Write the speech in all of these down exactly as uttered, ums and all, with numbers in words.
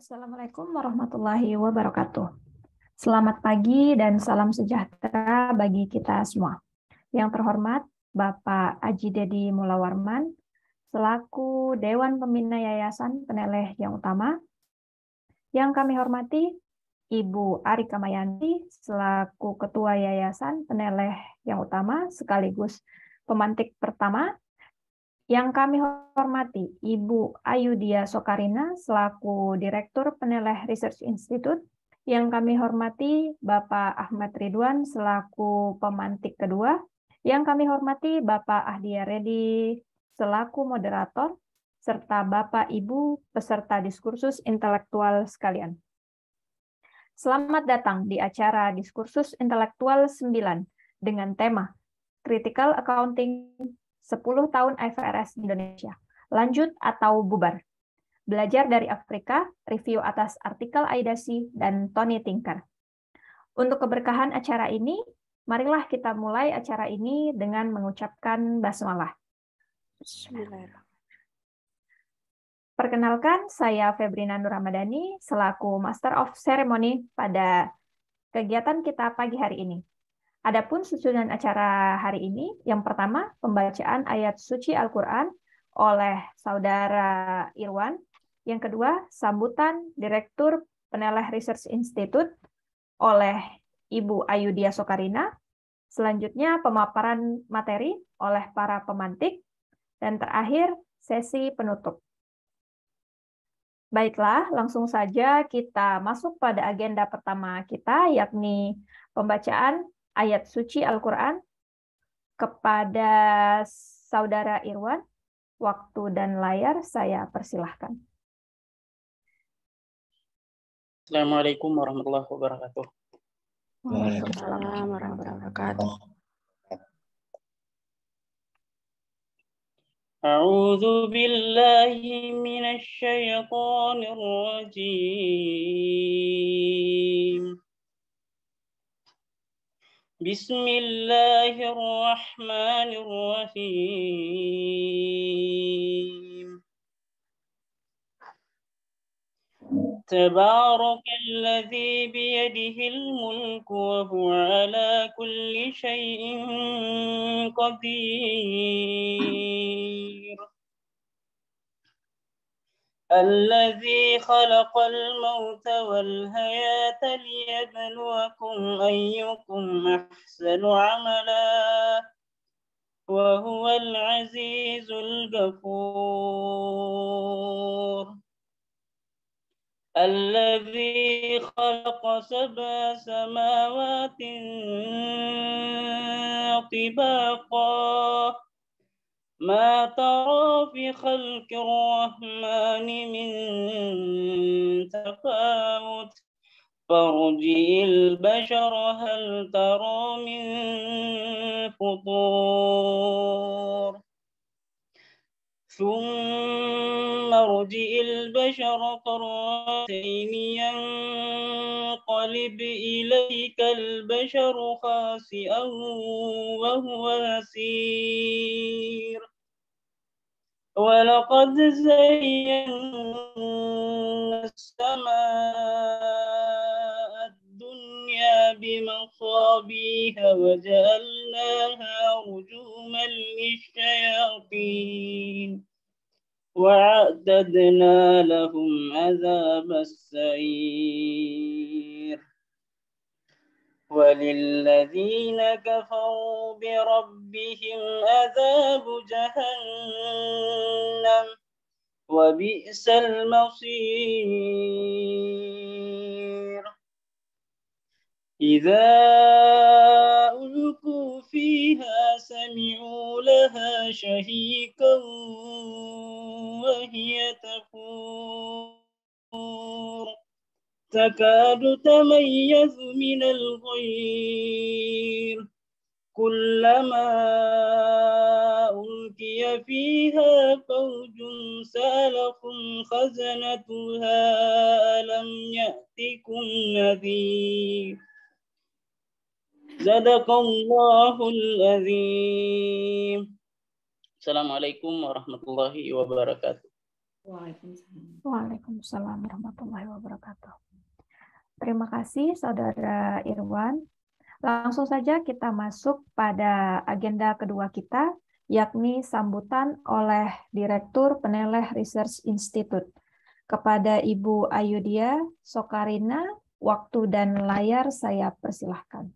Assalamualaikum warahmatullahi wabarakatuh. Selamat pagi dan salam sejahtera bagi kita semua. Yang terhormat Bapak Aji Dedi Mulawarman, selaku Dewan Pembina Yayasan Peneleh yang Utama. Yang kami hormati Ibu Ari Kamayanti, selaku Ketua Yayasan Peneleh yang Utama sekaligus pemantik pertama. Yang kami hormati, Ibu Ayudia Soekarina, selaku Direktur Peneleh Research Institute. Yang kami hormati, Bapak Ahmad Ridwan, selaku pemantik kedua. Yang kami hormati, Bapak Ahdia Redi, selaku moderator, serta Bapak Ibu peserta diskursus intelektual sekalian. Selamat datang di acara Diskursus Intelektual sembilan dengan tema Critical Accounting sepuluh tahun I F R S Indonesia, lanjut atau bubar. Belajar dari Afrika, review atas artikel Aida Sy dan Tony Tinker. Untuk keberkahan acara ini, marilah kita mulai acara ini dengan mengucapkan basmalah. Perkenalkan, saya Febriana Nurmadani, selaku Master of Ceremony pada kegiatan kita pagi hari ini. Adapun susunan acara hari ini, yang pertama pembacaan ayat suci Al-Quran oleh Saudara Irwan, yang kedua sambutan Direktur Peneleh Research Institute oleh Ibu Ayudia Soekarina, selanjutnya pemaparan materi oleh para pemantik, dan terakhir sesi penutup. Baiklah, langsung saja kita masuk pada agenda pertama kita, yakni pembacaan ayat suci Al-Quran kepada Saudara Irwan. Waktu dan layar saya persilahkan. Assalamualaikum warahmatullahi wabarakatuh. Waalaikumsalam warahmatullahi wabarakatuh. A'udzu billahi minasy syaithanir rajim. بسم الله الرحمن الرحيم تبارك الذي بيده الملك وهو على كل شيء قدير الذي خلق الموت والحياة ليبلوكم أيكم أحسن عملا وهو العزيز الغفور الذي خلق سبع سماوات طباقا ما ترى في خلق الرحمن من تفاوت فارجع البشر هل ترى من فطور ثم ارجع البشر كرتين ينقلب إليك البشر خاسئا وهو هسير وَلَقَدْ زَيَّنَّا السَّمَاءَ الدُّنْيَا بِمَصَابِيحَ وَجَعَلْنَاهَا رُجُومًا لِلشَّيَاطِينِ وَأَعْتَدْنَا لَهُمْ عَذَابَ السَّعِيرِ وَلِلَّذِينَ كَفَرُوا بِرَبِّهِمْ عَذَابُ جَهَنَّمَ وَبِئْسَ الْمَصِيرُ إِذَا أُلْقُوا فِيهَا سَمِعُوا لَهَا شَهِيقًا وَهِيَ تَفُورُ تكاد تميز من الغيظ كلما ألقي فيها فوج سألهم خزنتها ألم يأتكم نذير صدق الله العظيم. Assalamualaikum warahmatullahi wabarakatuh. Waalaikumsalam. Waalaikumsalam warahmatullahi wabarakatuh. Terima kasih Saudara Irwan. Langsung saja kita masuk pada agenda kedua kita, yakni sambutan oleh Direktur Peneleh Research Institute kepada Ibu Ayudia Soekarina. Waktu dan layar saya persilahkan.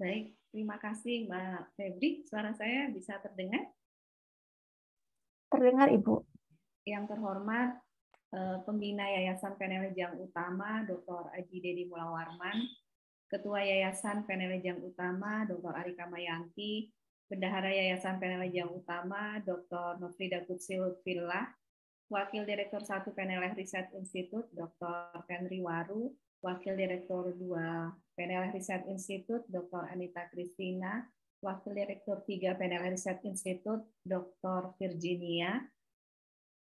Baik, terima kasih Mbak Febri. Suara saya bisa terdengar? Terdengar Ibu. Yang terhormat Pembina Yayasan Penelejang Utama Doktor Aji Dedi Mulawarman, Ketua Yayasan Penelejang Utama Doktor Ari Kamayanti, Bendahara Yayasan Penelejang Utama Doktor Nofrida Gutsi Lutfillah, Wakil Direktur satu Peneleh Riset Institute Doktor Henry Waru, Wakil Direktur dua Peneleh Riset Institute Doktor Anita Kristina, Wakil Direktur tiga Peneleh Riset Institute Doktor Virginia,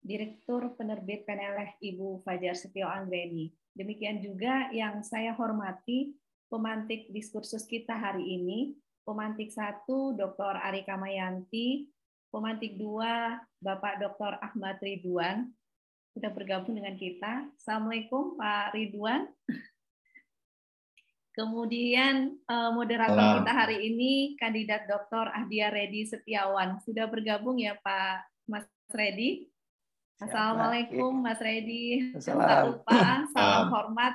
Direktur Penerbit Peneleh Ibu Fajar Setio Anggreni. Demikian juga yang saya hormati pemantik diskursus kita hari ini, pemantik satu Doktor Ari Kamayanti, pemantik dua Bapak Doktor Ahmad Ridwan, sudah bergabung dengan kita. Assalamualaikum Pak Ridwan. Kemudian moderator Halo. Kita hari ini kandidat Doktor Ahdia Redi Setiawan. Sudah bergabung ya Pak Mas Redi? Assalamualaikum Mas Redi, tak lupa salam hormat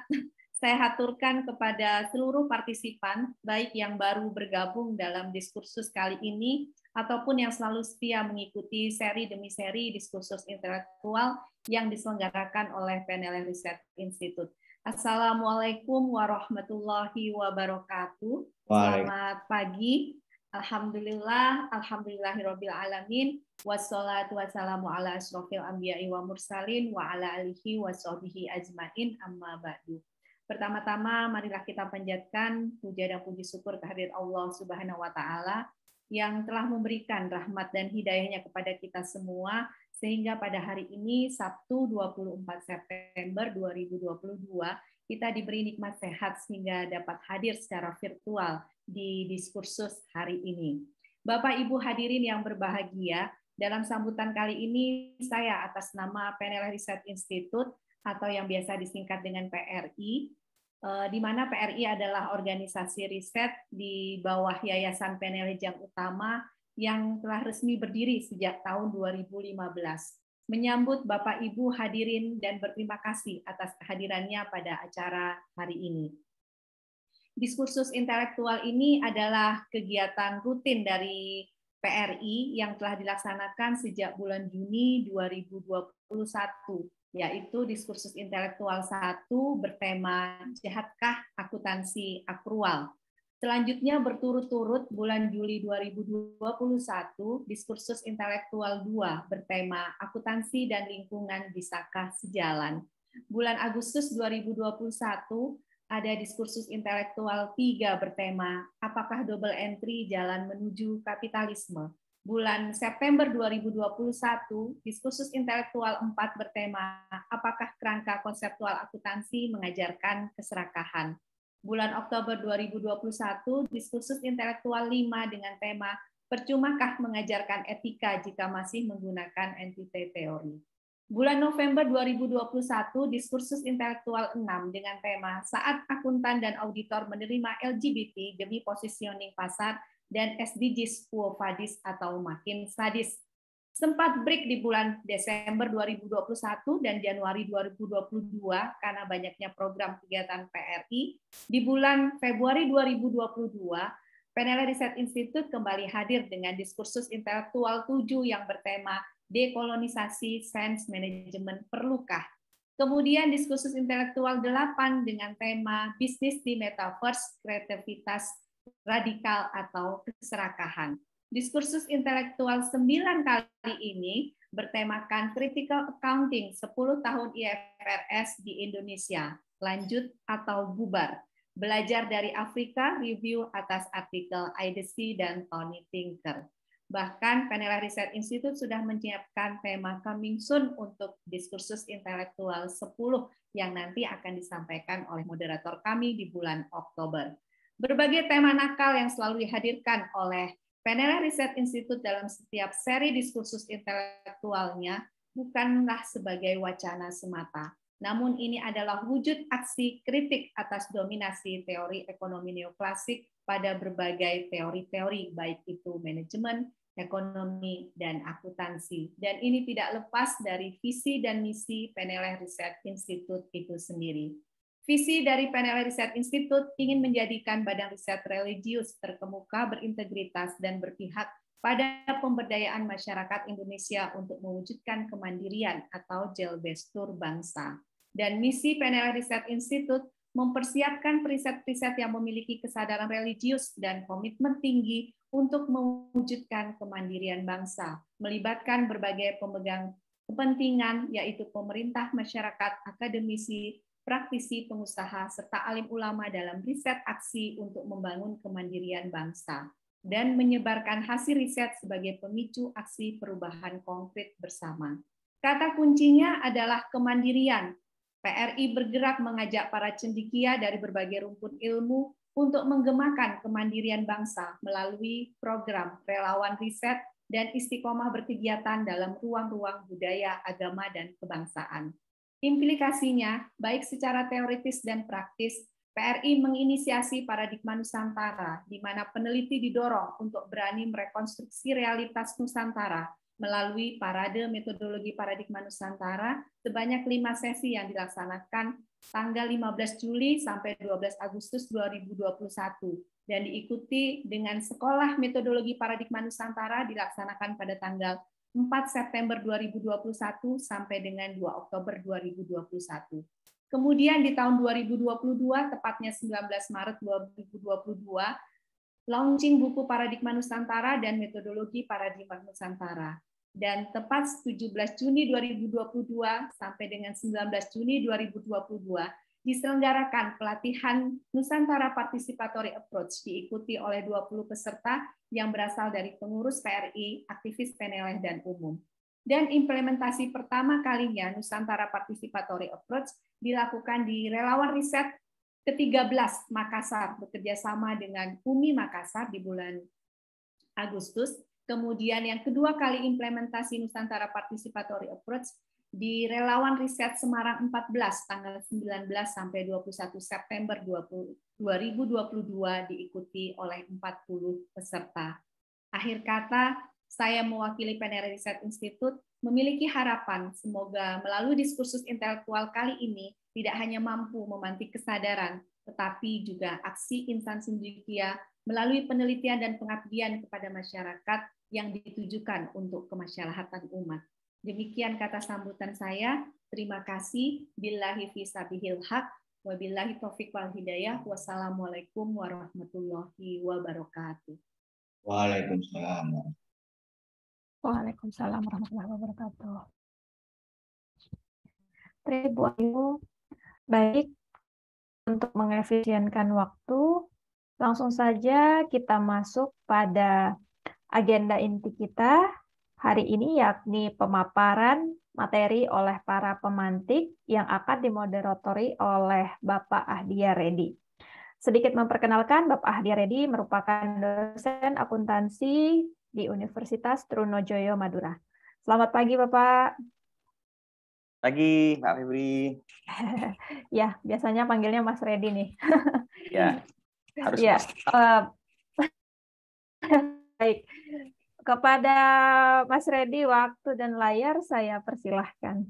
saya haturkan kepada seluruh partisipan, baik yang baru bergabung dalam diskursus kali ini ataupun yang selalu setia mengikuti seri demi seri diskursus intelektual yang diselenggarakan oleh Peneleh Riset Institute. Assalamualaikum warahmatullahi wabarakatuh. Selamat pagi. Alhamdulillah, alhamdulillahirabbil alamin, wassalatu wassalamu ala asyrofil anbiya'i wa mursalin wa ala alihi wa sahbihi ajmain amma ba'du. Pertama-tama marilah kita panjatkan puja dan puji syukur kehadirat Allah Subhanahu wa taala yang telah memberikan rahmat dan hidayahnya kepada kita semua sehingga pada hari ini Sabtu dua puluh empat September dua ribu dua puluh dua kita diberi nikmat sehat sehingga dapat hadir secara virtual di diskursus hari ini. Bapak Ibu hadirin yang berbahagia, dalam sambutan kali ini saya atas nama Peneleh Riset Institute atau yang biasa disingkat dengan P R I, eh, di mana P R I adalah organisasi riset di bawah Yayasan Penelejang Utama yang telah resmi berdiri sejak tahun dua ribu lima belas. Menyambut Bapak Ibu hadirin dan berterima kasih atas kehadirannya pada acara hari ini. Diskursus intelektual ini adalah kegiatan rutin dari P R I yang telah dilaksanakan sejak bulan Juni dua ribu dua puluh satu, yaitu Diskursus Intelektual satu bertema Jahatkah Akuntansi Akrual. Selanjutnya berturut-turut bulan Juli dua ribu dua puluh satu, Diskursus Intelektual dua bertema Akuntansi dan Lingkungan Bisakah Sejalan. Bulan Agustus dua ribu dua puluh satu ada Diskursus Intelektual tiga bertema Apakah Double Entry Jalan Menuju Kapitalisme. Bulan September dua ribu dua puluh satu, Diskursus Intelektual empat bertema Apakah Kerangka Konseptual Akuntansi Mengajarkan Keserakahan. Bulan Oktober dua ribu dua puluh satu, Diskursus Intelektual lima dengan tema Percumakah Mengajarkan Etika Jika Masih Menggunakan Entite Teori. Bulan November dua ribu dua puluh satu, Diskursus Intelektual enam dengan tema Saat Akuntan dan Auditor Menerima L G B T Demi Positioning Pasar dan S D Gs Quo Vadis atau Makin Sadis. Sempat break di bulan Desember dua ribu dua puluh satu dan Januari dua ribu dua puluh dua karena banyaknya program kegiatan P R I. Di bulan Februari dua ribu dua puluh dua, Peneleh Riset Institute kembali hadir dengan Diskursus Intelektual tujuh yang bertema Dekolonisasi Sense Management Perlukah. Kemudian Diskursus Intelektual delapan dengan tema Bisnis di Metaverse Kreativitas Radikal atau Keserakahan. Diskursus Intelektual sembilan kali ini bertemakan Critical Accounting sepuluh tahun I F R S di Indonesia, lanjut atau bubar, belajar dari Afrika, review atas artikel Aida Sy dan Tony Tinker. Bahkan Peneleh Riset Institute sudah menyiapkan tema Coming Soon untuk Diskursus Intelektual sepuluh yang nanti akan disampaikan oleh moderator kami di bulan Oktober. Berbagai tema nakal yang selalu dihadirkan oleh Peneleh Riset Institute dalam setiap seri diskursus intelektualnya bukanlah sebagai wacana semata, namun ini adalah wujud aksi kritik atas dominasi teori ekonomi neoklasik pada berbagai teori-teori, baik itu manajemen, ekonomi, dan akuntansi. Dan ini tidak lepas dari visi dan misi Peneleh Riset Institute itu sendiri. Visi dari Peneleh Riset Institute ingin menjadikan badan riset religius terkemuka, berintegritas, dan berpihak pada pemberdayaan masyarakat Indonesia untuk mewujudkan kemandirian atau jelbestur bangsa. Dan misi Peneleh Riset Institute mempersiapkan periset-periset yang memiliki kesadaran religius dan komitmen tinggi untuk mewujudkan kemandirian bangsa, melibatkan berbagai pemegang kepentingan, yaitu pemerintah, masyarakat, akademisi, praktisi, pengusaha, serta alim ulama dalam riset aksi untuk membangun kemandirian bangsa, dan menyebarkan hasil riset sebagai pemicu aksi perubahan konkret bersama. Kata kuncinya adalah kemandirian. P R I bergerak mengajak para cendekia dari berbagai rumpun ilmu untuk menggemakan kemandirian bangsa melalui program relawan riset dan istiqomah berkegiatan dalam ruang-ruang budaya, agama, dan kebangsaan. Implikasinya, baik secara teoritis dan praktis, P R I menginisiasi Paradigma Nusantara, di mana peneliti didorong untuk berani merekonstruksi realitas Nusantara melalui parade metodologi Paradigma Nusantara sebanyak lima sesi yang dilaksanakan tanggal lima belas Juli sampai dua belas Agustus dua ribu dua puluh satu dan diikuti dengan Sekolah Metodologi Paradigma Nusantara dilaksanakan pada tanggal empat September dua ribu dua puluh satu sampai dengan dua Oktober dua ribu dua puluh satu. Kemudian di tahun dua ribu dua puluh dua, tepatnya sembilan belas Maret dua ribu dua puluh dua, launching buku Paradigma Nusantara dan metodologi Paradigma Nusantara. Dan tepat tujuh belas Juni dua ribu dua puluh dua sampai dengan sembilan belas Juni dua ribu dua puluh dua diselenggarakan pelatihan Nusantara Participatory Approach diikuti oleh dua puluh peserta yang berasal dari pengurus P R I, aktivis Peneleh, dan umum. Dan implementasi pertama kalinya Nusantara Participatory Approach dilakukan di relawan riset ke tiga belas Makassar bekerjasama dengan U M I Makassar di bulan Agustus. Kemudian yang kedua kali implementasi Nusantara Participatory Approach di relawan riset Semarang empat belas tanggal sembilan belas sampai dua puluh satu September dua ribu dua puluh dua diikuti oleh empat puluh peserta. Akhir kata, saya mewakili Peneleh Riset Institute memiliki harapan semoga melalui diskursus intelektual kali ini tidak hanya mampu memantik kesadaran, tetapi juga aksi insan cendekia melalui penelitian dan pengabdian kepada masyarakat yang ditujukan untuk kemaslahatan umat. Demikian kata sambutan saya. Terima kasih. Billahi fisabihil haq. Wabillahi taufiq wal hidayah. Wassalamualaikum warahmatullahi wabarakatuh. Waalaikumsalam. Waalaikumsalam warahmatullahi wabarakatuh. Terima kasih. Baik, untuk mengefisienkan waktu, langsung saja kita masuk pada agenda inti kita hari ini, yakni pemaparan materi oleh para pemantik yang akan dimoderatori oleh Bapak Ahdia Redi. Sedikit memperkenalkan, Bapak Ahdia Redi merupakan dosen akuntansi di Universitas Trunojoyo Madura. Selamat pagi, Bapak. Pagi, Mbak Febri. Ya, biasanya panggilnya Mas Redi nih. Ya, harus. Ya. Uh, baik. Kepada Mas Redi, waktu dan layar saya persilahkan.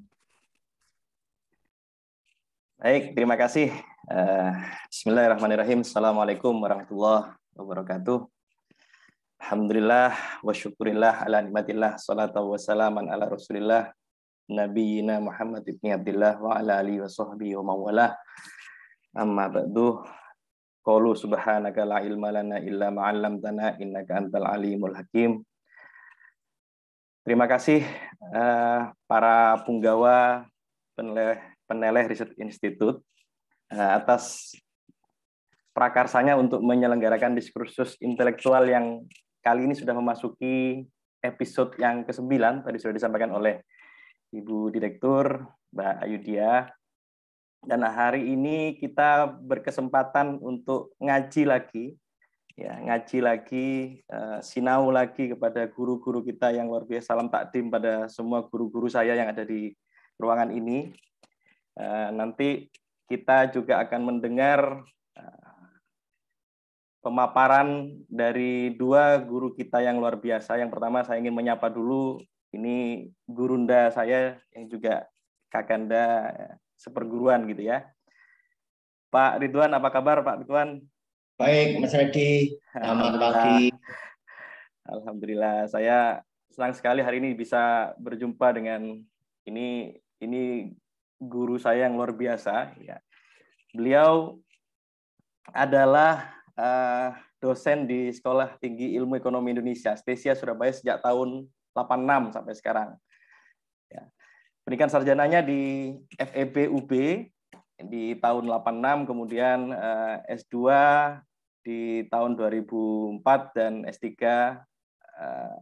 Baik, terima kasih. Uh, Bismillahirrahmanirrahim. Assalamualaikum warahmatullahi wabarakatuh. Alhamdulillah, wa syukurillah, ala nikmatillah, salatu wassalaman ala rasulillah, Nabiyina Muhammad ibn Abdillah wa ala alihi wa sahbihi wa mawalah. Amma ba'du. Qalu subhanaka la ilma lana illa ma 'allamtana innaka antal alimul hakim. Terima kasih uh, para punggawa Peneleh, Peneleh Riset Institute uh, atas prakarsanya untuk menyelenggarakan diskursus intelektual yang kali ini sudah memasuki episode yang kesembilan. Tadi sudah disampaikan oleh Ibu Direktur, Mbak Ayudia. Dan hari ini kita berkesempatan untuk ngaji lagi ya, ngaji lagi, uh, sinau lagi kepada guru-guru kita yang luar biasa. Salam takdim pada semua guru-guru saya yang ada di ruangan ini. Uh, nanti kita juga akan mendengar uh, pemaparan dari dua guru kita yang luar biasa. Yang pertama saya ingin menyapa dulu, ini gurunda saya yang juga kakanda seperguruan gitu ya. Pak Ridwan, apa kabar Pak Ridwan? Baik, Mas Redi. Selamat pagi. Alhamdulillah, saya senang sekali hari ini bisa berjumpa dengan ini ini guru saya yang luar biasa. Ya. Beliau adalah uh, dosen di Sekolah Tinggi Ilmu Ekonomi Indonesia, Stesia Surabaya sejak tahun delapan enam sampai sekarang. Ya. Pendidikan sarjananya di F E B U B di tahun delapan enam, kemudian uh, S dua di tahun dua ribu empat, dan S tiga uh,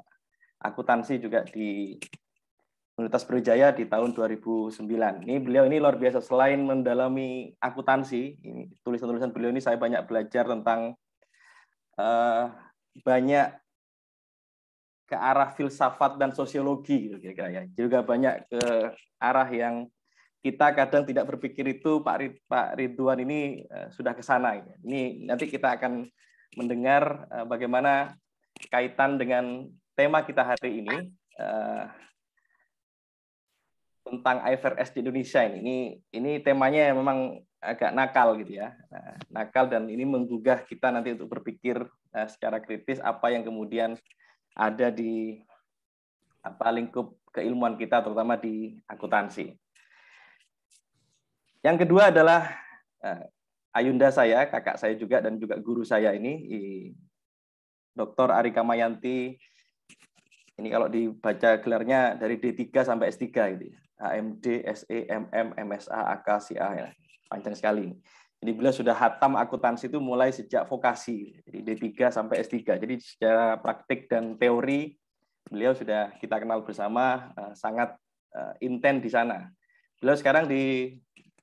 akuntansi juga di Universitas Brawijaya di tahun dua ribu sembilan. Ini beliau ini luar biasa, selain mendalami akuntansi, ini tulisan-tulisan beliau ini saya banyak belajar tentang uh, banyak ke arah filsafat dan sosiologi gitu kira-kira ya. Juga banyak ke arah yang kita kadang tidak berpikir itu Pak Rid, Pak Ridwan ini uh, sudah ke sana. Ini nanti kita akan mendengar uh, bagaimana kaitan dengan tema kita hari ini uh, tentang I F R S di Indonesia ini. Ini ini temanya memang agak nakal gitu ya. Nah, nakal, dan ini menggugah kita nanti untuk berpikir uh, secara kritis apa yang kemudian ada di apa lingkup keilmuan kita, terutama di akuntansi. Yang kedua adalah ayunda saya, kakak saya juga, dan juga guru saya ini, Doktor Ari Kamayanti. Ini kalau dibaca gelarnya dari D tiga sampai S tiga, gitu. A M D, S E, M M, M S A, A K, C A, ya. Panjang sekali. Jadi beliau sudah hatam akuntansi itu mulai sejak vokasi, jadi D tiga sampai S tiga. Jadi secara praktik dan teori, beliau sudah kita kenal bersama, sangat inten di sana. Beliau sekarang di...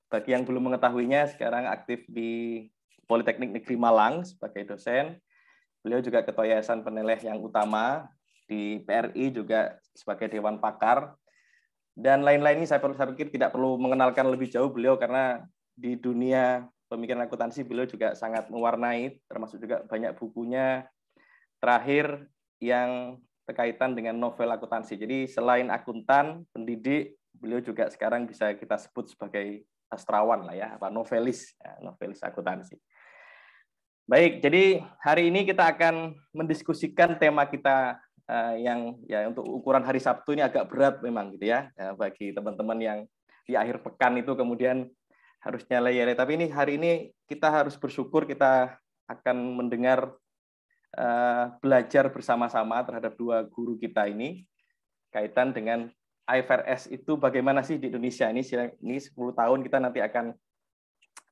Bagi yang belum mengetahuinya, sekarang aktif di Politeknik Negeri Malang sebagai dosen. Beliau juga ketua yayasan peneleh yang utama di P R I, juga sebagai dewan pakar. Dan lain-lain ini saya perlu saya pikir tidak perlu mengenalkan lebih jauh beliau, karena di dunia pemikiran akuntansi beliau juga sangat mewarnai, termasuk juga banyak bukunya terakhir yang berkaitan dengan novel akuntansi. Jadi selain akuntan, pendidik, beliau juga sekarang bisa kita sebut sebagai sastrawan lah ya, apa novelis, novelis akuntansi. Baik, jadi hari ini kita akan mendiskusikan tema kita uh, yang ya untuk ukuran hari Sabtu ini agak berat memang gitu ya, ya bagi teman-teman yang di akhir pekan itu kemudian harus nyala-nyala. Tapi ini hari ini kita harus bersyukur kita akan mendengar uh, belajar bersama-sama terhadap dua guru kita ini kaitan dengan I F R S itu bagaimana sih di Indonesia ini, ini sepuluh tahun kita nanti akan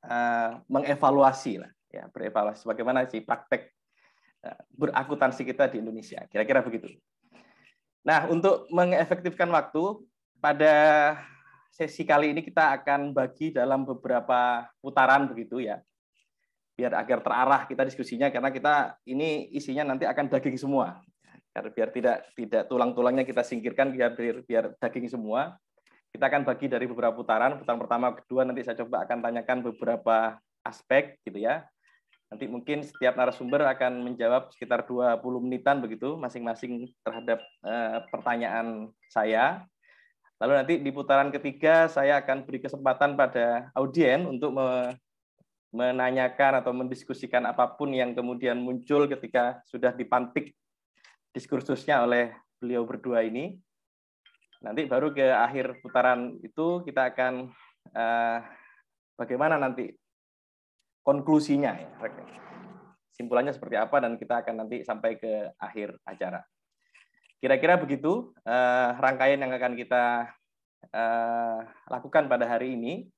uh, mengevaluasi lah ya, berevaluasi bagaimana sih praktek uh, berakuntansi kita di Indonesia, kira-kira begitu. Nah, untuk mengefektifkan waktu pada sesi kali ini kita akan bagi dalam beberapa putaran begitu ya, biar agar terarah kita diskusinya, karena kita ini isinya nanti akan daging semua. Karena biar tidak tidak tulang-tulangnya kita singkirkan, biar, biar biar daging semua. Kita akan bagi dari beberapa putaran. Putaran pertama, kedua, nanti saya coba akan tanyakan beberapa aspek gitu ya. Nanti mungkin setiap narasumber akan menjawab sekitar dua puluh menitan begitu masing-masing terhadap eh, pertanyaan saya. Lalu nanti di putaran ketiga saya akan beri kesempatan pada audiens untuk me menanyakan atau mendiskusikan apapun yang kemudian muncul ketika sudah dipantik diskursusnya oleh beliau berdua ini. Nanti baru ke akhir putaran itu kita akan uh, bagaimana nanti konklusinya, ya. Simpulannya seperti apa, dan kita akan nanti sampai ke akhir acara. Kira-kira begitu uh, rangkaian yang akan kita uh, lakukan pada hari ini.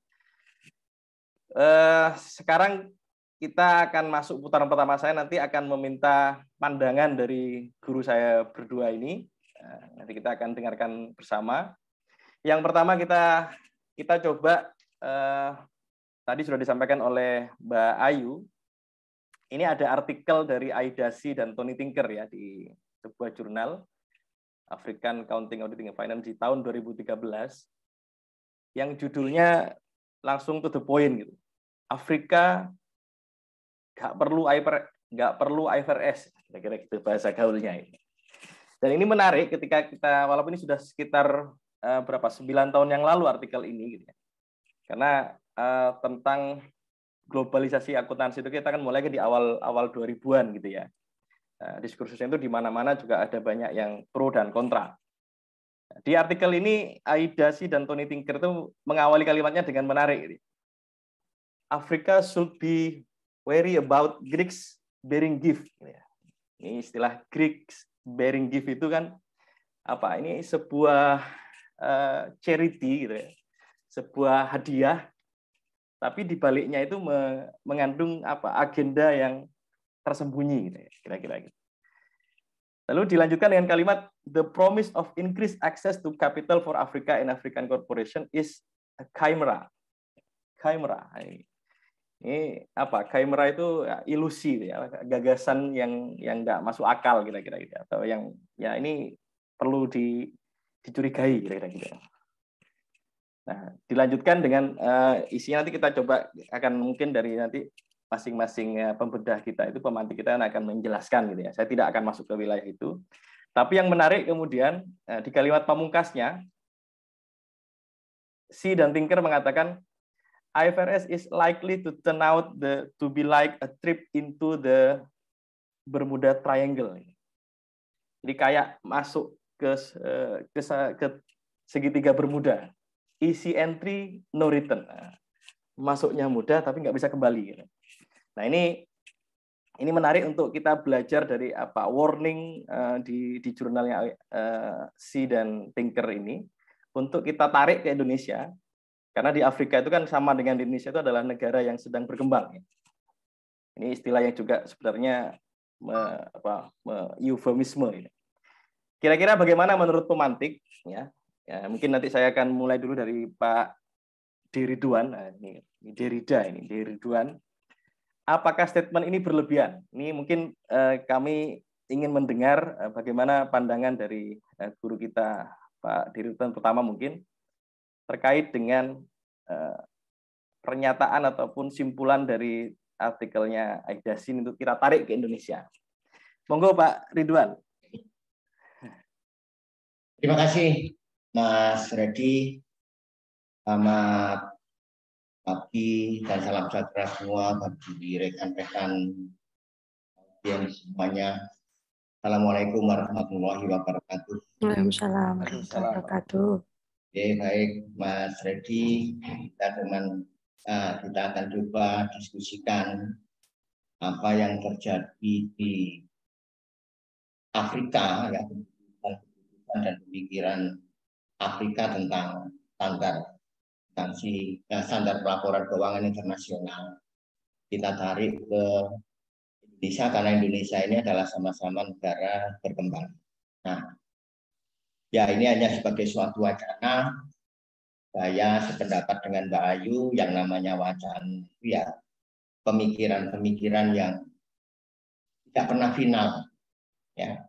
Uh, sekarang kita akan masuk putaran pertama. Saya nanti akan meminta pandangan dari guru saya berdua ini. Nanti kita akan dengarkan bersama. Yang pertama kita kita coba eh, tadi sudah disampaikan oleh Mbak Ayu. Ini ada artikel dari Aida Sy dan Tony Tinker ya di sebuah jurnal African Accounting Auditing and Finance di tahun dua ribu tiga belas yang judulnya langsung to the point gitu. Afrika nggak perlu nggak perlu I F R S, kira-kira gitu bahasa gaulnya ini. Dan ini menarik ketika kita, walaupun ini sudah sekitar uh, berapa sembilan tahun yang lalu artikel ini gitu ya. Karena uh, tentang globalisasi akuntansi itu kita kan mulai di awal-awal dua ribuan gitu ya. Nah, diskursusnya itu di mana-mana juga ada banyak yang pro dan kontra. Di artikel ini Aida Sy dan Tony Tinker itu mengawali kalimatnya dengan menarik. Africa should be wary about Greeks bearing gift. Ini istilah Greeks bearing gift itu kan apa? Ini sebuah uh, charity gitu ya. Sebuah hadiah, tapi dibaliknya itu mengandung apa? Agenda yang tersembunyi gitu ya, kira-kira gitu. Lalu dilanjutkan dengan kalimat the promise of increased access to capital for Africa and African corporation is a chimera. Chimera. Ini apa? Chimera itu ilusi gitu ya, gagasan yang yang enggak masuk akal kira-kira gitu, atau yang ya ini perlu di, dicurigai kira-kira gitu. Nah, dilanjutkan dengan uh, isinya nanti kita coba akan mungkin dari nanti masing-masing pembedah kita itu pemantik kita akan menjelaskan gitu ya. Saya tidak akan masuk ke wilayah itu. Tapi yang menarik kemudian di kalimat pamungkasnya Sy dan Tinker mengatakan I F R S is likely to turn out the to be like a trip into the Bermuda Triangle. Jadi kayak masuk ke ke, ke segitiga Bermuda. Easy entry, no return. Masuknya mudah tapi nggak bisa kembali gitu. Nah ini ini menarik untuk kita belajar dari apa warning uh, di di jurnalnya uh, Sy dan Tinker ini untuk kita tarik ke Indonesia, karena di Afrika itu kan sama dengan di Indonesia itu adalah negara yang sedang berkembang. Ini istilah yang juga sebenarnya me, apa me, eufemisme. Gitu. Kira-kira bagaimana menurut pemantik? Ya, ya mungkin nanti saya akan mulai dulu dari Pak Ridwan. Nah, ini Derida ini Ridwan. Apakah statement ini berlebihan? Ini mungkin eh, kami ingin mendengar eh, bagaimana pandangan dari eh, guru kita Pak Ridwan pertama mungkin terkait dengan eh, pernyataan ataupun simpulan dari artikelnya Aida Sy untuk kita tarik ke Indonesia. Monggo Pak Ridwan. Terima kasih Mas Redi. Selamat pagi dan salam sejahtera semua bagi rekan-rekan yang semuanya. Assalamualaikum warahmatullahi wabarakatuh. Waalaikumsalam warahmatullahi wabarakatuh. Oke, baik Mas Redi, kita teman uh, kita akan coba diskusikan apa yang terjadi di Afrika ya, dan pemikiran Afrika tentang standar standar pelaporan keuangan internasional. Kita tarik ke Indonesia karena Indonesia ini adalah sama-sama negara berkembang. Nah, ya ini hanya sebagai suatu wacana. Saya sependapat dengan Mbak Ayu, yang namanya wacana ya pemikiran-pemikiran yang tidak pernah final. Ya,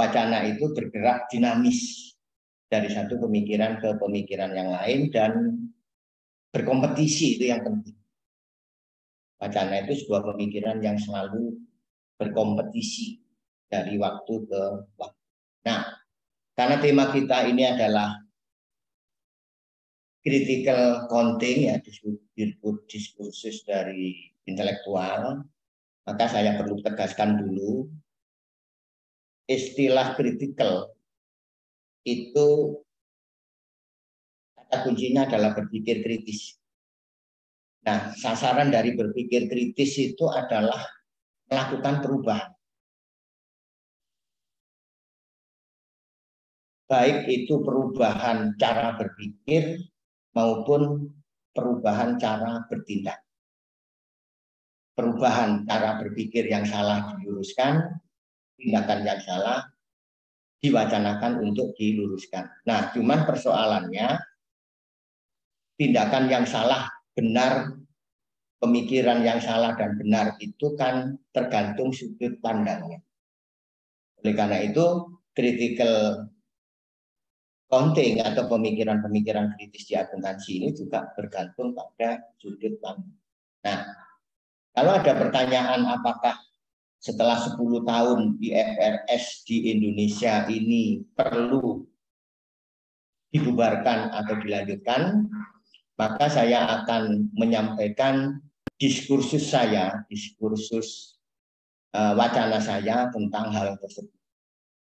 wacana itu bergerak dinamis dari satu pemikiran ke pemikiran yang lain dan berkompetisi, itu yang penting. Wacana itu sebuah pemikiran yang selalu berkompetisi dari waktu ke waktu. Nah, karena tema kita ini adalah critical accounting, ya diskursus dari intelektual, maka saya perlu tegaskan dulu istilah critical itu kata kuncinya adalah berpikir kritis. Nah, sasaran dari berpikir kritis itu adalah melakukan perubahan. Baik itu perubahan cara berpikir maupun perubahan cara bertindak. Perubahan cara berpikir yang salah diluruskan, tindakan yang salah diwacanakan untuk diluruskan. Nah, cuman persoalannya tindakan yang salah benar pemikiran yang salah dan benar itu kan tergantung sudut pandangnya. Oleh karena itu, critical accounting atau pemikiran-pemikiran kritis di akuntansi ini juga bergantung pada sudut pandang. Nah, kalau ada pertanyaan apakah setelah sepuluh tahun I F R S di Indonesia ini perlu dibubarkan atau dilanjutkan, maka saya akan menyampaikan diskursus saya, diskursus uh, wacana saya tentang hal tersebut.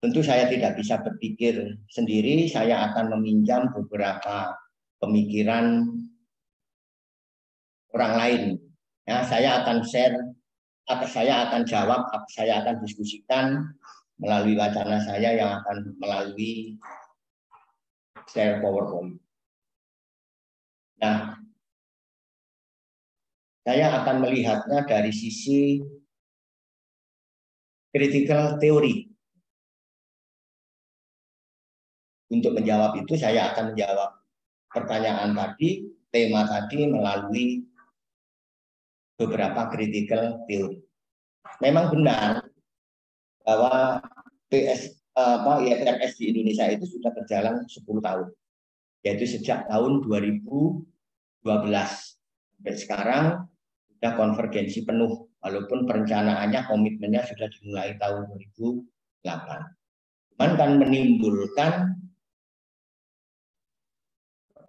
Tentu saya tidak bisa berpikir sendiri, saya akan meminjam beberapa pemikiran orang lain. Ya, saya akan share apa saya akan jawab, apa saya akan diskusikan melalui wacana saya yang akan melalui share PowerPoint. Nah, saya akan melihatnya dari sisi critical theory. Untuk menjawab itu, saya akan menjawab pertanyaan tadi, tema tadi melalui beberapa critical theory. Memang benar bahwa P S, apa, I F R S di Indonesia itu sudah berjalan sepuluh tahun, yaitu sejak tahun dua ribu dua belas sampai sekarang sudah konvergensi penuh, walaupun perencanaannya, komitmennya sudah dimulai tahun dua ribu delapan. Cuman kan menimbulkan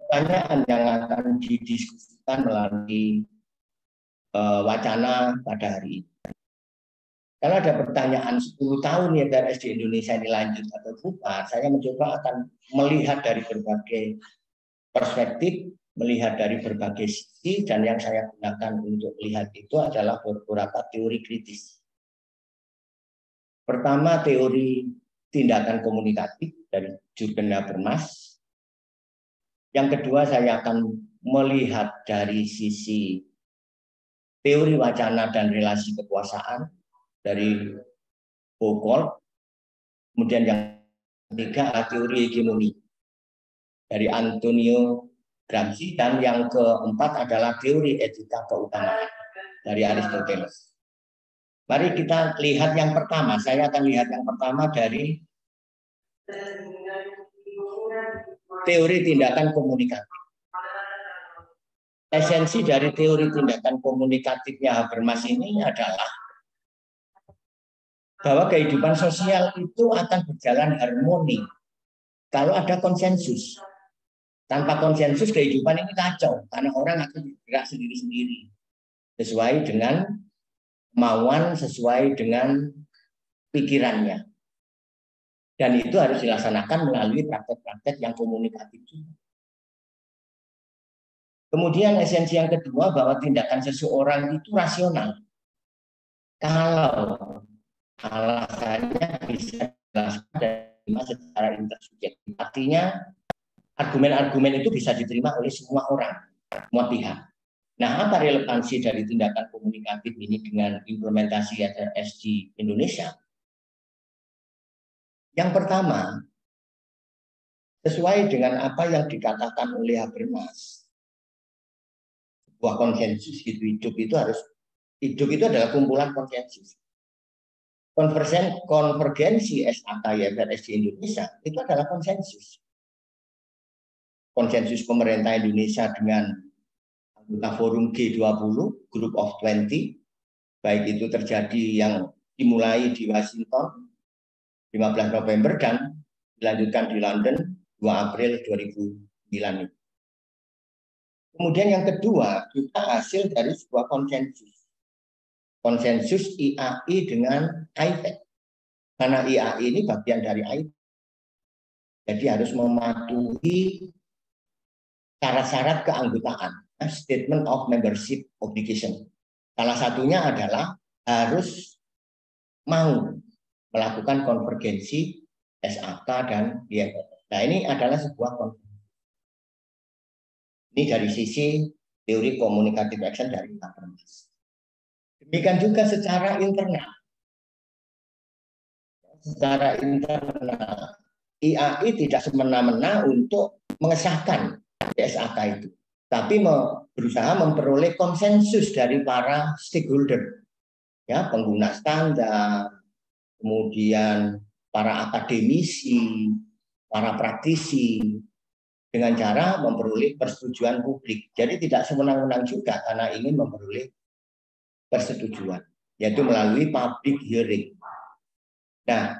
pertanyaan yang akan didiskusikan melalui wacana pada hari ini. Kalau ada pertanyaan sepuluh tahun I F R S di Indonesia ini lanjut atau bubar, saya mencoba akan melihat dari berbagai perspektif, melihat dari berbagai sisi, dan yang saya gunakan untuk melihat itu adalah beberapa teori kritis. Pertama, teori tindakan komunikatif dari Jürgen Habermas. Yang kedua, saya akan melihat dari sisi teori wacana dan relasi kekuasaan dari Foucault. Kemudian yang ketiga, teori hegemoni dari Antonio Gramsci. Dan yang keempat adalah teori etika keutamaan dari Aristoteles. Mari kita lihat yang pertama. Saya akan lihat yang pertama dari teori tindakan komunikatif. Esensi dari teori tindakan komunikatifnya Habermas ini adalah bahwa kehidupan sosial itu akan berjalan harmoni kalau ada konsensus. Tanpa konsensus kehidupan ini kacau, karena orang akan bergerak sendiri-sendiri sesuai dengan kemauan, sesuai dengan pikirannya. Dan itu harus dilaksanakan melalui praktek-praktek yang komunikatif juga. Kemudian esensi yang kedua, bahwa tindakan seseorang itu rasional kalau alasannya bisa dijelaskan dan diterima secara intersubjektif. Artinya argumen-argumen itu bisa diterima oleh semua orang, semua pihak. Nah, apa relevansi dari tindakan komunikatif ini dengan implementasi I F R S di Indonesia? Yang pertama, sesuai dengan apa yang dikatakan oleh Habermas, buah konsensus hidup itu harus hidup itu adalah kumpulan konsensus. Konversen, konvergensi S A K I F R S di Indonesia itu adalah konsensus. Konsensus pemerintah Indonesia dengan anggota forum G dua puluh, Group of twenty, baik itu terjadi yang dimulai di Washington lima belas November dan dilanjutkan di London dua April dua ribu sembilan. Kemudian yang kedua, kita hasil dari sebuah konsensus. Konsensus I A I dengan I F A C. Karena I A I ini bagian dari I F A C. Jadi harus mematuhi syarat-syarat keanggotaan. Statement of Membership Obligation. Salah satunya adalah harus mau melakukan konvergensi S A K dan I F A C. Nah, ini adalah sebuah konsensus. Ini dari sisi teori communicative action dari Habermas. Demikian juga secara internal. Secara internal, I A I tidak semena-mena untuk mengesahkan S A K itu. tapi berusaha memperoleh konsensus dari para stakeholder, ya, pengguna standar, kemudian para akademisi, para praktisi, dengan cara memperoleh persetujuan publik. Jadi tidak sewenang-wenang juga karena ingin memperoleh persetujuan, yaitu melalui public hearing. Nah,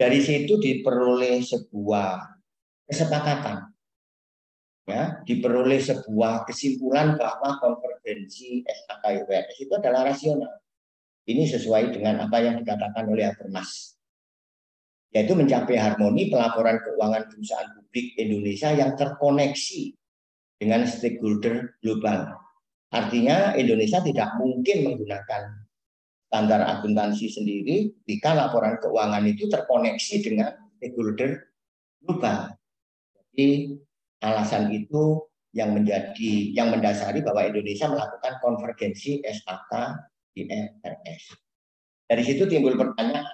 dari situ diperoleh sebuah kesepakatan, ya, diperoleh sebuah kesimpulan bahwa konvergensi S K K I W R S itu adalah rasional. Ini sesuai dengan apa yang dikatakan oleh Habermas, yaitu mencapai harmoni pelaporan keuangan perusahaan publik Indonesia yang terkoneksi dengan stakeholder global. Artinya Indonesia tidak mungkin menggunakan standar akuntansi sendiri jika laporan keuangan itu terkoneksi dengan stakeholder global. Jadi alasan itu yang menjadi yang mendasari bahwa Indonesia melakukan konvergensi S K K di R S. Dari situ timbul pertanyaan,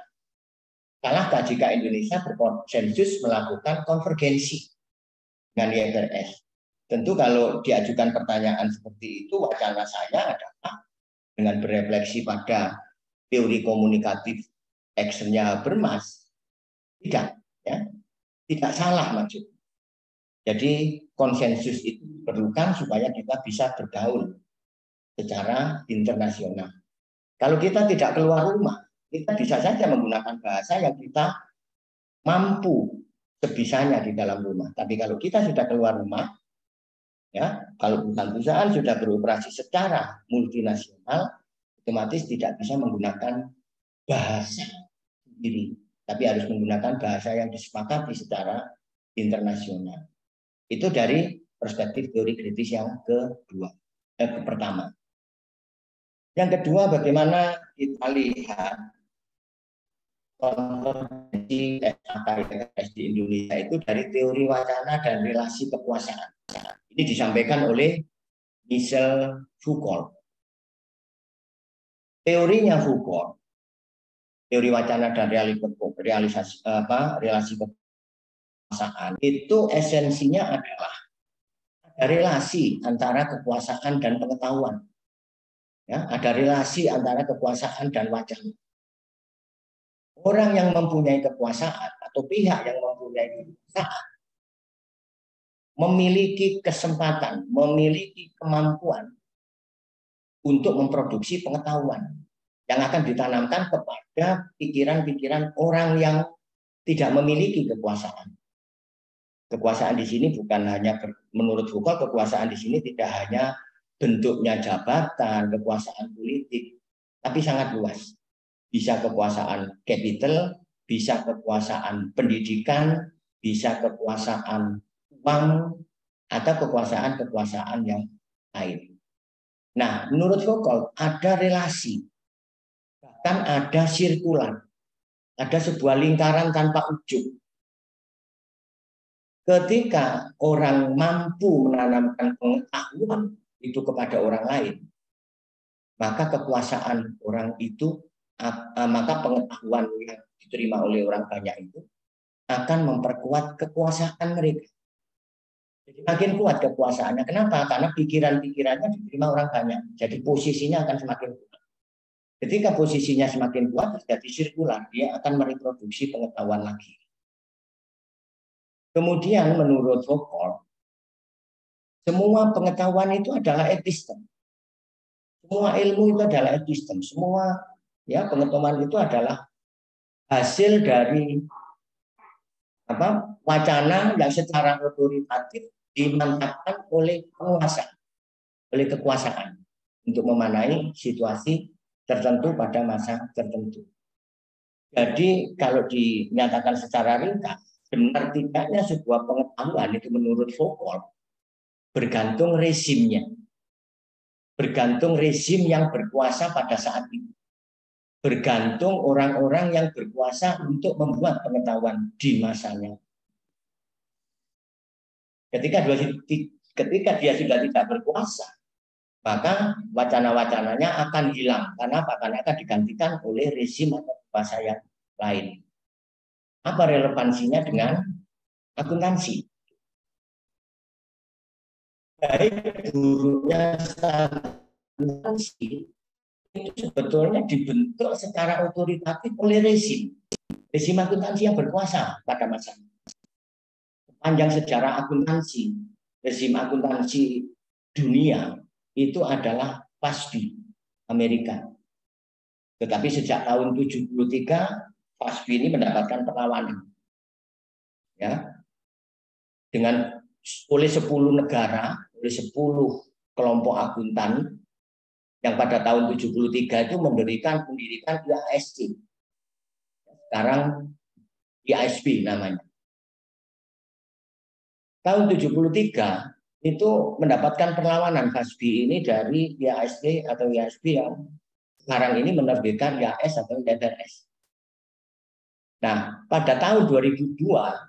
salahkah jika Indonesia berkonsensus melakukan konvergensi dengan I F R S? Tentu kalau diajukan pertanyaan seperti itu, wacana saya adalah dengan berefleksi pada teori komunikatif actionnya Habermas, tidak, ya, tidak salah maksud. Jadi konsensus itu diperlukan supaya kita bisa bergaul secara internasional. Kalau kita tidak keluar rumah, kita bisa saja menggunakan bahasa yang kita mampu sebisanya di dalam rumah. Tapi kalau kita sudah keluar rumah, ya, kalau perusahaan sudah beroperasi secara multinasional, otomatis tidak bisa menggunakan bahasa sendiri, tapi harus menggunakan bahasa yang disepakati secara internasional. Itu dari perspektif teori kritis yang kedua, eh, ke pertama. Yang kedua, bagaimana kita lihat konvergensi S K K I W R S di Indonesia itu dari teori wacana dan relasi kekuasaan. Ini disampaikan oleh Michel Foucault. Teorinya Foucault, teori wacana dan realisasi, apa, relasi kekuasaan, itu esensinya adalah relasi antara kekuasaan dan pengetahuan. Ya, ada relasi antara kekuasaan dan wacana. Orang yang mempunyai kekuasaan atau pihak yang mempunyai kekuasaan memiliki kesempatan, memiliki kemampuan untuk memproduksi pengetahuan yang akan ditanamkan kepada pikiran-pikiran orang yang tidak memiliki kekuasaan. Kekuasaan di sini bukan hanya, menurut Foucault, kekuasaan di sini tidak hanya bentuknya jabatan, kekuasaan politik, tapi sangat luas. Bisa kekuasaan kapital, bisa kekuasaan pendidikan, bisa kekuasaan uang, atau kekuasaan-kekuasaan yang lain. Nah, menurut Foucault, ada relasi, bahkan ada sirkulan, ada sebuah lingkaran tanpa ujung. Ketika orang mampu menanamkan pengetahuan itu kepada orang lain, maka kekuasaan orang itu, maka pengetahuan yang diterima oleh orang banyak itu akan memperkuat kekuasaan mereka. Jadi makin kuat kekuasaannya. Kenapa? Karena pikiran-pikirannya diterima orang banyak. Jadi posisinya akan semakin kuat. Ketika posisinya semakin kuat, terjadi sirkular, dia akan mereproduksi pengetahuan lagi. Kemudian menurut Foucault, semua pengetahuan itu adalah epistem. Semua ilmu itu adalah epistem. Semua, ya, pengetahuan itu adalah hasil dari apa, wacana yang secara otoritatif dimantapkan oleh penguasa, oleh kekuasaan untuk memanai situasi tertentu pada masa tertentu. Jadi kalau dinyatakan secara ringkas, benar tidaknya sebuah pengetahuan itu menurut Foucault bergantung rezimnya, bergantung rezim yang berkuasa pada saat itu, bergantung orang-orang yang berkuasa untuk membuat pengetahuan di masanya. Ketika dia, ketika dia sudah tidak berkuasa, maka wacana-wacananya akan hilang karena akan digantikan oleh rezim atau kuasa yang lain. Apa relevansinya dengan akuntansi? baik gurunya sanksi itu sebetulnya dibentuk secara otoritatif oleh rezim rezim akuntansi yang berkuasa pada masa panjang sejarah akuntansi. Rezim akuntansi dunia itu adalah FASBI Amerika, tetapi sejak tahun tujuh puluh tiga FASBI ini mendapatkan perlawanan ya dengan oleh sepuluh negara, oleh sepuluh kelompok akuntan yang pada tahun tujuh puluh tiga itu mendirikan pendirikan I A S C. Sekarang I A S B namanya. Tahun tujuh puluh tiga itu mendapatkan perlawanan FASBI ini dari I A S B atau I A S B yang sekarang ini menerbitkan I A S atau I D C. Nah, pada tahun dua ribu dua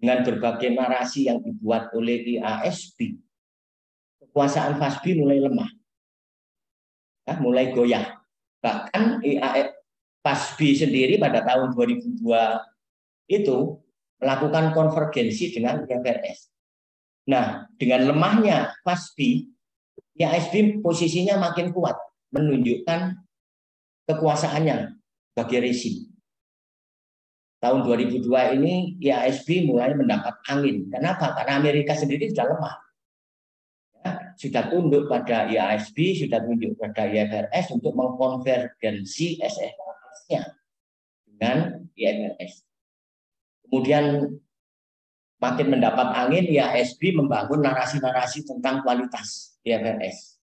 dengan berbagai narasi yang dibuat oleh I A S B, kekuasaan FASBI mulai lemah. Nah, mulai goyah. Bahkan I A S B sendiri pada tahun dua ribu dua itu melakukan konvergensi dengan I F R S. Nah, dengan lemahnya FASB, I A S B posisinya makin kuat, menunjukkan kekuasaannya bagi rezim. Tahun dua ribu dua ini I A S B mulai mendapat angin. Kenapa? Karena Amerika sendiri sudah lemah. Sudah tunduk pada I A S B, sudah tunduk pada I F R S untuk mengkonvergensi S F R S-nya dengan I F R S. Kemudian makin mendapat angin, I A S B membangun narasi-narasi tentang kualitas I F R S.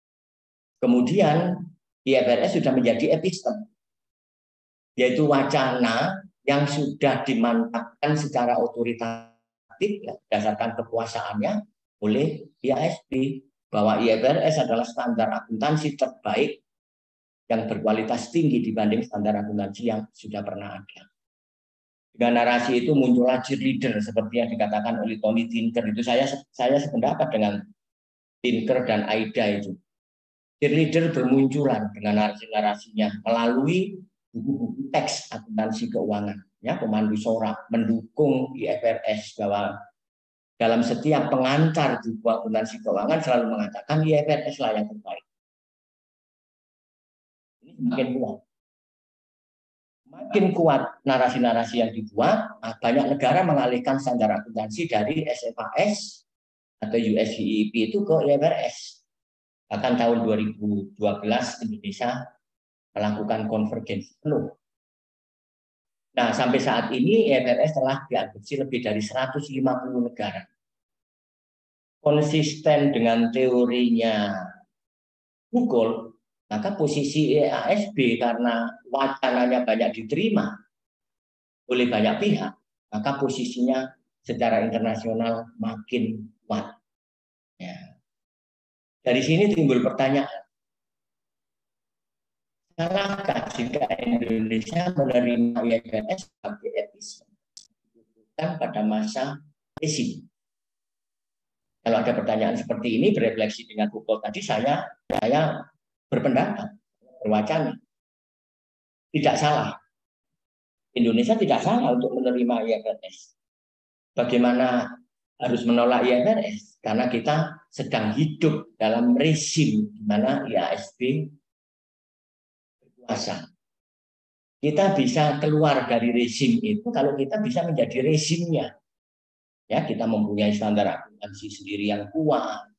Kemudian I F R S sudah menjadi epistem, yaitu wacana yang sudah dimantapkan secara otoritatif ya, berdasarkan kekuasaannya oleh I A S B. Bahwa I F R S adalah standar akuntansi terbaik yang berkualitas tinggi dibanding standar akuntansi yang sudah pernah ada. Dengan narasi itu muncullah cheerleader seperti yang dikatakan oleh Tony Tinker. Itu saya saya sependapat dengan Tinker dan Aida itu. Cheerleader bermunculan dengan narasi-narasinya melalui buku-buku teks akuntansi keuangan. Ya, pemandu sorak mendukung I F R S bahwa dalam setiap pengantar buku akuntansi keuangan selalu mengatakan I F R S lah yang terbaik. Ini makin kuat. Makin kuat narasi-narasi yang dibuat, banyak negara mengalihkan standar akuntansi dari S F A S atau U S G I P itu ke I F R S. Bahkan tahun dua ribu dua belas Indonesia melakukan konvergensi penuh. Nah, sampai saat ini I F R S telah diadopsi lebih dari seratus lima puluh negara. Konsisten dengan teorinya Foucault, maka posisi I A S B karena wacananya banyak diterima oleh banyak pihak, maka posisinya secara internasional makin kuat. Ya. Dari sini timbul pertanyaan. Salahkah jika Indonesia menerima I F R S sebagai epistem bukan pada masa rezim? Kalau ada pertanyaan seperti ini berefleksi dengan Foucault tadi, saya saya berpendapat, berwacana tidak salah. Indonesia tidak salah untuk menerima I F R S. Bagaimana harus menolak I F R S? Karena kita sedang hidup dalam rezim di mana I A S B asal. Kita bisa keluar dari rezim itu kalau kita bisa menjadi rezimnya. Ya, kita mempunyai standar akuntansi sendiri yang kuat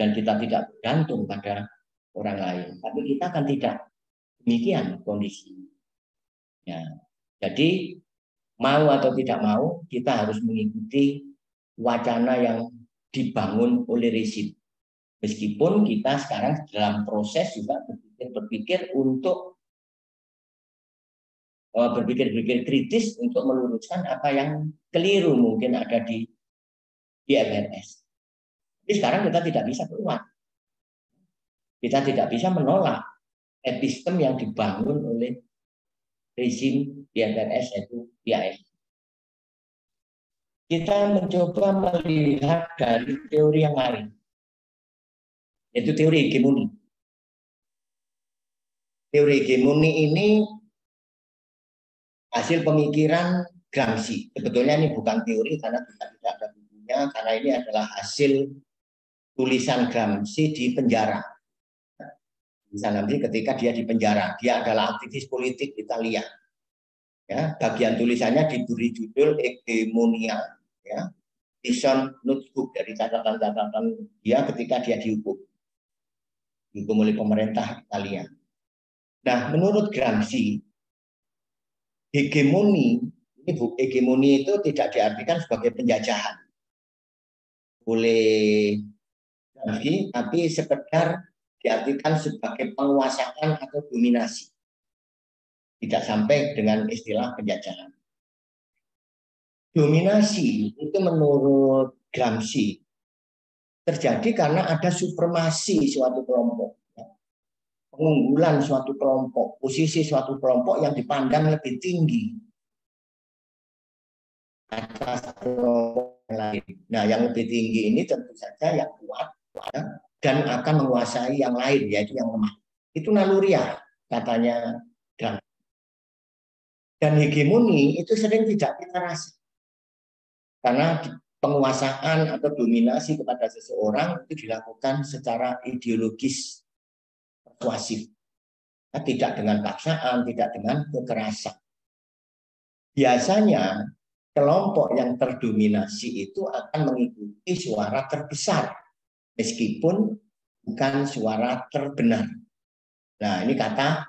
dan kita tidak bergantung pada orang lain. Tapi kita kan tidak demikian kondisinya. Ya, jadi mau atau tidak mau kita harus mengikuti wacana yang dibangun oleh rezim. Meskipun kita sekarang dalam proses juga berpikir-berpikir untuk berpikir-pikir kritis untuk meluruskan apa yang keliru mungkin ada di I F R S. Jadi sekarang kita tidak bisa keluar. Kita tidak bisa menolak epistem yang dibangun oleh rezim I F R S yaitu I A S. Kita mencoba melihat dari teori yang lain, yaitu teori hegemoni. Teori hegemoni ini hasil pemikiran Gramsci. Sebetulnya ini bukan teori karena tidak ada bukunya, karena ini adalah hasil tulisan Gramsci di penjara. Tulisan Gramsci ketika dia di penjara, dia adalah aktivis politik Italia. Ya, bagian tulisannya diberi judul Hegemonia, ya. Ison Notebook, dari catatan-catatan dia ketika dia dihukum. Dihukum oleh pemerintah Italia. Nah, menurut Gramsci, hegemoni, ini hegemoni itu tidak diartikan sebagai penjajahan oleh Gramsci, tapi sekedar diartikan sebagai penguasaan atau dominasi. Tidak sampai dengan istilah penjajahan. Dominasi itu menurut Gramsci terjadi karena ada supremasi suatu kelompok, pengunggulan suatu kelompok, posisi suatu kelompok yang dipandang lebih tinggi atas kelompok lain. Nah, yang lebih tinggi ini tentu saja yang kuat dan akan menguasai yang lain, yaitu yang lemah. Itu naluriah, katanya Gramsci. Dan hegemoni itu sering tidak kita rasa. Karena penguasaan atau dominasi kepada seseorang itu dilakukan secara ideologis persuasif. Tidak dengan paksaan, tidak dengan kekerasan. Biasanya kelompok yang terdominasi itu akan mengikuti suara terbesar, meskipun bukan suara terbenar. Nah, ini kata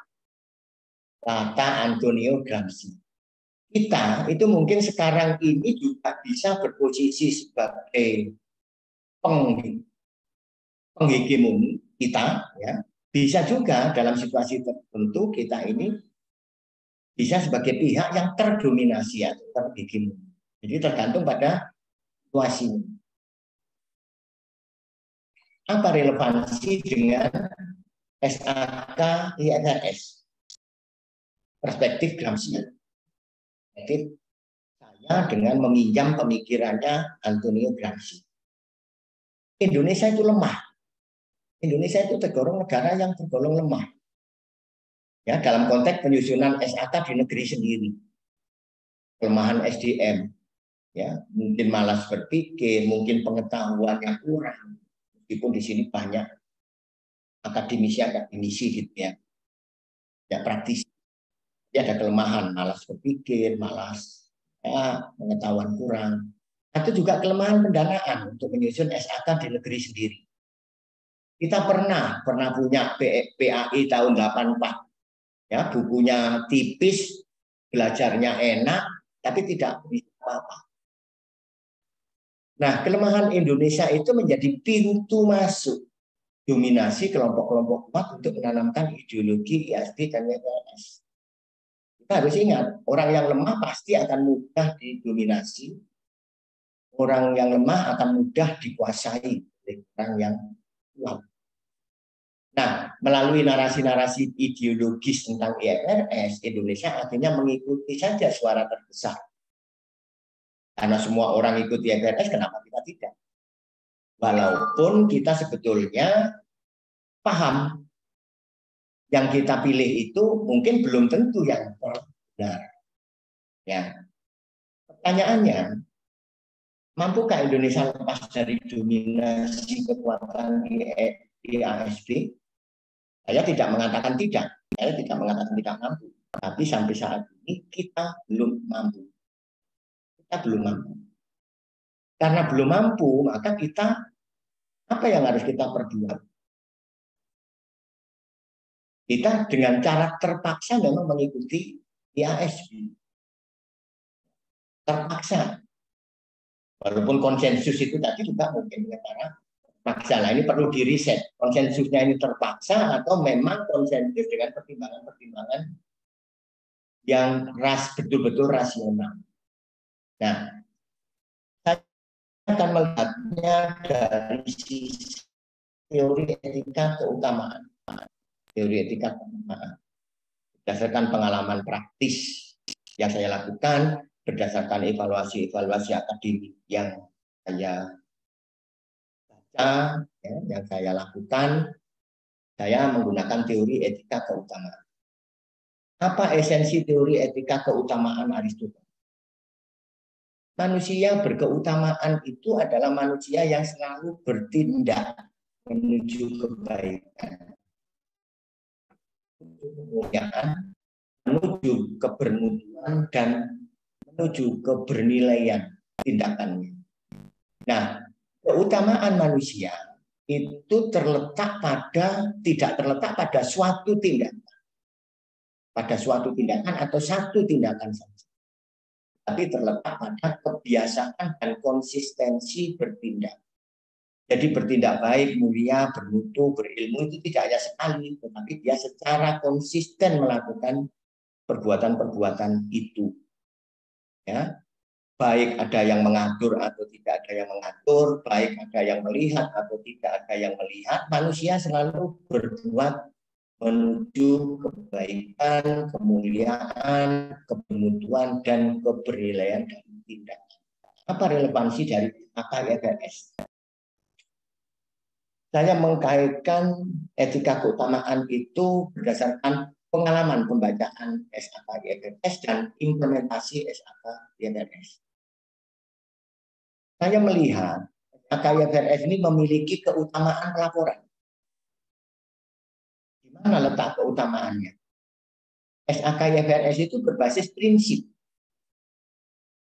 kata Antonio Gramsci. Kita itu mungkin sekarang ini juga bisa berposisi sebagai penghegemon kita, ya. Bisa juga dalam situasi tertentu kita ini bisa sebagai pihak yang terdominasi atau terhegemon. Jadi tergantung pada situasi. Apa relevansi dengan S A K I N R S? Perspektif Gramsci. Jadi saya dengan meminjam pemikirannya Antonio Gramsci. Indonesia itu lemah. Indonesia itu tergolong negara yang tergolong lemah. Ya, dalam konteks penyusunan S A K di negeri sendiri. Kelemahan S D M. Ya, mungkin malas berpikir, mungkin pengetahuan yang kurang. Meskipun di sini banyak akademisi-akademisi gitu ya. Ya, praktisi. Dia ada kelemahan, malas berpikir, malas ya, pengetahuan kurang. Atau juga kelemahan pendanaan untuk menyusun S A K di negeri sendiri. Kita pernah pernah punya P A I tahun delapan puluh empat. Ya, bukunya tipis, belajarnya enak, tapi tidak bisa apa-apa. Nah, kelemahan Indonesia itu menjadi pintu masuk dominasi kelompok-kelompok kuat untuk menanamkan ideologi I S D dan I N R S. Kita harus ingat, orang yang lemah pasti akan mudah didominasi. Orang yang lemah akan mudah dikuasai oleh orang yang kuat. Nah, melalui narasi-narasi ideologis tentang I N R S, Indonesia akhirnya mengikuti saja suara terbesar. Karena semua orang ikut I N R S, kenapa kita tidak? Walaupun kita sebetulnya paham yang kita pilih itu mungkin belum tentu yang benar. Ya. Pertanyaannya, mampukah Indonesia lepas dari dominasi kekuatan I A S B? Saya tidak mengatakan tidak. Saya tidak mengatakan tidak mampu. Tapi sampai saat ini kita belum mampu. Kita belum mampu. Karena belum mampu, maka kita, apa yang harus kita perbuat? Kita dengan cara terpaksa memang mengikuti I A S B. Terpaksa. Walaupun konsensus itu tadi juga mungkin dengan cara terpaksa. Nah, ini perlu diriset. Konsensusnya ini terpaksa atau memang konsensus dengan pertimbangan-pertimbangan yang ras betul-betul rasional. Nah, saya akan melihatnya dari sisi teori etika keutamaan. Teori etika keutamaan berdasarkan pengalaman praktis yang saya lakukan, berdasarkan evaluasi-evaluasi akademik yang saya baca, ya, yang saya lakukan, saya menggunakan teori etika keutamaan. Apa esensi teori etika keutamaan Aristoteles? manusia berkeutamaan itu adalah manusia yang selalu bertindak menuju kebaikan, menuju kemuliaan, menuju kebermutuan, dan menuju kebernilaian tindakannya. Nah, keutamaan manusia itu terletak pada tidak terletak pada suatu tindakan, pada suatu tindakan atau satu tindakan saja, tapi terletak pada kebiasaan dan konsistensi bertindak. Jadi bertindak baik, mulia, bermutu, berilmu itu tidak hanya sekali, tetapi dia secara konsisten melakukan perbuatan-perbuatan itu. Ya. Baik ada yang mengatur atau tidak ada yang mengatur, baik ada yang melihat atau tidak ada yang melihat, manusia selalu berbuat menuju kebaikan, kemuliaan, kebermutuan, dan kebernilaian dalam tindakan. Apa relevansi dari A K I dan S? Saya mengkaitkan etika keutamaan itu berdasarkan pengalaman pembacaan S A K I F N S dan implementasi S A K I F N S. Saya melihat S A K I F N S ini memiliki keutamaan pelaporan. Di mana letak keutamaannya? S A K I F N S itu berbasis prinsip,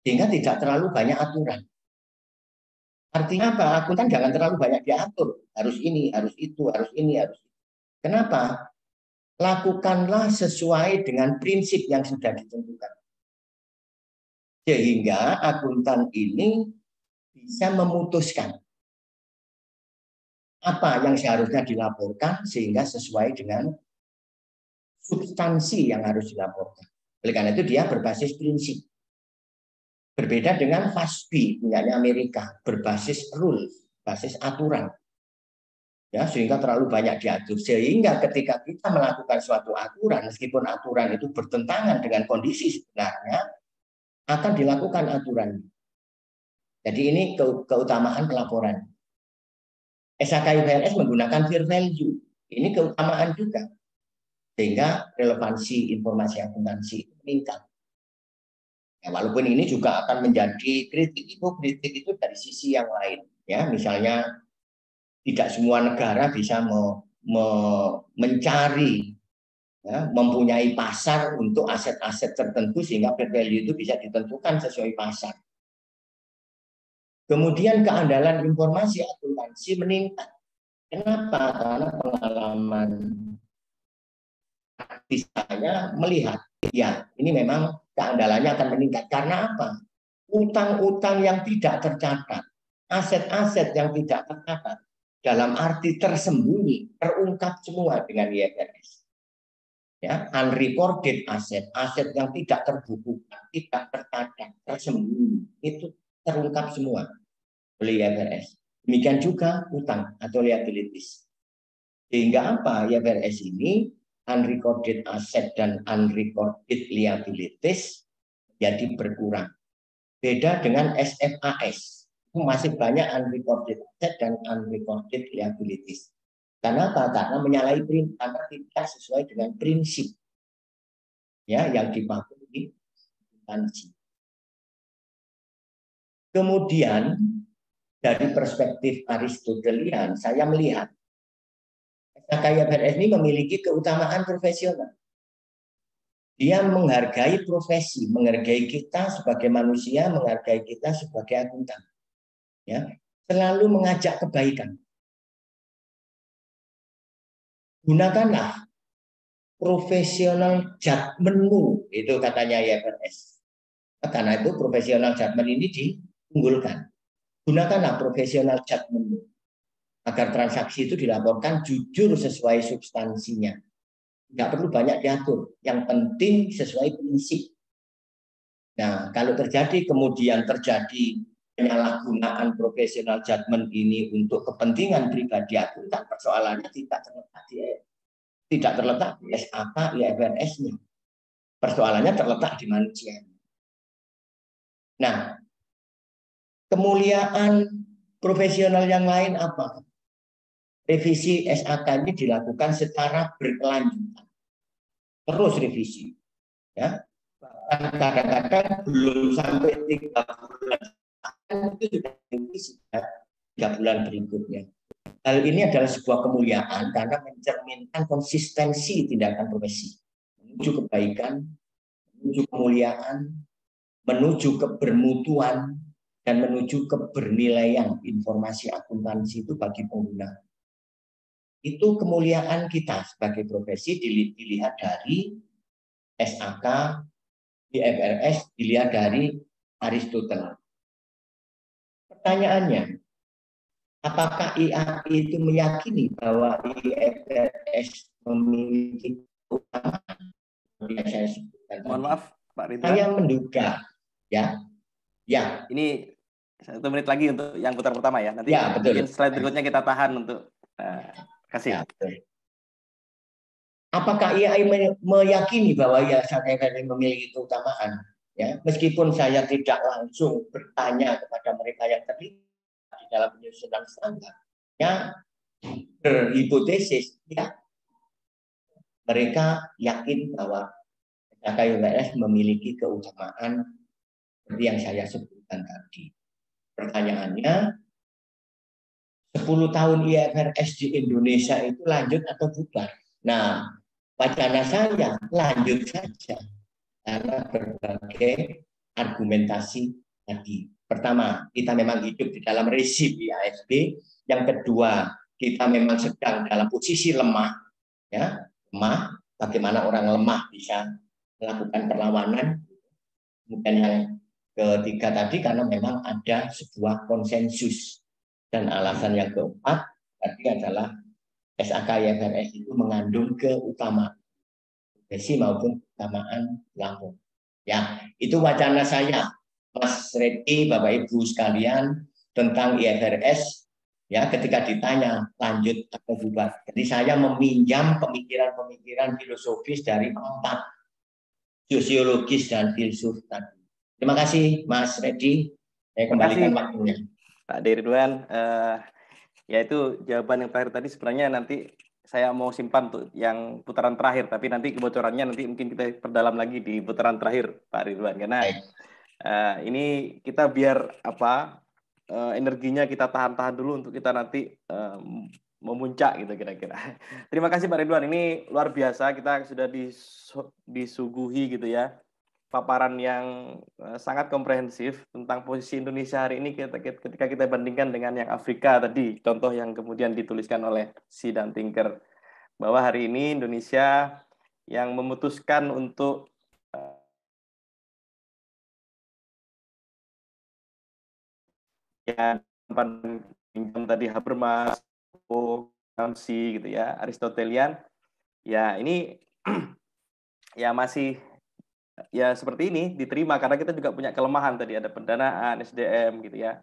sehingga tidak terlalu banyak aturan. Artinya apa? Akuntan jangan terlalu banyak diatur. Harus ini, harus itu, harus ini, harus itu. Kenapa? Lakukanlah sesuai dengan prinsip yang sudah ditentukan. Sehingga akuntan ini bisa memutuskan apa yang seharusnya dilaporkan sehingga sesuai dengan substansi yang harus dilaporkan. Oleh karena itu dia berbasis prinsip. Berbeda dengan F A S B punyanya Amerika, berbasis rule, basis aturan. Ya, sehingga terlalu banyak diatur, sehingga ketika kita melakukan suatu aturan, meskipun aturan itu bertentangan dengan kondisi sebenarnya, akan dilakukan aturan. Jadi ini keutamaan pelaporan. S A K I F N S menggunakan fair value, ini keutamaan juga, sehingga relevansi informasi akuntansi meningkat. Ya, walaupun ini juga akan menjadi kritik, itu kritik itu dari sisi yang lain, ya misalnya. Tidak semua negara bisa me, me, mencari, ya, mempunyai pasar untuk aset-aset tertentu sehingga fair value itu bisa ditentukan sesuai pasar. Kemudian keandalan informasi akuntansi meningkat. Kenapa? Karena pengalaman praktis saya melihat, ya ini memang keandalannya akan meningkat. Karena apa? Utang-utang yang tidak tercatat, aset-aset yang tidak tercatat, dalam arti tersembunyi, terungkap semua dengan I F R S. Ya, unrecorded asset, aset yang tidak terbukukan, tidak tercatat, tersembunyi, itu terungkap semua oleh I F R S. Demikian juga utang atau liabilities. Sehingga apa? I F R S ini unrecorded asset dan unrecorded liabilities jadi berkurang. Beda dengan S F A S. Masih banyak unrecorded asset dan unrecorded liabilities. Karena apa? Karena menyalahi prinsip, karena tidak sesuai dengan prinsip ya yang dipakai di akuntansi. Kemudian dari perspektif Aristotelian, saya melihat S A K I F N S ini memiliki keutamaan profesional. Dia menghargai profesi, menghargai kita sebagai manusia, menghargai kita sebagai akuntan. Ya, selalu mengajak kebaikan. Gunakanlah profesional judgment-mu, itu katanya I F R S. Karena itu profesional judgment ini diunggulkan. Gunakanlah profesional judgment-mu agar transaksi itu dilaporkan jujur sesuai substansinya. Nggak perlu banyak diatur, yang penting sesuai prinsip. Nah, kalau terjadi kemudian terjadi penyalahgunaan profesional judgment ini untuk kepentingan pribadi akuntan, persoalannya tidak terletak di tidak terletak di S A K I F N S-nya. Persoalannya terletak di manusia. Nah, kemuliaan profesional yang lain apa? Revisi S A K ini dilakukan secara berkelanjutan. Terus revisi, ya. kadang-kadang belum sampai tiga bulan itu sudah tinggi sejak tiga bulan berikutnya. Hal ini adalah sebuah kemuliaan karena mencerminkan konsistensi tindakan profesi menuju kebaikan, menuju kemuliaan, menuju kebermutuan, dan menuju kebernilaian informasi akuntansi itu bagi pengguna. Itu kemuliaan kita sebagai profesi dilihat dari S A K, I F R S, dilihat dari Aristoteles. Pertanyaannya, apakah I A P I itu meyakini bahwa I F R S memiliki keutamaan? Mohon maaf, Pak Ridwan. Saya menduga, ya, ya. Ini satu menit lagi untuk yang putar pertama ya. Nanti ya, betul. Mungkin slide berikutnya kita tahan untuk uh, kasih. Ya, apakah I A P I meyakini bahwa yayasan I F R S memiliki keutamaan? Ya, meskipun saya tidak langsung bertanya kepada mereka yang terlibat di dalam penyusunan standar, ya, berhipotesis, ya, mereka yakin bahwa I F R S memiliki keutamaan seperti yang saya sebutkan tadi. Pertanyaannya, sepuluh tahun I F R S di Indonesia itu lanjut atau bubar? Nah, wacana saya lanjut saja karena berbagai argumentasi tadi. Pertama, kita memang hidup di dalam rezim I A S B. Yang kedua, kita memang sedang dalam posisi lemah, ya, lemah. Bagaimana orang lemah bisa melakukan perlawanan? Kemudian yang ketiga tadi, karena memang ada sebuah konsensus. Dan alasan yang keempat tadi adalah S A K I F R S itu mengandung keutamaan profesi maupun keutamaan pelaku. Ya, itu wacana saya, Mas Redi, Bapak Ibu sekalian, tentang I F R S, ya, ketika ditanya lanjut atau bubar. Jadi saya meminjam pemikiran-pemikiran filosofis dari empat sosiologis dan filsuf tadi. Terima kasih, Mas Redi. Saya kembalikan waktunya. Pak Ridwan, eh, yaitu jawaban yang terakhir tadi sebenarnya nanti saya mau simpan untuk yang putaran terakhir, tapi nanti kebocorannya nanti mungkin kita perdalam lagi di putaran terakhir, Pak Ridwan, karena baik. Uh, ini kita biar apa uh, energinya kita tahan-tahan dulu untuk kita nanti uh, memuncak gitu kira-kira. Terima kasih Pak Ridwan, ini luar biasa, kita sudah disuguhi gitu ya paparan yang uh, sangat komprehensif tentang posisi Indonesia hari ini ketika kita bandingkan dengan yang Afrika tadi, contoh yang kemudian dituliskan oleh Sy dan Tinker bahwa hari ini Indonesia yang memutuskan untuk ya pinjam tadi Habermas, Foucault, Gramsci gitu ya, Aristotelian. Ya ini ya masih ya seperti ini diterima karena kita juga punya kelemahan tadi, ada pendanaan, S D M gitu ya.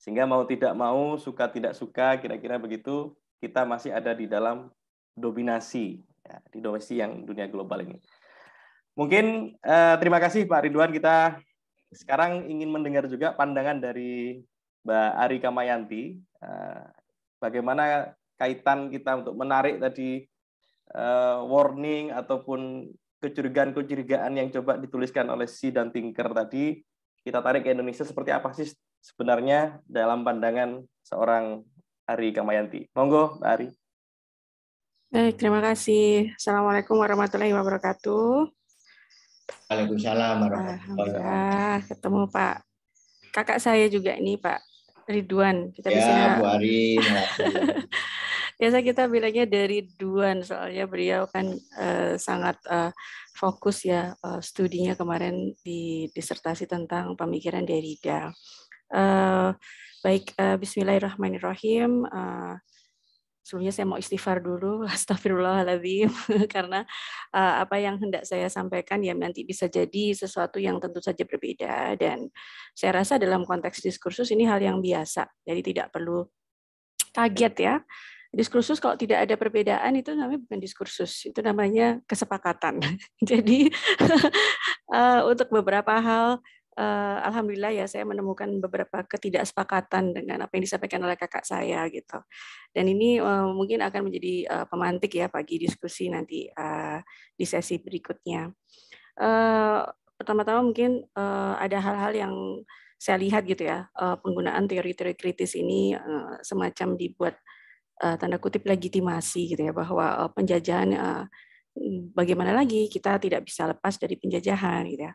Sehingga mau tidak mau, suka tidak suka, kira-kira begitu, kita masih ada di dalam dominasi, ya, di dominasi yang dunia global ini. Mungkin eh, terima kasih Pak Ridwan, kita sekarang ingin mendengar juga pandangan dari Mbak Ari Kamayanti, bagaimana kaitan kita untuk menarik tadi warning ataupun kecurigaan-kecurigaan yang coba dituliskan oleh Sy dan Tinker tadi, kita tarik ke Indonesia seperti apa sih sebenarnya dalam pandangan seorang Ari Kamayanti. Monggo, Mbak Ari. Baik, terima kasih. Assalamualaikum warahmatullahi wabarakatuh. Waalaikumsalam warahmatullahi wabarakatuh. Ketemu Pak. Kakak saya juga ini Pak Ridwan. Kita ya, bisa... Bu Ari. Biasa kita bilangnya dari Duan, soalnya beliau kan uh, sangat uh, fokus ya uh, studinya kemarin di disertasi tentang pemikiran Derrida. Uh, baik, uh, bismillahirrahmanirrahim. Uh, Sebelumnya saya mau istighfar dulu, astagfirullahaladzim, karena uh, apa yang hendak saya sampaikan ya nanti bisa jadi sesuatu yang tentu saja berbeda, dan saya rasa dalam konteks diskursus ini hal yang biasa, jadi tidak perlu kaget ya. Diskursus kalau tidak ada perbedaan itu namanya bukan diskursus, itu namanya kesepakatan. Jadi uh, untuk beberapa hal, Uh, alhamdulillah ya saya menemukan beberapa ketidaksepakatan dengan apa yang disampaikan oleh kakak saya gitu. Dan ini uh, mungkin akan menjadi uh, pemantik ya bagi diskusi nanti uh, di sesi berikutnya. Uh, pertama-tama mungkin uh, ada hal-hal yang saya lihat gitu ya, uh, penggunaan teori-teori kritis ini uh, semacam dibuat uh, tanda kutip legitimasi gitu ya, bahwa uh, penjajahan uh, bagaimana lagi kita tidak bisa lepas dari penjajahan gitu ya.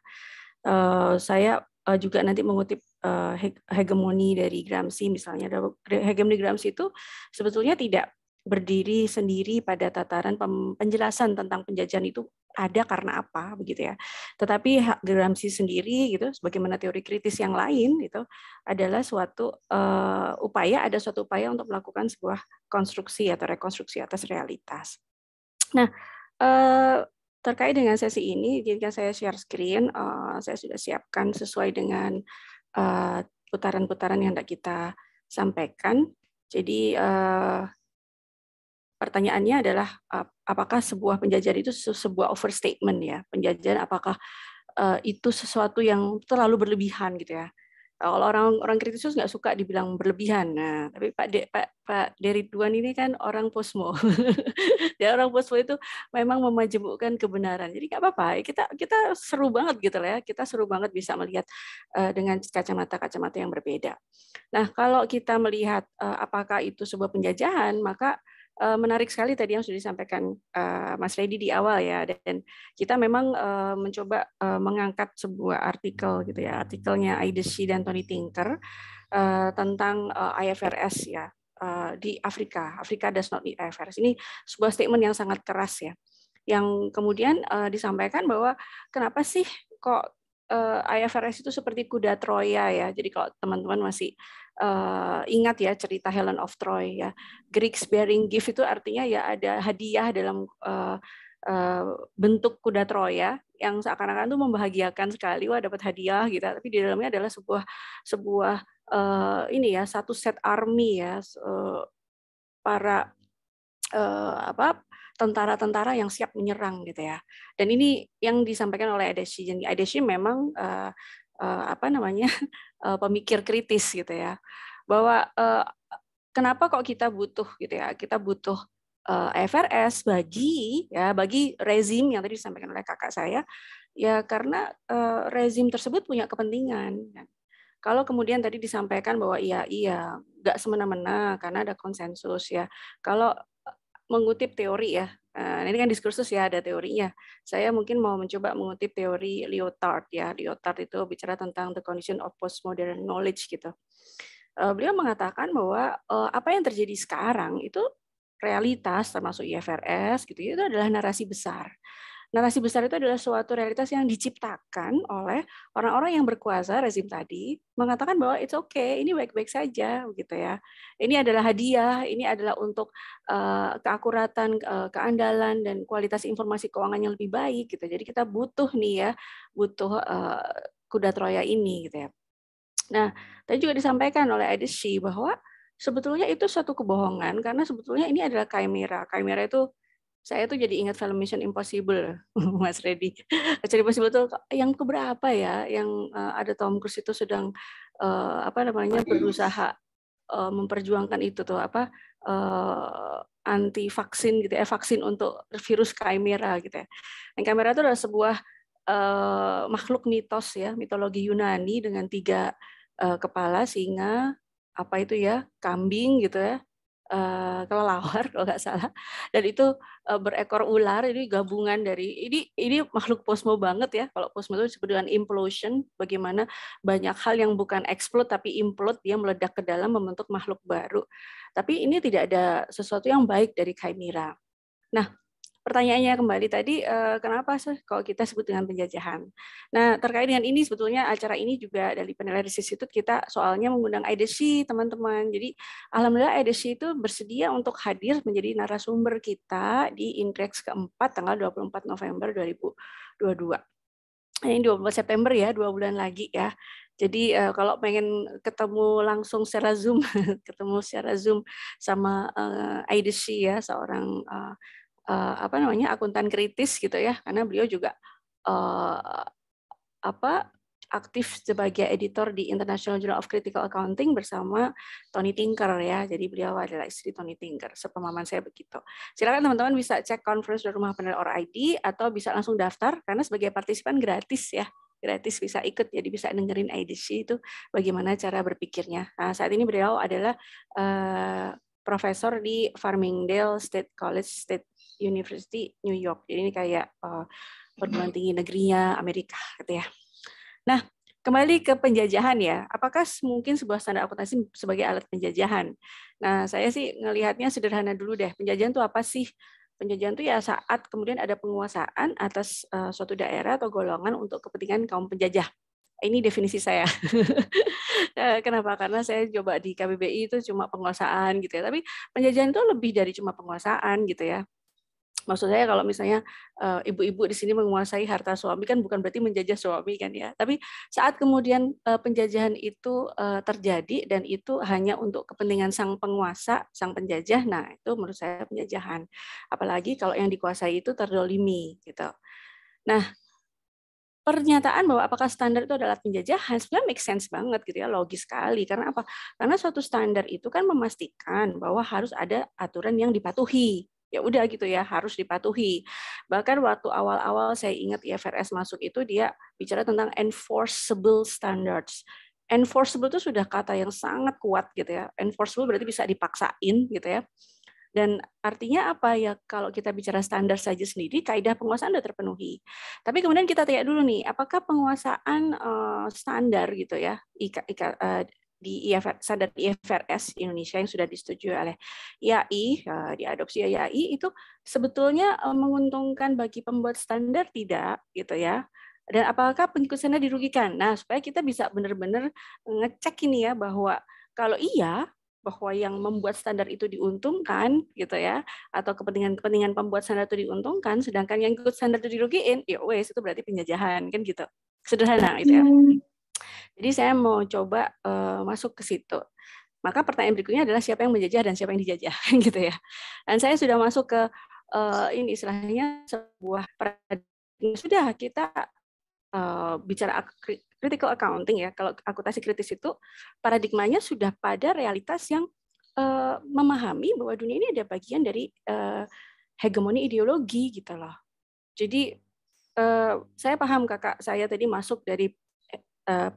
Uh, saya uh, juga nanti mengutip uh, hegemoni dari Gramsci misalnya. Hegemoni Gramsci itu sebetulnya tidak berdiri sendiri pada tataran penjelasan tentang penjajahan itu ada karena apa begitu ya. Tetapi Gramsci sendiri gitu, sebagaimana teori kritis yang lain itu adalah suatu uh, upaya ada suatu upaya untuk melakukan sebuah konstruksi atau rekonstruksi atas realitas. Nah, uh, terkait dengan sesi ini, jika saya share screen, uh, saya sudah siapkan sesuai dengan uh, putaran-putaran yang hendak kita sampaikan. Jadi uh, pertanyaannya adalah apakah sebuah penjajahan itu sebuah overstatement ya? Penjajahan apakah uh, itu sesuatu yang terlalu berlebihan gitu ya? Kalau orang orang kritis itu nggak suka dibilang berlebihan. Nah, tapi Pak De, Pak Pak Ahmad Ridwan ini kan orang posmo. Ya, orang posmo itu memang memajemukkan kebenaran. Jadi nggak apa-apa. Kita kita seru banget gitu lah ya. Kita seru banget bisa melihat uh, dengan kacamata-kacamata yang berbeda. Nah, kalau kita melihat uh, apakah itu sebuah penjajahan, maka menarik sekali tadi yang sudah disampaikan Mas Redi di awal ya, dan kita memang mencoba mengangkat sebuah artikel gitu ya, artikelnya Aida Sy dan Tony Tinker tentang I F R S ya di Afrika. Afrika does not need I F R S. Ini sebuah statement yang sangat keras ya, yang kemudian disampaikan bahwa kenapa sih kok I F R S itu seperti kuda Troya ya. Jadi kalau teman-teman masih uh, ingat ya cerita Helen of Troy ya, Greeks bearing gift itu artinya ya ada hadiah dalam uh, uh, bentuk kuda Troya yang seakan-akan tuh membahagiakan sekali, wah dapat hadiah gitu. Tapi di dalamnya adalah sebuah sebuah uh, ini ya satu set army ya uh, para uh, apa? tentara-tentara yang siap menyerang gitu ya. Dan ini yang disampaikan oleh Aida Sy. Jadi Aida Sy memang uh, uh, apa namanya uh, pemikir kritis gitu ya. Bahwa uh, kenapa kok kita butuh gitu ya? Kita butuh uh, I F R S bagi ya bagi rezim yang tadi disampaikan oleh kakak saya ya, karena uh, rezim tersebut punya kepentingan. Kalau kemudian tadi disampaikan bahwa iya iya nggak semena-mena karena ada konsensus ya. Kalau mengutip teori ya, nah, ini kan diskursus ya, ada teorinya. Saya mungkin mau mencoba mengutip teori Lyotard ya. Lyotard itu bicara tentang the condition of postmodern knowledge gitu. Uh, beliau mengatakan bahwa uh, apa yang terjadi sekarang itu realitas termasuk I F R S gitu, itu adalah narasi besar. Narasi besar itu adalah suatu realitas yang diciptakan oleh orang-orang yang berkuasa rezim tadi, mengatakan bahwa it's okay, ini baik-baik saja gitu ya. Ini adalah hadiah, ini adalah untuk uh, keakuratan, uh, keandalan dan kualitas informasi keuangan yang lebih baik gitu. Jadi kita butuh nih ya, butuh uh, kuda Troya ini gitu ya. Nah, tadi juga disampaikan oleh Aida Sy bahwa sebetulnya itu suatu kebohongan karena sebetulnya ini adalah chimera. Chimera itu saya tuh jadi ingat film Mission Impossible, Mas Redi. Jadi Impossible tuh yang keberapa ya, yang uh, ada Tom Cruise itu sedang uh, apa namanya berusaha uh, memperjuangkan itu tuh apa uh, anti vaksin gitu ya, eh, vaksin untuk virus chimera gitu ya. Dan chimera itu adalah sebuah uh, makhluk mitos ya, mitologi Yunani dengan tiga uh, kepala singa, apa itu ya, kambing gitu ya. Uh, kelelawar kalau nggak salah, dan itu uh, berekor ular. Ini gabungan dari ini ini makhluk posmo banget ya. Kalau posmo itu disebut dengan implosion, bagaimana banyak hal yang bukan explode tapi implode, dia meledak ke dalam membentuk makhluk baru. Tapi ini tidak ada sesuatu yang baik dari chimera. Nah, pertanyaannya kembali tadi, kenapa sih kalau kita sebut dengan penjajahan? Nah, terkait dengan ini sebetulnya acara ini juga dari peneliti institut kita soalnya mengundang Aida Sy, teman-teman. Jadi alhamdulillah Aida Sy itu bersedia untuk hadir menjadi narasumber kita di Indeks keempat tanggal dua puluh empat November dua ribu dua puluh dua. Ini dua puluh empat September ya, dua bulan lagi ya. Jadi uh, kalau pengen ketemu langsung secara Zoom, ketemu secara Zoom sama uh, Aida Sy ya, seorang uh, Uh, apa namanya akuntan kritis gitu ya, karena beliau juga uh, apa aktif sebagai editor di International Journal of Critical Accounting bersama Tony Tinker ya. Jadi beliau adalah istri Tony Tinker, sepemahaman saya begitu. Silakan teman-teman bisa cek conference.rumahpanel dot org I D atau bisa langsung daftar karena sebagai partisipan gratis ya. gratis bisa ikut, jadi bisa dengerin I D C itu bagaimana cara berpikirnya. Nah, saat ini beliau adalah uh, profesor di Farmingdale State College State University New York. Jadi ini kayak uh, perguruan tinggi negerinya Amerika gitu ya. Nah, kembali ke penjajahan ya. Apakah mungkin sebuah standar akuntansi sebagai alat penjajahan? Nah, saya sih ngelihatnya sederhana dulu deh. Penjajahan itu apa sih? Penjajahan itu ya saat kemudian ada penguasaan atas uh, suatu daerah atau golongan untuk kepentingan kaum penjajah. Ini definisi saya. Kenapa? Karena saya coba di K B B I itu cuma penguasaan gitu ya. Tapi penjajahan itu lebih dari cuma penguasaan gitu ya. Maksud saya kalau misalnya ibu-ibu di sini menguasai harta suami kan bukan berarti menjajah suami kan ya. Tapi saat kemudian penjajahan itu terjadi dan itu hanya untuk kepentingan sang penguasa, sang penjajah, nah itu menurut saya penjajahan. Apalagi kalau yang dikuasai itu terdolimi gitu. Nah, pernyataan bahwa apakah standar itu adalah penjajahan sebenarnya make sense banget gitu ya, logis sekali. Karena apa? Karena suatu standar itu kan memastikan bahwa harus ada aturan yang dipatuhi. Ya udah gitu ya, harus dipatuhi. Bahkan waktu awal-awal saya ingat I F R S masuk itu dia bicara tentang enforceable standards. Enforceable itu sudah kata yang sangat kuat gitu ya. Enforceable berarti bisa dipaksain gitu ya. Dan artinya apa ya, kalau kita bicara standar saja sendiri, kaidah penguasaan sudah terpenuhi. Tapi kemudian kita tanya dulu nih, apakah penguasaan uh, standar gitu ya, Ika, Ika, uh, di I F R S, standar I F R S Indonesia yang sudah disetujui oleh I A I, uh, diadopsi I A I, itu sebetulnya uh, menguntungkan bagi pembuat standar tidak gitu ya. Dan apakah pengikut standar dirugikan? Nah, supaya kita bisa benar-benar ngecek ini ya, bahwa kalau iya, bahwa yang membuat standar itu diuntungkan gitu ya, atau kepentingan-kepentingan pembuat standar itu diuntungkan, sedangkan yang ikut standar itu dirugiin, ya wes itu berarti penjajahan kan gitu, sederhana gitu ya. Jadi saya mau coba uh, masuk ke situ. Maka pertanyaan berikutnya adalah siapa yang menjajah dan siapa yang dijajah gitu ya. Dan saya sudah masuk ke uh, ini istilahnya sebuah paradigma. Sudah kita uh, bicara critical accounting ya, kalau akuntansi kritis itu paradigmanya sudah pada realitas yang uh, memahami bahwa dunia ini ada bagian dari uh, hegemoni ideologi gitu loh. Jadi uh, saya paham kakak saya tadi masuk dari uh,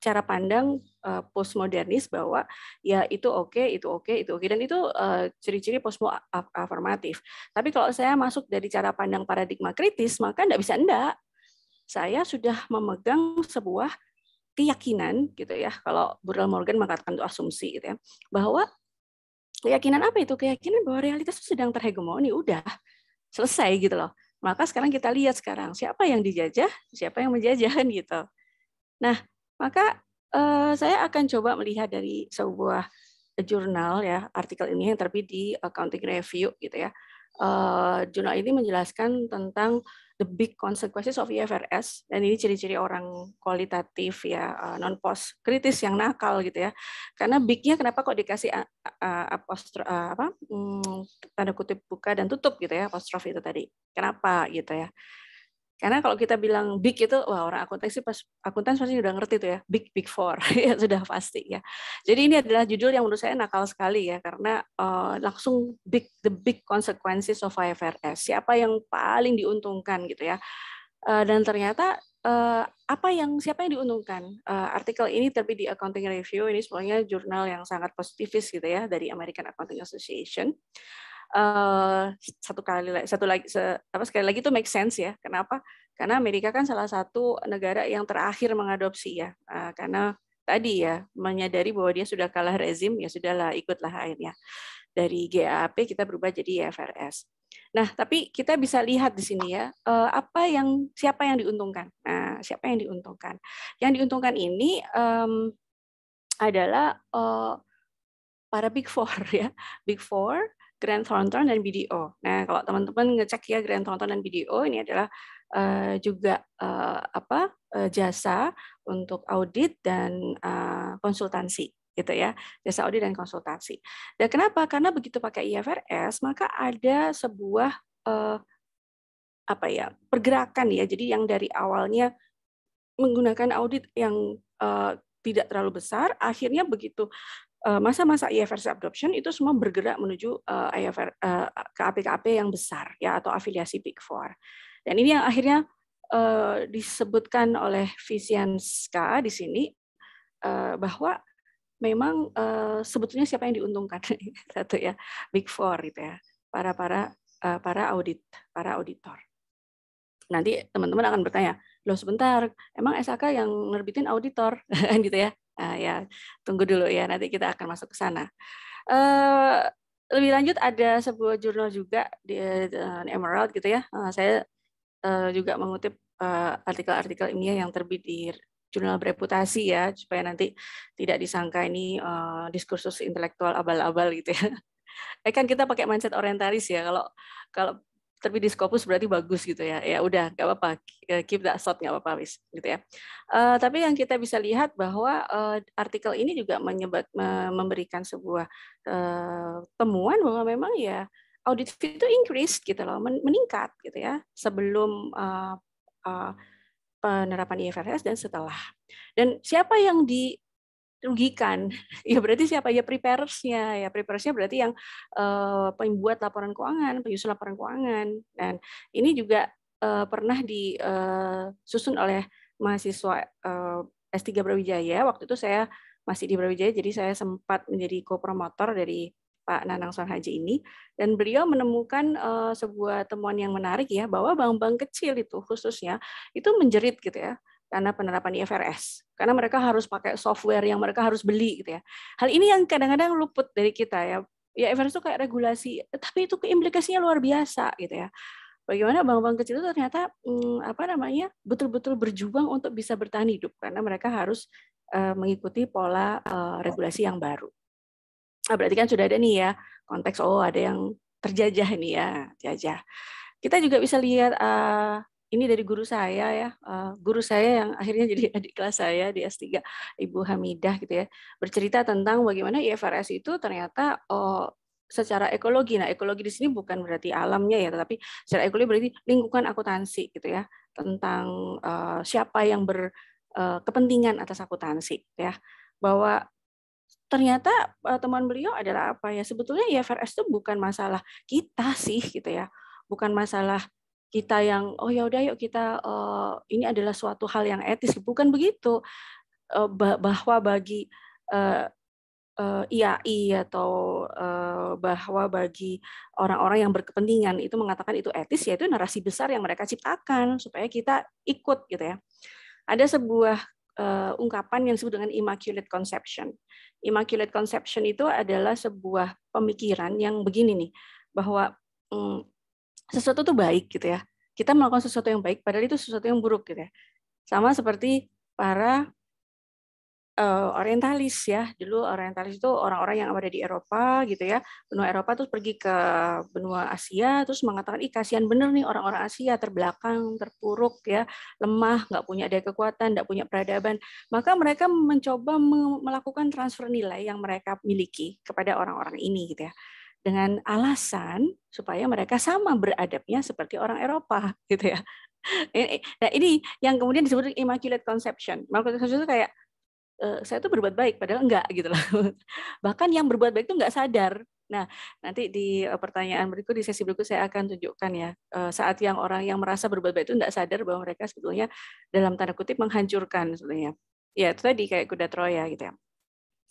cara pandang uh, postmodernis bahwa ya itu oke, okay, itu oke, okay, itu oke, okay, dan itu uh, ciri-ciri postmo afirmatif. Tapi kalau saya masuk dari cara pandang paradigma kritis, maka enggak bisa enggak. Saya sudah memegang sebuah keyakinan gitu ya, kalau Burrell Morgan mengatakan itu asumsi gitu ya, bahwa keyakinan apa itu? Keyakinan bahwa realitas itu sedang terhegemoni, udah selesai gitu loh. Maka sekarang kita lihat sekarang siapa yang dijajah, siapa yang menjajah gitu. Nah, maka eh, saya akan coba melihat dari sebuah jurnal ya, artikel ini yang terbit di Accounting Review gitu ya. Uh, jurnal ini menjelaskan tentang the big consequences of I F R S, dan ini ciri-ciri orang kualitatif ya, uh, non post kritis yang nakal gitu ya. Karena bignya kenapa kok dikasih uh, uh, apostro, uh, apa um, tanda kutip buka dan tutup gitu ya, apostrof itu tadi, kenapa gitu ya? Karena kalau kita bilang big itu, wah orang akuntansi pas akuntan pasti udah ngerti tuh ya, big big four ya sudah pasti ya. Jadi ini adalah judul yang menurut saya nakal sekali ya, karena uh, langsung big the big consequences of I F R S. Siapa yang paling diuntungkan gitu ya? Uh, dan ternyata uh, apa yang siapa yang diuntungkan? Uh, artikel ini terbit di Accounting Review, ini sebenarnya jurnal yang sangat positifis gitu ya dari American Accounting Association. Uh, satu kali satu lagi se, apa sekali lagi itu make sense ya. Kenapa? Karena Amerika kan salah satu negara yang terakhir mengadopsi ya. Uh, karena tadi ya menyadari bahwa dia sudah kalah rezim, ya sudahlah ikutlah akhirnya dari G A A P kita berubah jadi I F R S. Nah, tapi kita bisa lihat di sini ya, uh, apa yang siapa yang diuntungkan? Nah, siapa yang diuntungkan? Yang diuntungkan ini um, adalah uh, para Big Four ya, Big Four, Grant Thornton, dan B D O. Nah, kalau teman-teman ngecek ya, Grant Thornton dan B D O ini adalah uh, juga uh, apa uh, jasa untuk audit dan uh, konsultansi, gitu ya, jasa audit dan konsultansi. Dan kenapa? Karena begitu pakai I F R S, maka ada sebuah uh, apa ya pergerakan ya. Jadi yang dari awalnya menggunakan audit yang uh, tidak terlalu besar, akhirnya begitu masa-masa I F R S adoption itu semua bergerak menuju I F R S, K A P K A P yang besar ya, atau afiliasi Big Four. Dan ini yang akhirnya eh, disebutkan oleh Visianska di sini eh, bahwa memang eh, sebetulnya siapa yang diuntungkan satu ya, Big Four gitu ya, para para eh, para audit para auditor. Nanti teman-teman akan bertanya, loh sebentar, emang S A K yang nerbitin auditor gitu ya? Nah, ya tunggu dulu ya, nanti kita akan masuk ke sana. Uh, lebih lanjut ada sebuah jurnal juga di uh, Emerald gitu ya. Uh, saya uh, juga mengutip artikel-artikel uh, ilmiah yang terbit di jurnal bereputasi ya, supaya nanti tidak disangka ini uh, diskursus intelektual abal-abal gitu ya. Eh, kan kita pakai mindset orientalis ya, kalau kalau terbit di Scopus berarti bagus gitu ya. Ya udah, nggak apa-apa. Keep that shot, nggak apa-apa wis gitu ya. Uh, tapi yang kita bisa lihat bahwa uh, artikel ini juga menyebab, memberikan sebuah uh, temuan bahwa memang ya audit fee itu increase gitu loh, meningkat gitu ya sebelum uh, uh, penerapan I F R S dan setelah. Dan siapa yang di rugikan, ya berarti siapa ya preparers-nya, ya preparers-nya berarti yang uh, pembuat laporan keuangan, penyusun laporan keuangan, dan ini juga uh, pernah disusun oleh mahasiswa uh, S tiga Brawijaya. Waktu itu saya masih di Brawijaya, jadi saya sempat menjadi co-promotor dari Pak Nanang Sonhaji ini, dan beliau menemukan uh, sebuah temuan yang menarik ya, bahwa bank-bank kecil itu khususnya itu menjerit gitu ya karena penerapan I F R S, karena mereka harus pakai software yang mereka harus beli gitu ya. Hal ini yang kadang-kadang luput dari kita ya. Ya I F R S itu kayak regulasi, tapi itu implikasinya luar biasa gitu ya. Bagaimana bank-bank kecil itu ternyata hmm, apa namanya betul-betul berjuang untuk bisa bertahan hidup karena mereka harus uh, mengikuti pola uh, regulasi yang baru. Nah, berarti kan sudah ada nih ya konteks, oh ada yang terjajah nih ya, terjajah. Kita juga bisa lihat. Uh, Ini dari guru saya ya, guru saya yang akhirnya jadi adik kelas saya di S tiga, Ibu Hamidah gitu ya, bercerita tentang bagaimana I F R S itu ternyata oh, secara ekologi, nah ekologi di sini bukan berarti alamnya ya, tetapi secara ekologi berarti lingkungan akuntansi gitu ya, tentang uh, siapa yang berkepentingan uh, atas akuntansi ya, bahwa ternyata uh, teman beliau adalah apa ya, sebetulnya I F R S itu bukan masalah kita sih gitu ya, bukan masalah kita yang oh ya udah yuk kita uh, ini adalah suatu hal yang etis, bukan begitu, uh, bahwa bagi uh, uh, I A I atau uh, bahwa bagi orang-orang yang berkepentingan itu mengatakan itu etis, yaitu narasi besar yang mereka ciptakan supaya kita ikut gitu ya. Ada sebuah uh, ungkapan yang disebut dengan immaculate conception. Immaculate conception itu adalah sebuah pemikiran yang begini nih, bahwa um, sesuatu tuh baik gitu ya. Kita melakukan sesuatu yang baik, padahal itu sesuatu yang buruk gitu ya. Sama seperti para uh, orientalis ya. Dulu orientalis itu orang-orang yang ada di Eropa gitu ya. Benua Eropa terus pergi ke benua Asia, terus mengatakan, ih kasihan bener nih orang-orang Asia terbelakang, terpuruk ya, lemah, nggak punya daya kekuatan, nggak punya peradaban. Maka mereka mencoba melakukan transfer nilai yang mereka miliki kepada orang-orang ini gitu ya, dengan alasan supaya mereka sama beradabnya seperti orang Eropa gitu ya. Nah ini yang kemudian disebut immaculate conception. Immaculate conception itu kayak e, saya tuh berbuat baik padahal enggak gitu loh. Bahkan yang berbuat baik itu enggak sadar. Nah nanti di pertanyaan berikut, di sesi berikut saya akan tunjukkan ya, saat yang orang yang merasa berbuat baik itu enggak sadar bahwa mereka sebetulnya dalam tanda kutip menghancurkan sebetulnya. Ya itu tadi kayak kuda Troya gitu ya.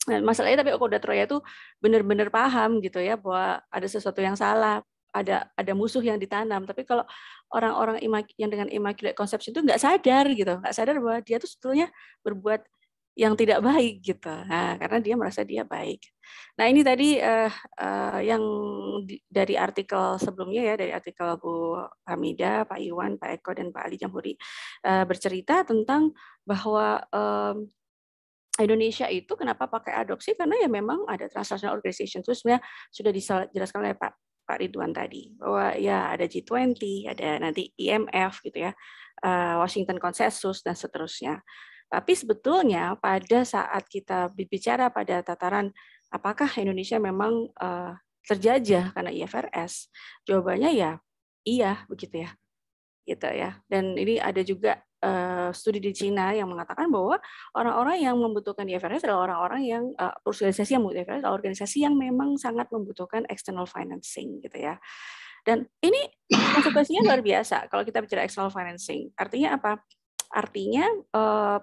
Nah, masalahnya tapi kuda Troya itu benar-benar paham gitu ya bahwa ada sesuatu yang salah, ada ada musuh yang ditanam. Tapi kalau orang-orang yang dengan immaculate conception itu nggak sadar gitu, nggak sadar bahwa dia tuh sebetulnya berbuat yang tidak baik gitu. Nah, karena dia merasa dia baik. Nah ini tadi eh, eh, yang di, dari artikel sebelumnya ya, dari artikel Bu Hamida, Pak Iwan, Pak Eko dan Pak Ali Jamhuri eh, bercerita tentang bahwa eh, Indonesia itu kenapa pakai adopsi, karena ya memang ada transnational organization, terus sebenarnya sudah dijelaskan oleh Pak Pak Ridwan tadi bahwa ya ada G dua puluh, ada nanti I M F gitu ya, Washington Consensus dan seterusnya. Tapi sebetulnya pada saat kita berbicara pada tataran apakah Indonesia memang terjajah karena I F R S, jawabannya ya iya begitu ya, gitu ya. Dan ini ada juga Uh, studi di Cina yang mengatakan bahwa orang-orang yang membutuhkan I F R S adalah orang-orang yang uh, organisasi yang membutuhkan I F R S, organisasi yang memang sangat membutuhkan external financing gitu ya. Dan ini konsekuensinya luar biasa kalau kita bicara external financing. Artinya apa? Artinya eh,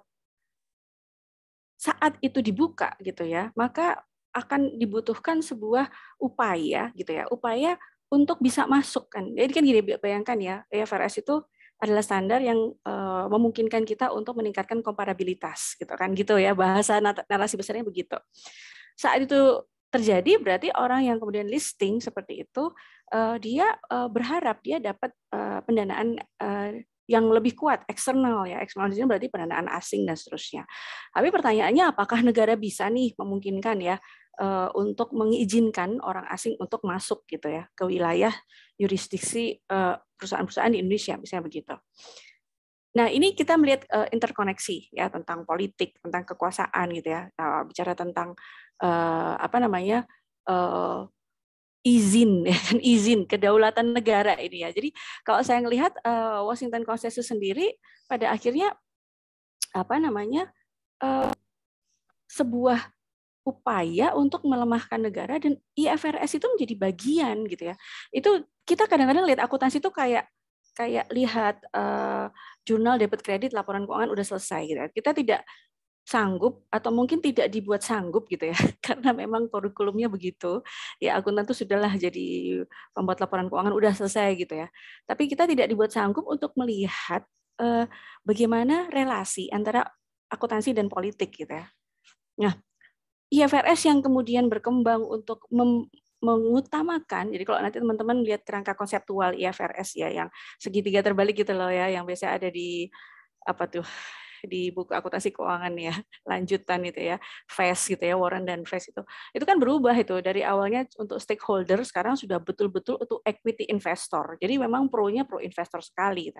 saat itu dibuka gitu ya, maka akan dibutuhkan sebuah upaya gitu ya, upaya untuk bisa masuk kan. Jadi kan gini, bayangkan ya, I F R S itu adalah standar yang uh, memungkinkan kita untuk meningkatkan komparabilitas gitu kan, gitu ya, bahasa narasi besarnya begitu. Saat itu terjadi berarti orang yang kemudian listing seperti itu uh, dia uh, berharap dia dapat uh, pendanaan uh, yang lebih kuat, eksternal ya, eksternal di sini berarti pendanaan asing dan seterusnya. Tapi pertanyaannya apakah negara bisa nih memungkinkan ya uh, untuk mengizinkan orang asing untuk masuk gitu ya ke wilayah yurisdiksi uh, perusahaan-perusahaan di Indonesia, misalnya begitu. Nah, ini kita melihat uh, interkoneksi ya tentang politik, tentang kekuasaan gitu ya. Nah, bicara tentang uh, apa namanya uh, izin, ya, izin kedaulatan negara ini ya. Jadi kalau saya melihat uh, Washington Consensus sendiri pada akhirnya apa namanya uh, sebuah upaya untuk melemahkan negara, dan I F R S itu menjadi bagian gitu ya. Itu kita kadang-kadang lihat akuntansi itu kayak kayak lihat uh, jurnal debit kredit, laporan keuangan udah selesai gitu. Kita tidak sanggup atau mungkin tidak dibuat sanggup gitu ya, karena memang kurikulumnya begitu ya, akuntan itu sudahlah jadi pembuat laporan keuangan udah selesai gitu ya. Tapi kita tidak dibuat sanggup untuk melihat uh, bagaimana relasi antara akuntansi dan politik gitu ya. Nah, I F R S yang kemudian berkembang untuk mengutamakan, jadi kalau nanti teman-teman lihat kerangka konseptual I F R S ya, yang segitiga terbalik gitu loh ya, yang biasa ada di apa tuh di buku akuntansi keuangan ya, lanjutan itu ya, F A S gitu ya, Warren dan F A S itu, itu kan berubah itu dari awalnya untuk stakeholder, sekarang sudah betul-betul untuk equity investor. Jadi memang pro-nya pro investor sekali. Gitu.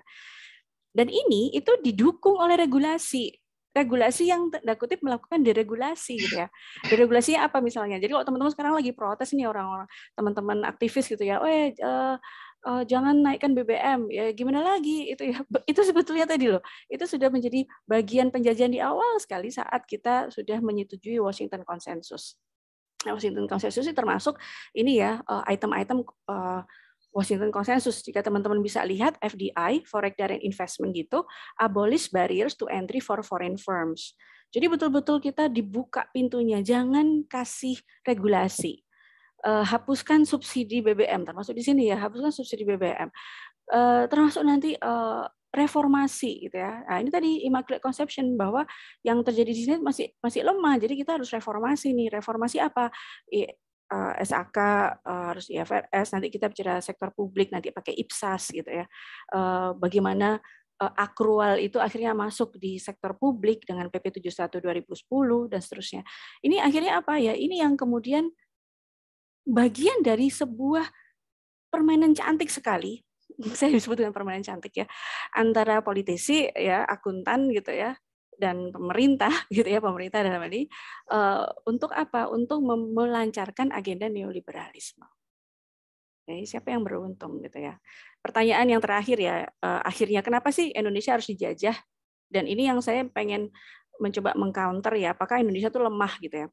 Dan ini itu didukung oleh regulasi. Regulasi yang tanda kutip melakukan deregulasi gitu ya. Deregulasinya apa misalnya? Jadi kalau teman-teman sekarang lagi protes nih orang-orang, teman-teman aktivis gitu ya, eh uh, uh, jangan naikkan B B M ya, gimana lagi itu ya. Itu sebetulnya tadi loh, itu sudah menjadi bagian penjajahan di awal sekali saat kita sudah menyetujui Washington Consensus. Nah, Washington Consensus itu termasuk ini ya, item-item uh, Washington Consensus, jika teman-teman bisa lihat, F D I, Foreign Direct Investment gitu, abolish barriers to entry for foreign firms. Jadi betul-betul kita dibuka pintunya, jangan kasih regulasi. Uh, hapuskan subsidi B B M, termasuk di sini ya, hapuskan subsidi B B M. Uh, termasuk nanti uh, reformasi gitu ya. Nah, ini tadi immaculate conception, bahwa yang terjadi di sini masih masih lemah, jadi kita harus reformasi nih. Reformasi apa? I, Uh, S A K, uh, harus I F R S, nanti kita bicara sektor publik, nanti pakai I P S A S gitu ya. Uh, bagaimana uh, akrual itu akhirnya masuk di sektor publik dengan P P tujuh puluh satu dua ribu sepuluh dan seterusnya. Ini akhirnya apa ya? Ini yang kemudian bagian dari sebuah permainan cantik sekali. Saya sebut dengan permainan cantik ya. Antara politisi ya, akuntan gitu ya, dan pemerintah gitu ya, pemerintah dalam ini uh, untuk apa? Untuk melancarkan agenda neoliberalisme. Jadi siapa yang beruntung gitu ya? Pertanyaan yang terakhir ya, uh, akhirnya kenapa sih Indonesia harus dijajah? Dan ini yang saya pengen mencoba mengcounter ya, apakah Indonesia tuh lemah gitu ya?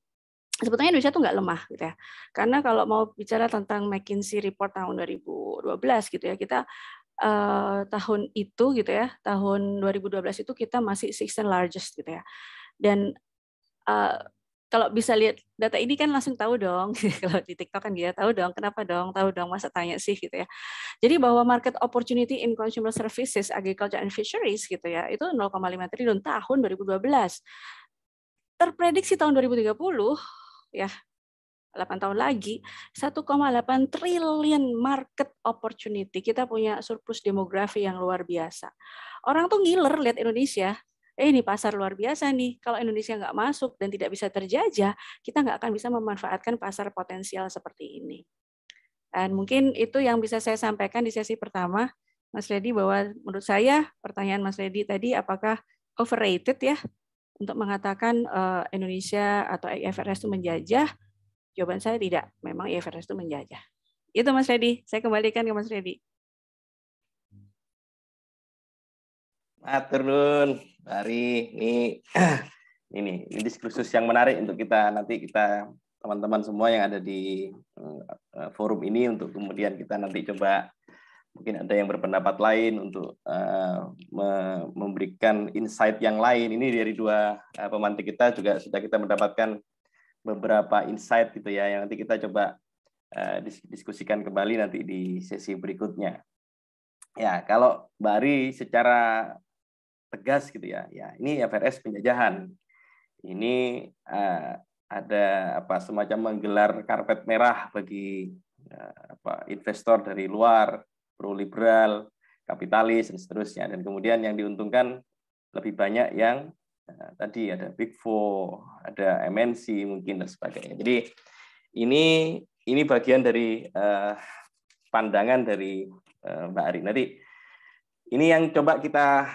Sebetulnya Indonesia tuh nggak lemah gitu ya. Karena kalau mau bicara tentang McKinsey report tahun dua ribu dua belas gitu ya, kita Uh, tahun itu gitu ya, tahun dua ribu dua belas itu kita masih sixth largest gitu ya. Dan uh, kalau bisa lihat data ini kan langsung tahu dong, kalau di TikTok kan dia tahu dong, kenapa dong, tahu dong, masa tanya sih gitu ya. Jadi bahwa market opportunity in consumer services, agriculture and fisheries gitu ya, itu nol koma lima triliun tahun dua ribu dua belas. Terprediksi tahun dua ribu tiga puluh ya, delapan tahun lagi, satu koma delapan triliun market opportunity. Kita punya surplus demografi yang luar biasa. Orang tuh ngiler lihat Indonesia, eh ini pasar luar biasa nih, kalau Indonesia nggak masuk dan tidak bisa terjajah, kita nggak akan bisa memanfaatkan pasar potensial seperti ini. Dan mungkin itu yang bisa saya sampaikan di sesi pertama, Mas Redi, bahwa menurut saya pertanyaan Mas Redi tadi, apakah overrated ya, untuk mengatakan uh, Indonesia atau I F R S itu menjajah, jawaban saya tidak. Memang I F R S itu menjajah. Itu Mas Redi. Saya kembalikan ke Mas Redi. Matur nuwun, Ari. Ini ini ini diskursus yang menarik untuk kita nanti, kita teman-teman semua yang ada di forum ini, untuk kemudian kita nanti coba Mungkin ada yang berpendapat lain untuk uh, me- memberikan insight yang lain. Ini dari dua uh, pemantik kita juga sudah kita mendapatkan beberapa insight gitu ya, yang nanti kita coba uh, diskusikan kembali nanti di sesi berikutnya. Ya, kalau Mbak Ari secara tegas gitu ya, ya ini F R S penjajahan. Ini uh, ada apa semacam menggelar karpet merah bagi uh, apa investor dari luar, pro-liberal, kapitalis, dan seterusnya. Dan kemudian yang diuntungkan lebih banyak yang eh, tadi ada Big Four, ada M N C mungkin, dan sebagainya. Jadi ini ini bagian dari eh, pandangan dari eh, Mbak Ari. Nanti ini yang coba kita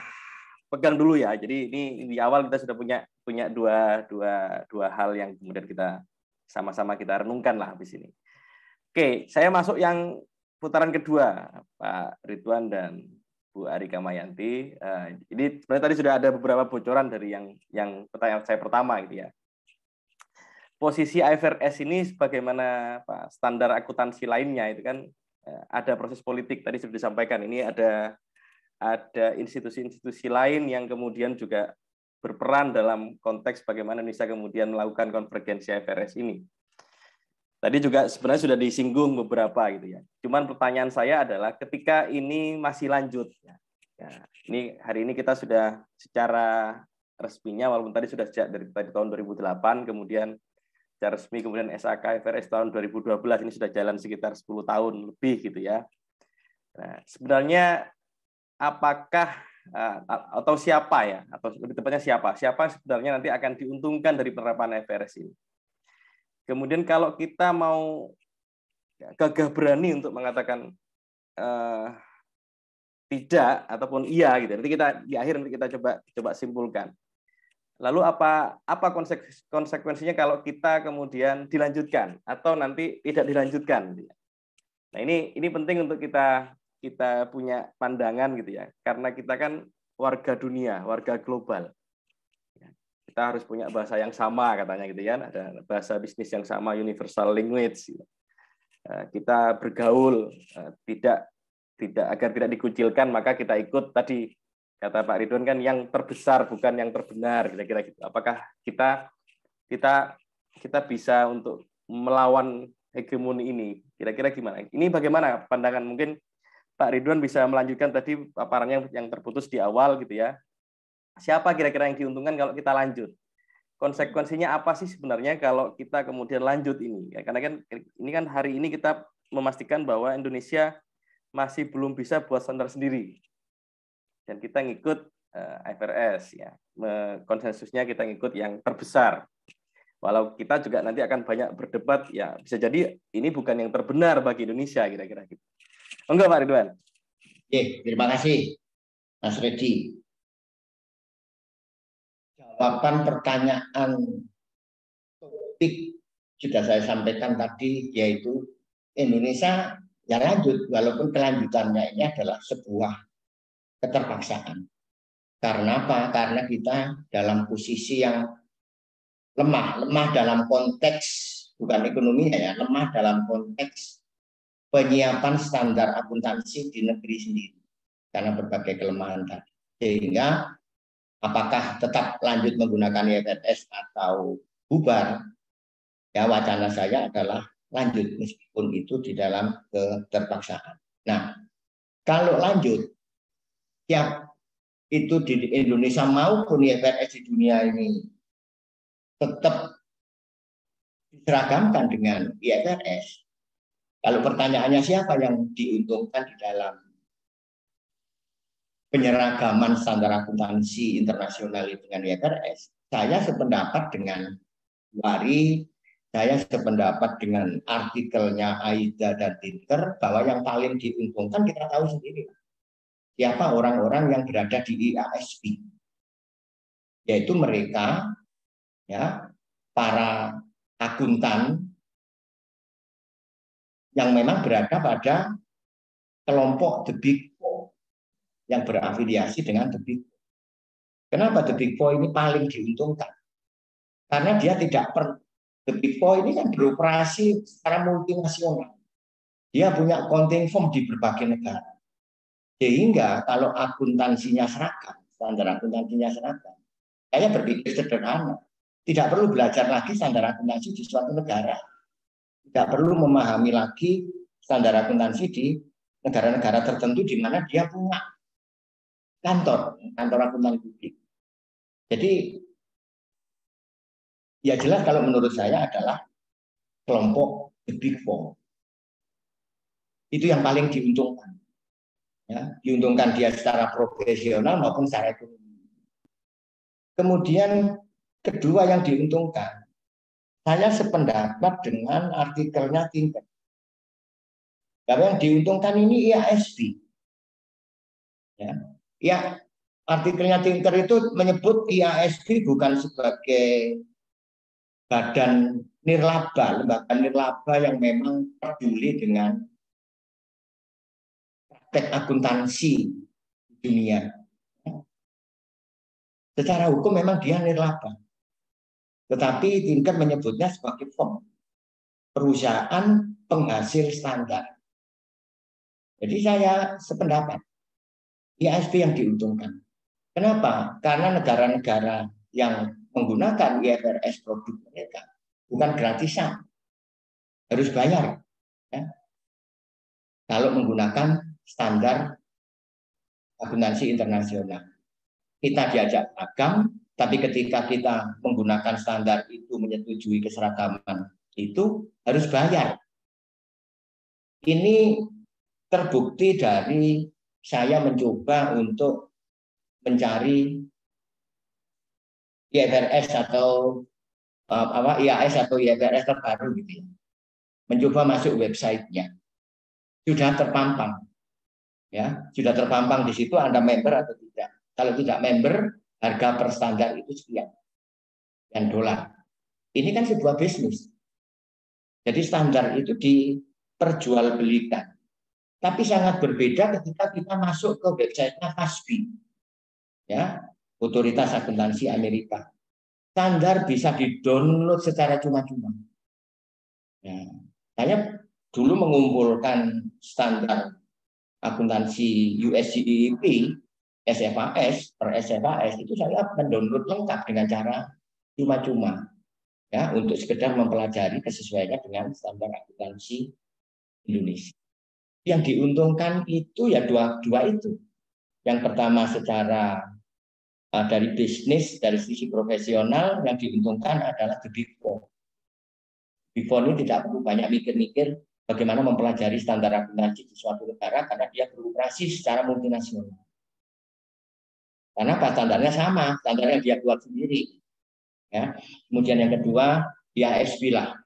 pegang dulu ya. Jadi ini di awal kita sudah punya punya dua, dua, dua hal yang kemudian kita sama-sama kita renungkan lah habis ini. Oke, saya masuk yang putaran kedua, Pak Ridwan dan Bu Ari Kamayanti. Uh, jadi sebenarnya tadi sudah ada beberapa bocoran dari yang yang pertanyaan saya pertama gitu ya. Posisi I F R S ini sebagaimana Pak, standar akuntansi lainnya itu kan uh, ada proses politik tadi sudah disampaikan. Ini ada ada institusi-institusi lain yang kemudian juga berperan dalam konteks bagaimana Indonesia kemudian melakukan konvergensi I F R S ini. Tadi juga sebenarnya sudah disinggung beberapa gitu ya. Cuman pertanyaan saya adalah ketika ini masih lanjut, ya, ini hari ini kita sudah secara resminya, walaupun tadi sudah sejak dari tadi tahun dua ribu delapan, kemudian secara resmi kemudian S A K F R S tahun dua ribu dua belas ini sudah jalan sekitar sepuluh tahun lebih gitu ya. Nah, sebenarnya apakah atau siapa ya, atau lebih tepatnya siapa, siapa sebenarnya nanti akan diuntungkan dari penerapan F R S ini? Kemudian kalau kita mau gagah berani untuk mengatakan eh, tidak ataupun iya gitu, nanti kita di akhir nanti kita coba coba simpulkan. Lalu apa apa konsekuensinya kalau kita kemudian dilanjutkan atau nanti tidak dilanjutkan? Nah ini ini penting untuk kita kita punya pandangan gitu ya, karena kita kan warga dunia, warga global. Kita harus punya bahasa yang sama katanya gitu ya, ada bahasa bisnis yang sama, universal language. Kita bergaul tidak tidak agar tidak dikucilkan, maka kita ikut tadi kata Pak Ridwan kan yang terbesar bukan yang terbenar kira-kira gitu. Apakah kita kita kita bisa untuk melawan hegemoni ini? Kira-kira gimana? Ini bagaimana pandangan, mungkin Pak Ridwan bisa melanjutkan tadi paparannya yang terputus di awal gitu ya. Siapa kira-kira yang diuntungkan kalau kita lanjut? Konsekuensinya apa sih sebenarnya kalau kita kemudian lanjut ini? Ya, karena kan ini kan hari ini kita memastikan bahwa Indonesia masih belum bisa buat standar sendiri. Dan kita ngikut uh, I F R S ya. Konsensusnya kita ngikut yang terbesar. Walau kita juga nanti akan banyak berdebat ya, bisa jadi ini bukan yang terbenar bagi Indonesia kira-kira gitu. Oh, enggak Pak Ridwan? Oke, terima kasih Mas Redi. Jawaban pertanyaan topik sudah saya sampaikan tadi, yaitu Indonesia ya lanjut, walaupun kelanjutannya ini adalah sebuah keterpaksaan. Karena apa? Karena kita dalam posisi yang lemah, lemah dalam konteks bukan ekonominya ya, lemah dalam konteks penyiapan standar akuntansi di negeri sendiri karena berbagai kelemahan tadi. Sehingga apakah tetap lanjut menggunakan I F R S atau bubar? Ya, wacana saya adalah lanjut meskipun itu di dalam keterpaksaan. Nah, kalau lanjut, ya itu di Indonesia maupun I F R S di dunia ini tetap diseragamkan dengan I F R S. Kalau pertanyaannya siapa yang diuntungkan di dalam penyeragaman standar akuntansi internasional dengan I F R S, saya sependapat dengan Wari, saya sependapat dengan artikelnya Aida dan Tinker bahwa yang paling diuntungkan kita tahu sendiri siapa orang-orang yang berada di I A S P, yaitu mereka ya para akuntan yang memang berada pada kelompok the big yang berafiliasi dengan The Big Four. Kenapa The Big Four ini paling diuntungkan? Karena dia tidak per The Big Four ini kan beroperasi secara multinasional. Dia punya accounting firm di berbagai negara. Sehingga kalau akuntansinya seragam, standar akuntansinya seragam, saya berpikir sederhana. Tidak perlu belajar lagi standar akuntansi di suatu negara. Tidak perlu memahami lagi standar akuntansi di negara-negara tertentu di mana dia punya kantor, kantor akuntan publik. Jadi, ya jelas kalau menurut saya adalah kelompok the big four. Itu yang paling diuntungkan. Ya, diuntungkan dia secara profesional maupun secara ekonomi. Kemudian kedua yang diuntungkan, saya sependapat dengan artikelnya Tinker. Karena yang diuntungkan ini I A S B. Ya, ya, artikelnya Tinker itu menyebut I A S B bukan sebagai badan nirlaba, lembaga nirlaba yang memang peduli dengan praktek akuntansi di dunia. Secara hukum memang dia nirlaba. Tetapi Tinker menyebutnya sebagai firm, perusahaan penghasil standar. Jadi saya sependapat, I A S B yang diuntungkan. Kenapa? Karena negara-negara yang menggunakan I F R S produk mereka bukan gratisan, harus bayar. Ya. Kalau menggunakan standar akuntansi internasional, kita diajak agam, tapi ketika kita menggunakan standar itu menyetujui keseragaman itu harus bayar. Ini terbukti dari saya mencoba untuk mencari I F R S atau apa I A S atau I F R S terbaru gitu ya. Mencoba masuk websitenya, sudah terpampang, ya sudah terpampang di situ Anda member atau tidak. Kalau tidak member, harga per standar itu sekian, dan dolar. Ini kan sebuah bisnis. Jadi standar itu diperjualbelikan. Tapi sangat berbeda ketika kita masuk ke websitenya F A S B, ya, Otoritas Akuntansi Amerika. Standar bisa di-download secara cuma-cuma. Ya, saya dulu mengumpulkan standar akuntansi U S G E P, S F A S, per S F A S itu saya mendownload lengkap dengan cara cuma-cuma, ya, untuk sekedar mempelajari kesesuaiannya dengan standar akuntansi Indonesia. Yang diuntungkan itu ya dua dua itu. Yang pertama secara uh, dari bisnis, dari sisi profesional, yang diuntungkan adalah the big four. Big four ini tidak perlu banyak mikir-mikir bagaimana mempelajari standar akuntansi di suatu negara karena dia beroperasi secara multinasional. Karena apa? Standarnya sama, standarnya dia buat sendiri. Ya. Kemudian yang kedua, I A S B lah.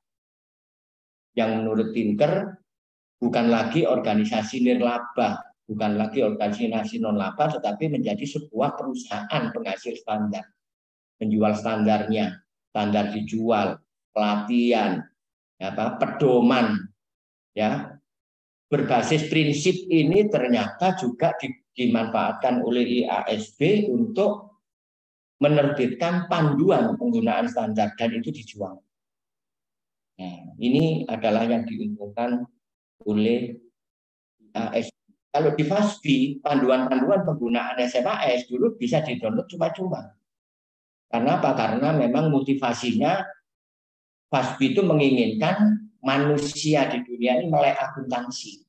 Yang menurut Tinker bukan lagi organisasi nirlaba, bukan lagi organisasi non-laba, tetapi menjadi sebuah perusahaan penghasil standar. Menjual standarnya, standar dijual, pelatihan, apa, pedoman. Ya. Berbasis prinsip ini ternyata juga dimanfaatkan oleh I A S B untuk menerbitkan panduan penggunaan standar, dan itu dijual. Nah, ini adalah yang diuntungkan oleh I A S B. Kalau di F A S B, panduan-panduan penggunaan S F A S dulu bisa didownload cuma-cuma. Karena apa? Karena memang motivasinya F A S B itu menginginkan manusia di dunia ini melek akuntansi.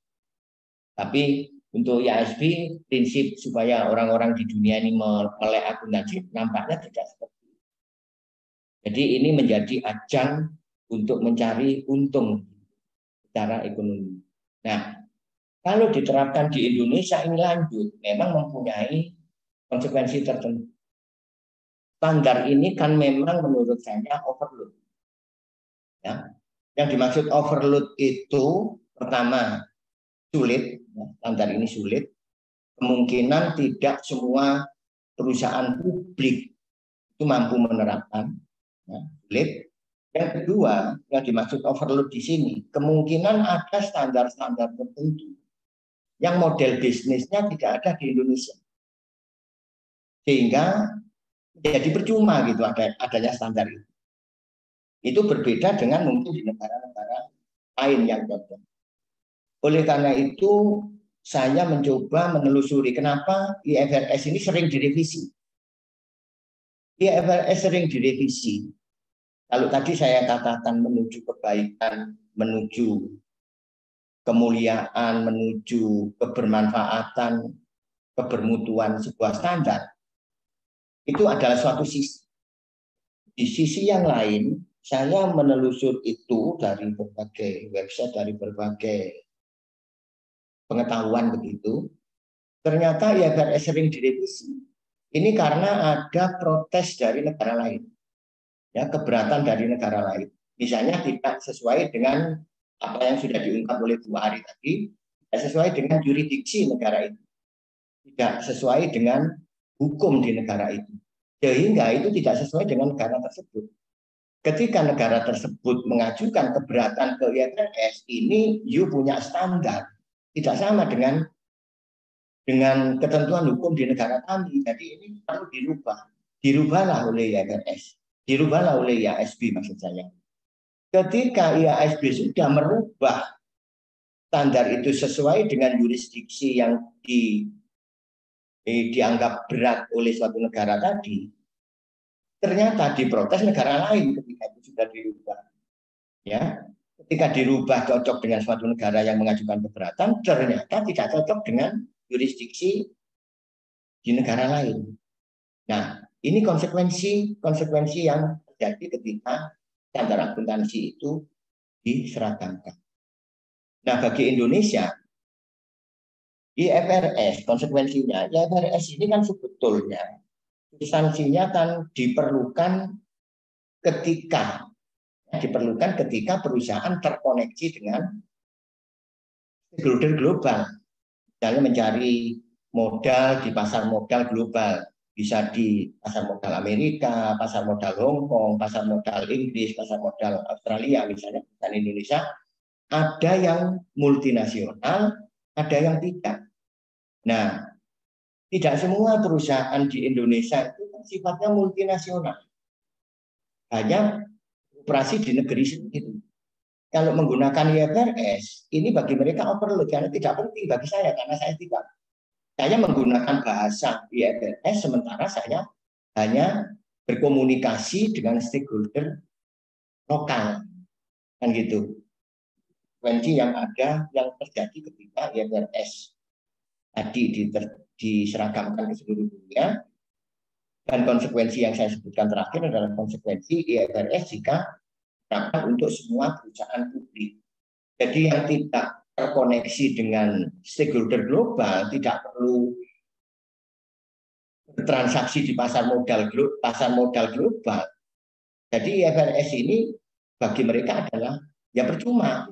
Tapi untuk I A S B, prinsip supaya orang-orang di dunia ini melek akuntansi nampaknya tidak seperti itu. Jadi ini menjadi ajang untuk mencari untung secara ekonomi. Nah, kalau diterapkan di Indonesia ini lanjut, memang mempunyai konsekuensi tertentu. Standar ini kan memang menurut saya overload. Ya. Yang dimaksud overload itu pertama sulit, ya, standar ini sulit. Kemungkinan tidak semua perusahaan publik itu mampu menerapkan, ya, sulit. Yang kedua, yang dimaksud overload di sini, kemungkinan ada standar-standar tertentu yang model bisnisnya tidak ada di Indonesia. Sehingga jadi percuma gitu adanya standar itu. Itu berbeda dengan mungkin di negara-negara lain yang contoh. Oleh karena itu, saya mencoba menelusuri kenapa I F R S ini sering direvisi. I F R S sering direvisi. Kalau tadi saya katakan menuju kebaikan, menuju kemuliaan, menuju kebermanfaatan, kebermutuan sebuah standar, itu adalah suatu sisi. Di sisi yang lain, saya menelusur itu dari berbagai website, dari berbagai pengetahuan begitu. Ternyata I F R S sering direvisi. Ini karena ada protes dari negara lain, ya, keberatan dari negara lain. Misalnya tidak sesuai dengan apa yang sudah diungkap oleh Bu Ari tadi, tidak sesuai dengan yuridiksi negara itu, tidak sesuai dengan hukum di negara itu, sehingga itu tidak sesuai dengan negara tersebut. Ketika negara tersebut mengajukan keberatan ke I F R S, ini you punya standar tidak sama dengan dengan ketentuan hukum di negara kami, jadi ini perlu dirubah, dirubahlah oleh I F R S, dirubahlah oleh I A S B maksud saya. Ketika I A S B sudah merubah standar itu sesuai dengan yurisdiksi yang di, eh, dianggap berat oleh suatu negara tadi, ternyata diprotes negara lain ketika itu sudah dirubah. Ya, ketika dirubah cocok dengan suatu negara yang mengajukan keberatan, ternyata tidak cocok dengan yurisdiksi di negara lain. Nah, ini konsekuensi konsekuensi yang terjadi ketika standar akuntansi itu diseragamkan. Nah, bagi Indonesia, I F R S konsekuensinya, I F R S ini kan sebetulnya substansinya kan diperlukan ketika diperlukan ketika perusahaan terkoneksi dengan stakeholder global, misalnya mencari modal di pasar modal global. Bisa di pasar modal Amerika, pasar modal Hong Kong, pasar modal Inggris, pasar modal Australia misalnya, dan Indonesia ada yang multinasional, ada yang tidak. Nah, tidak semua perusahaan di Indonesia itu sifatnya multinasional. Hanya operasi di negeri sendiri. Kalau menggunakan I F R S, ini bagi mereka overload karena tidak penting bagi saya karena saya tidak. Saya menggunakan bahasa I F R S sementara saya hanya berkomunikasi dengan stakeholder lokal, kan gitu. Konsekuensi yang ada yang terjadi ketika I F R S tadi diseragamkan ke seluruh dunia, dan konsekuensi yang saya sebutkan terakhir adalah konsekuensi I F R S jika diterapkan untuk semua perusahaan publik. Jadi yang tidak terkoneksi dengan stakeholder global tidak perlu bertransaksi di pasar modal global, pasar modal global. Jadi I F R S ini bagi mereka adalah ya percuma.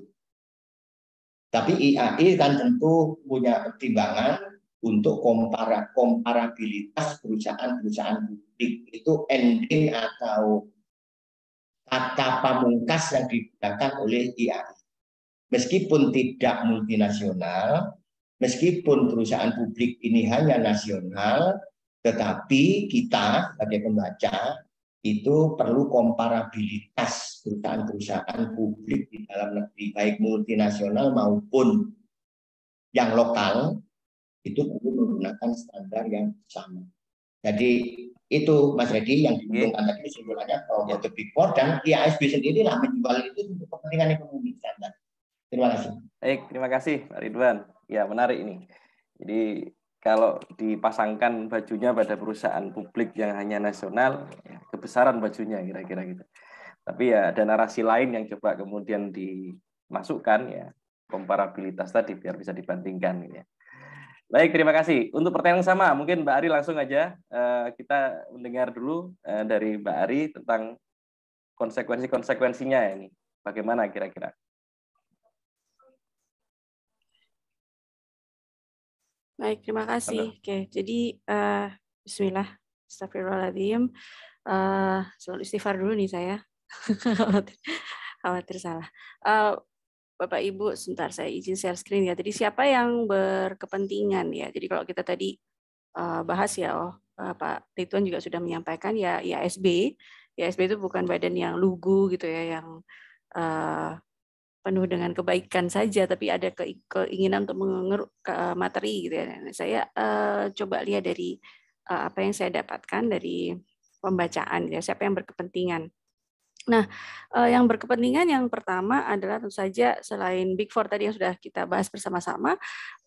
Tapi I A I kan tentu punya pertimbangan untuk kompara, komparabilitas perusahaan-perusahaan publik, itu ending atau kata pamungkas yang digunakan oleh I A I. Meskipun tidak multinasional, meskipun perusahaan publik ini hanya nasional, tetapi kita sebagai pembaca itu perlu komparabilitas perusahaan-perusahaan publik di dalam negeri, baik multinasional maupun yang lokal, itu perlu menggunakan standar yang sama. Jadi itu Mas Redi yang diuntungkan tadi simpulannya kalau the Big Four dan I A S B sendirilah menjual itu untuk kepentingan ekonomi standar. Terima kasih. Baik, terima kasih Pak Ridwan. Ya, menarik ini. Jadi kalau dipasangkan bajunya pada perusahaan publik yang hanya nasional, ya, kebesaran bajunya kira-kira gitu. Tapi ya ada narasi lain yang coba kemudian dimasukkan ya, komparabilitas tadi biar bisa dibandingkan gitu ya. Baik, terima kasih. Untuk pertanyaan yang sama, mungkin Mbak Ari langsung aja eh, kita mendengar dulu eh, dari Mbak Ari tentang konsekuensi-konsekuensinya ya, ini. Bagaimana kira-kira? Baik, terima kasih. Halo. Oke, jadi uh, bismillah, astagfirullahaladzim. Uh, selalu istighfar dulu nih saya. Khawatir salah. Uh, Bapak Ibu, sebentar saya izin share screen ya. Jadi siapa yang berkepentingan ya? Jadi kalau kita tadi uh, bahas ya, oh uh, Pak Ridwan juga sudah menyampaikan ya I A S B. I A S B itu bukan badan yang lugu gitu ya, yang uh, penuh dengan kebaikan saja, tapi ada keinginan untuk mengeruk materi gitu ya. Saya uh, coba lihat dari uh, apa yang saya dapatkan dari pembacaan ya, siapa yang berkepentingan. Nah, uh, yang berkepentingan yang pertama adalah tentu saja selain Big Four tadi yang sudah kita bahas bersama-sama,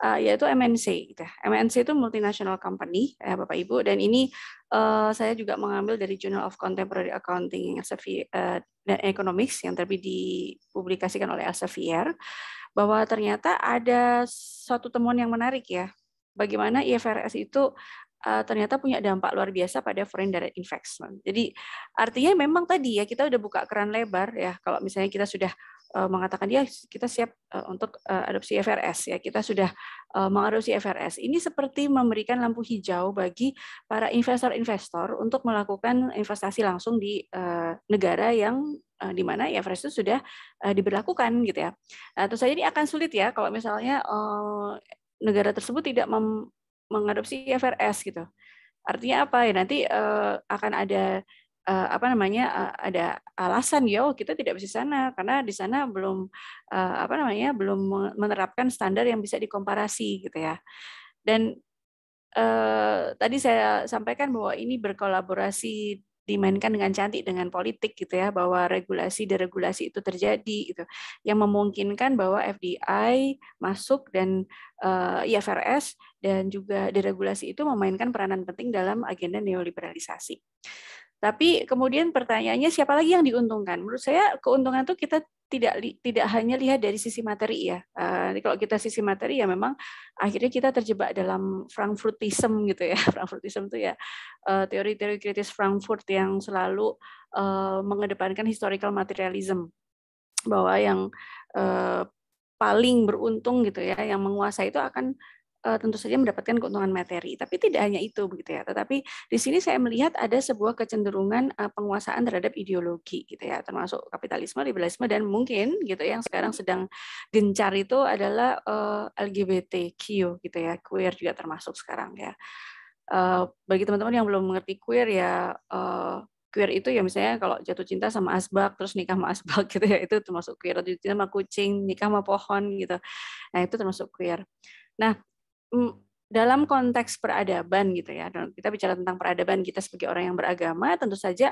uh, yaitu M N C gitu ya. M N C itu multinational company ya, Bapak Ibu, dan ini uh, saya juga mengambil dari Journal of Contemporary Accounting and Economics yang terbit dipublikasikan oleh Elsevier, bahwa ternyata ada suatu temuan yang menarik ya, bagaimana I F R S itu ternyata punya dampak luar biasa pada foreign direct investment. Jadi artinya memang tadi ya kita udah buka keran lebar ya, kalau misalnya kita sudah uh, mengatakan dia ya, kita siap uh, untuk uh, adopsi F R S ya, kita sudah uh, mengadopsi F R S. Ini seperti memberikan lampu hijau bagi para investor-investor untuk melakukan investasi langsung di uh, negara yang uh, di mana I F R S itu sudah uh, diberlakukan gitu ya. Nah, terus saja ini akan sulit ya kalau misalnya uh, negara tersebut tidak mem mengadopsi I F R S gitu. Artinya apa ya, nanti uh, akan ada uh, apa namanya uh, ada alasan ya, oh, kita tidak bisa sana karena di sana belum uh, apa namanya belum menerapkan standar yang bisa dikomparasi gitu ya. Dan uh, tadi saya sampaikan bahwa ini berkolaborasi, dimainkan dengan cantik dengan politik gitu ya, bahwa regulasi deregulasi itu terjadi gitu, yang memungkinkan bahwa F D I masuk dan uh, I F R S dan juga deregulasi itu memainkan peranan penting dalam agenda neoliberalisasi. Tapi kemudian pertanyaannya siapa lagi yang diuntungkan? Menurut saya keuntungan itu kita tidak tidak hanya lihat dari sisi materi ya. Uh, kalau kita sisi materi ya memang akhirnya kita terjebak dalam Frankfurtism gitu ya. Frankfurtism itu ya uh, teori-teori kritis Frankfurt yang selalu uh, mengedepankan historical materialism, bahwa yang uh, paling beruntung gitu ya, yang menguasai itu akan uh, tentu saja mendapatkan keuntungan materi. Tapi tidak hanya itu begitu ya. Tetapi di sini saya melihat ada sebuah kecenderungan uh, penguasaan terhadap ideologi gitu ya, termasuk kapitalisme, liberalisme, dan mungkin gitu yang sekarang sedang gencar itu adalah uh, L G B T Q gitu ya, queer juga termasuk sekarang ya. Uh, bagi teman-teman yang belum mengerti queer ya, uh, queer itu ya misalnya kalau jatuh cinta sama asbak terus nikah sama asbak gitu ya, itu termasuk queer. Jatuh cinta sama kucing nikah sama pohon gitu, nah itu termasuk queer. Nah dalam konteks peradaban gitu ya, kita bicara tentang peradaban, kita sebagai orang yang beragama tentu saja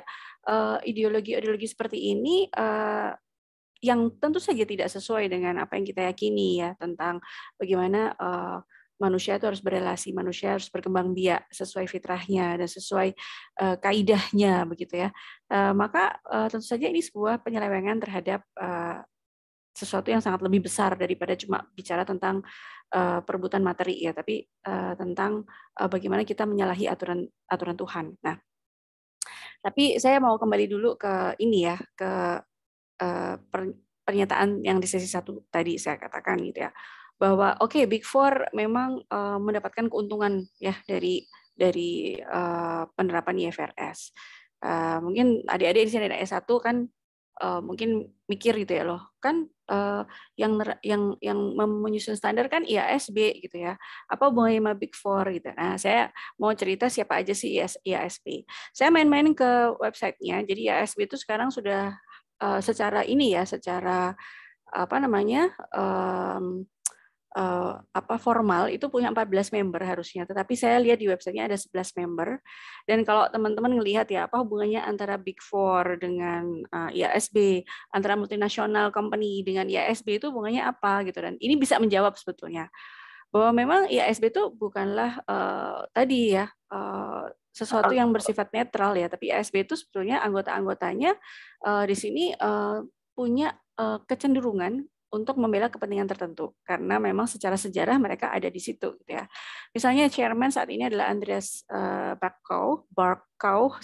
ideologi-ideologi seperti ini yang tentu saja tidak sesuai dengan apa yang kita yakini ya, tentang bagaimana manusia itu harus berelasi, manusia harus berkembang biak sesuai fitrahnya dan sesuai uh, kaidahnya begitu ya. Uh, maka uh, tentu saja ini sebuah penyelewengan terhadap uh, sesuatu yang sangat lebih besar daripada cuma bicara tentang uh, perebutan materi ya, tapi uh, tentang uh, bagaimana kita menyalahi aturan aturan Tuhan. Nah, tapi saya mau kembali dulu ke ini ya, ke uh, pernyataan yang di sesi satu tadi saya katakan gitu ya, bahwa oke okay, Big Four memang uh, mendapatkan keuntungan ya dari dari uh, penerapan I F R S. Uh, mungkin adik-adik di sini ada S satu kan uh, mungkin mikir gitu ya, loh kan uh, yang yang yang menyusun standar kan I A S B gitu ya. Apa hubungannya sama Big Four gitu. Nah, saya mau cerita siapa aja sih I A S B. Saya main-main ke websitenya. Jadi I A S B itu sekarang sudah uh, secara ini ya, secara apa namanya? Um, Uh, apa formal itu punya empat belas member harusnya, tetapi saya lihat di websitenya ada sebelas member. Dan kalau teman-teman ngelihat ya apa hubungannya antara Big Four dengan uh, I A S B, antara multinational company dengan I A S B itu hubungannya apa gitu, dan ini bisa menjawab sebetulnya bahwa memang I A S B itu bukanlah uh, tadi ya uh, sesuatu yang bersifat netral ya, tapi I A S B itu sebetulnya anggota-anggotanya uh, di sini uh, punya uh, kecenderungan untuk membela kepentingan tertentu, karena memang secara sejarah mereka ada di situ gitu ya. Misalnya chairman saat ini adalah Andreas uh, Bakau, Barkau,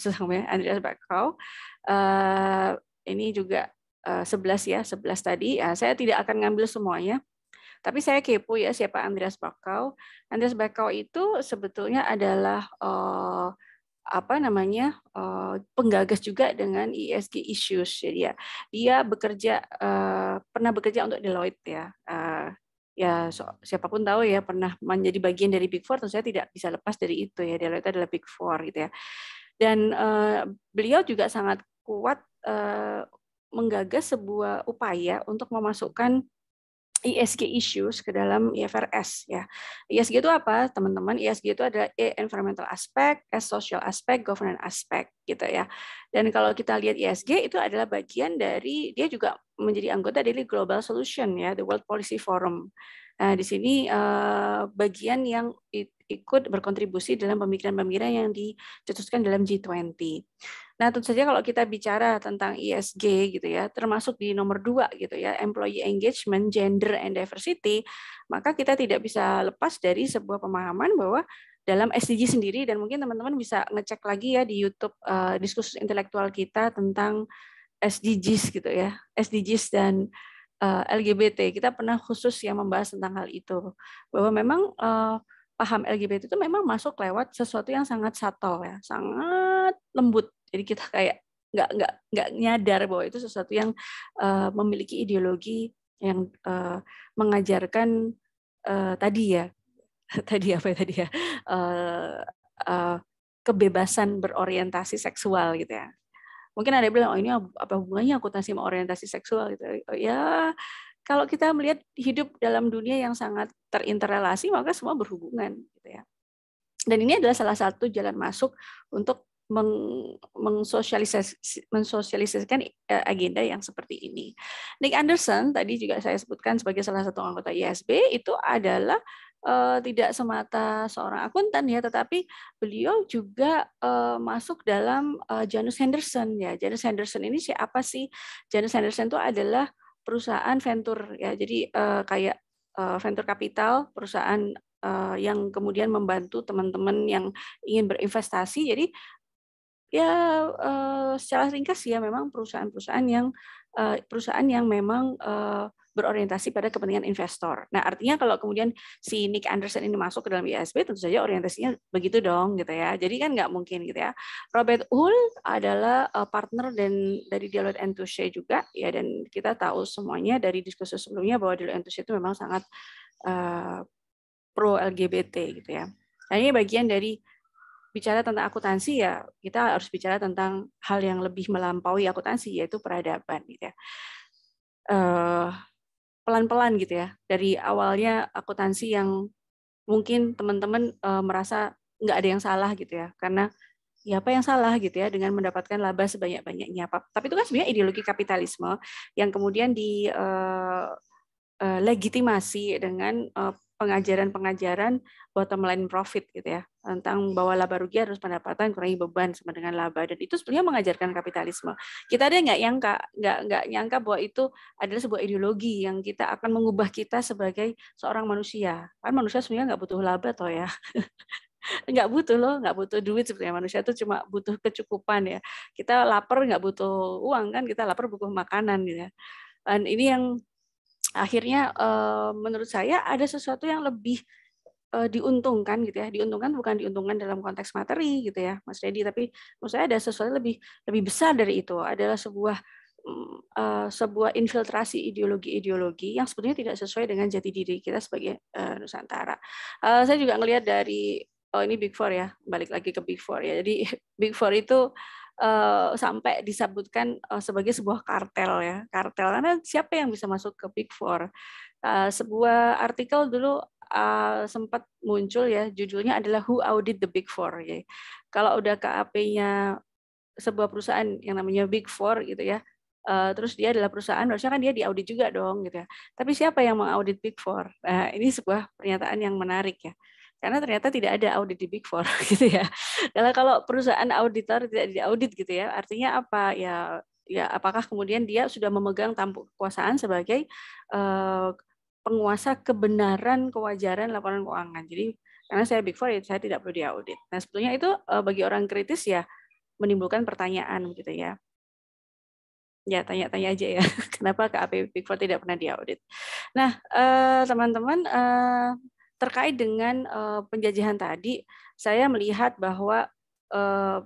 Andreas Bakau. Uh, ini juga uh, sebelas ya, sebelas tadi. Uh, saya tidak akan ngambil semuanya, tapi saya kepo ya siapa Andreas Bakau. Andreas Bakau itu sebetulnya adalah uh, apa namanya uh, penggagas juga dengan E S G issues. Jadi ya dia bekerja uh, pernah bekerja untuk Deloitte ya, uh, ya so, siapapun tahu ya pernah menjadi bagian dari Big Four, tentu saya tidak bisa lepas dari itu ya, Deloitte adalah Big Four gitu ya. Dan uh, beliau juga sangat kuat uh, menggagas sebuah upaya untuk memasukkan E S G issues ke dalam I F R S ya. E S G itu apa, teman-teman? E S G itu ada E environmental aspect, S social aspect, governance aspect gitu ya. Dan kalau kita lihat E S G itu adalah bagian dari, dia juga menjadi anggota dari Global Solution ya, the World Policy Forum. Nah, di sini eh, bagian yang ikut berkontribusi dalam pemikiran-pemikiran yang dicetuskan dalam G dua puluh. Nah, tentu saja kalau kita bicara tentang E S G gitu ya, termasuk di nomor dua gitu ya, employee engagement, gender and diversity, maka kita tidak bisa lepas dari sebuah pemahaman bahwa dalam S D G sendiri, dan mungkin teman-teman bisa ngecek lagi ya di YouTube uh, diskursus intelektual kita tentang S D Gs gitu ya, S D Gs dan L G B T, kita pernah khusus yang membahas tentang hal itu, bahwa memang eh, paham L G B T itu memang masuk lewat sesuatu yang sangat subtle ya, sangat lembut. Jadi kita kayak nggak nggak nggak nyadar bahwa itu sesuatu yang eh, memiliki ideologi yang eh, mengajarkan eh, tadi ya, tadi apa ya tadi ya eh, eh, kebebasan berorientasi seksual gitu ya. Mungkin ada yang bilang, oh ini apa hubungannya akuntansi sama orientasi seksual gitu. Oh, ya, kalau kita melihat hidup dalam dunia yang sangat terinterelasi, maka semua berhubungan gitu ya. Dan ini adalah salah satu jalan masuk untuk meng- mensosialisasi, mensosialisasikan agenda yang seperti ini. Nick Anderson tadi juga saya sebutkan sebagai salah satu anggota I S B, itu adalah eh, tidak semata seorang akuntan ya, tetapi beliau juga eh, masuk dalam eh, Janus Henderson ya. Janus Henderson ini siapa sih? Janus Henderson itu adalah perusahaan venture ya. Jadi eh, kayak eh, venture capital, perusahaan eh, yang kemudian membantu teman-teman yang ingin berinvestasi. Jadi ya eh, secara ringkas ya, memang perusahaan-perusahaan yang eh, perusahaan yang memang eh, berorientasi pada kepentingan investor. Nah, artinya kalau kemudian si Nick Anderson ini masuk ke dalam I S B, tentu saja orientasinya begitu dong, gitu ya. Jadi kan nggak mungkin, gitu ya. Robert Hull adalah partner dan dari Deloitte and Touche juga, ya. Dan kita tahu semuanya dari diskusi sebelumnya bahwa Deloitte and Touche itu memang sangat uh, pro L G B T, gitu ya. Nah, ini bagian dari bicara tentang akuntansi ya. Kita harus bicara tentang hal yang lebih melampaui akuntansi, yaitu peradaban, gitu ya. Uh, pelan-pelan gitu ya, dari awalnya akuntansi yang mungkin teman-teman e, merasa nggak ada yang salah gitu ya, karena ya apa yang salah gitu ya dengan mendapatkan laba sebanyak-banyaknya apa, tapi itu kan sebenarnya ideologi kapitalisme yang kemudian di e, e, legitimasi dengan e, pengajaran-pengajaran bottom line profit gitu ya, tentang bahwa laba rugi harus pendapatan kurangi beban sama dengan laba, dan itu sebenarnya mengajarkan kapitalisme. Kita ada nggak nyangka, nggak nggak nyangka bahwa itu adalah sebuah ideologi yang kita akan mengubah kita sebagai seorang manusia. Kan manusia sebenarnya nggak butuh laba toh ya. Nggak butuh loh, nggak butuh duit sebenarnya. Manusia itu cuma butuh kecukupan ya. Kita lapar nggak butuh uang kan, kita lapar butuh makanan gitu ya. Dan ini yang akhirnya menurut saya ada sesuatu yang lebih diuntungkan gitu ya, diuntungkan bukan diuntungkan dalam konteks materi gitu ya Mas Dedi, tapi menurut saya ada sesuatu yang lebih lebih besar dari itu, adalah sebuah sebuah infiltrasi ideologi-ideologi yang sebetulnya tidak sesuai dengan jati diri kita sebagai Nusantara. Saya juga ngelihat dari, oh ini Big Four ya, balik lagi ke Big Four ya. Jadi Big Four itu Uh, sampai disebutkan uh, sebagai sebuah kartel ya, kartel karena siapa yang bisa masuk ke Big Four? Uh, sebuah artikel dulu uh, sempat muncul ya, judulnya adalah Who Audit the Big Four ya. Kalau udah K A P-nya sebuah perusahaan yang namanya Big Four gitu ya, uh, terus dia adalah perusahaan, harusnya kan dia diaudit juga dong gitu ya. Tapi siapa yang mengaudit Big Four? Nah, ini sebuah pernyataan yang menarik ya. Karena ternyata tidak ada audit di Big Four gitu ya. Karena kalau perusahaan auditor tidak diaudit gitu ya, artinya apa ya? Ya apakah kemudian dia sudah memegang tampuk kekuasaan sebagai uh, penguasa kebenaran kewajaran laporan keuangan. Jadi karena saya Big Four, ya, saya tidak perlu diaudit. Nah sebetulnya itu uh, bagi orang kritis ya menimbulkan pertanyaan gitu ya. Ya tanya-tanya aja ya, kenapa K A P Big Four tidak pernah diaudit? Nah uh, teman-teman. Uh, Terkait dengan uh, penjajahan tadi, saya melihat bahwa uh,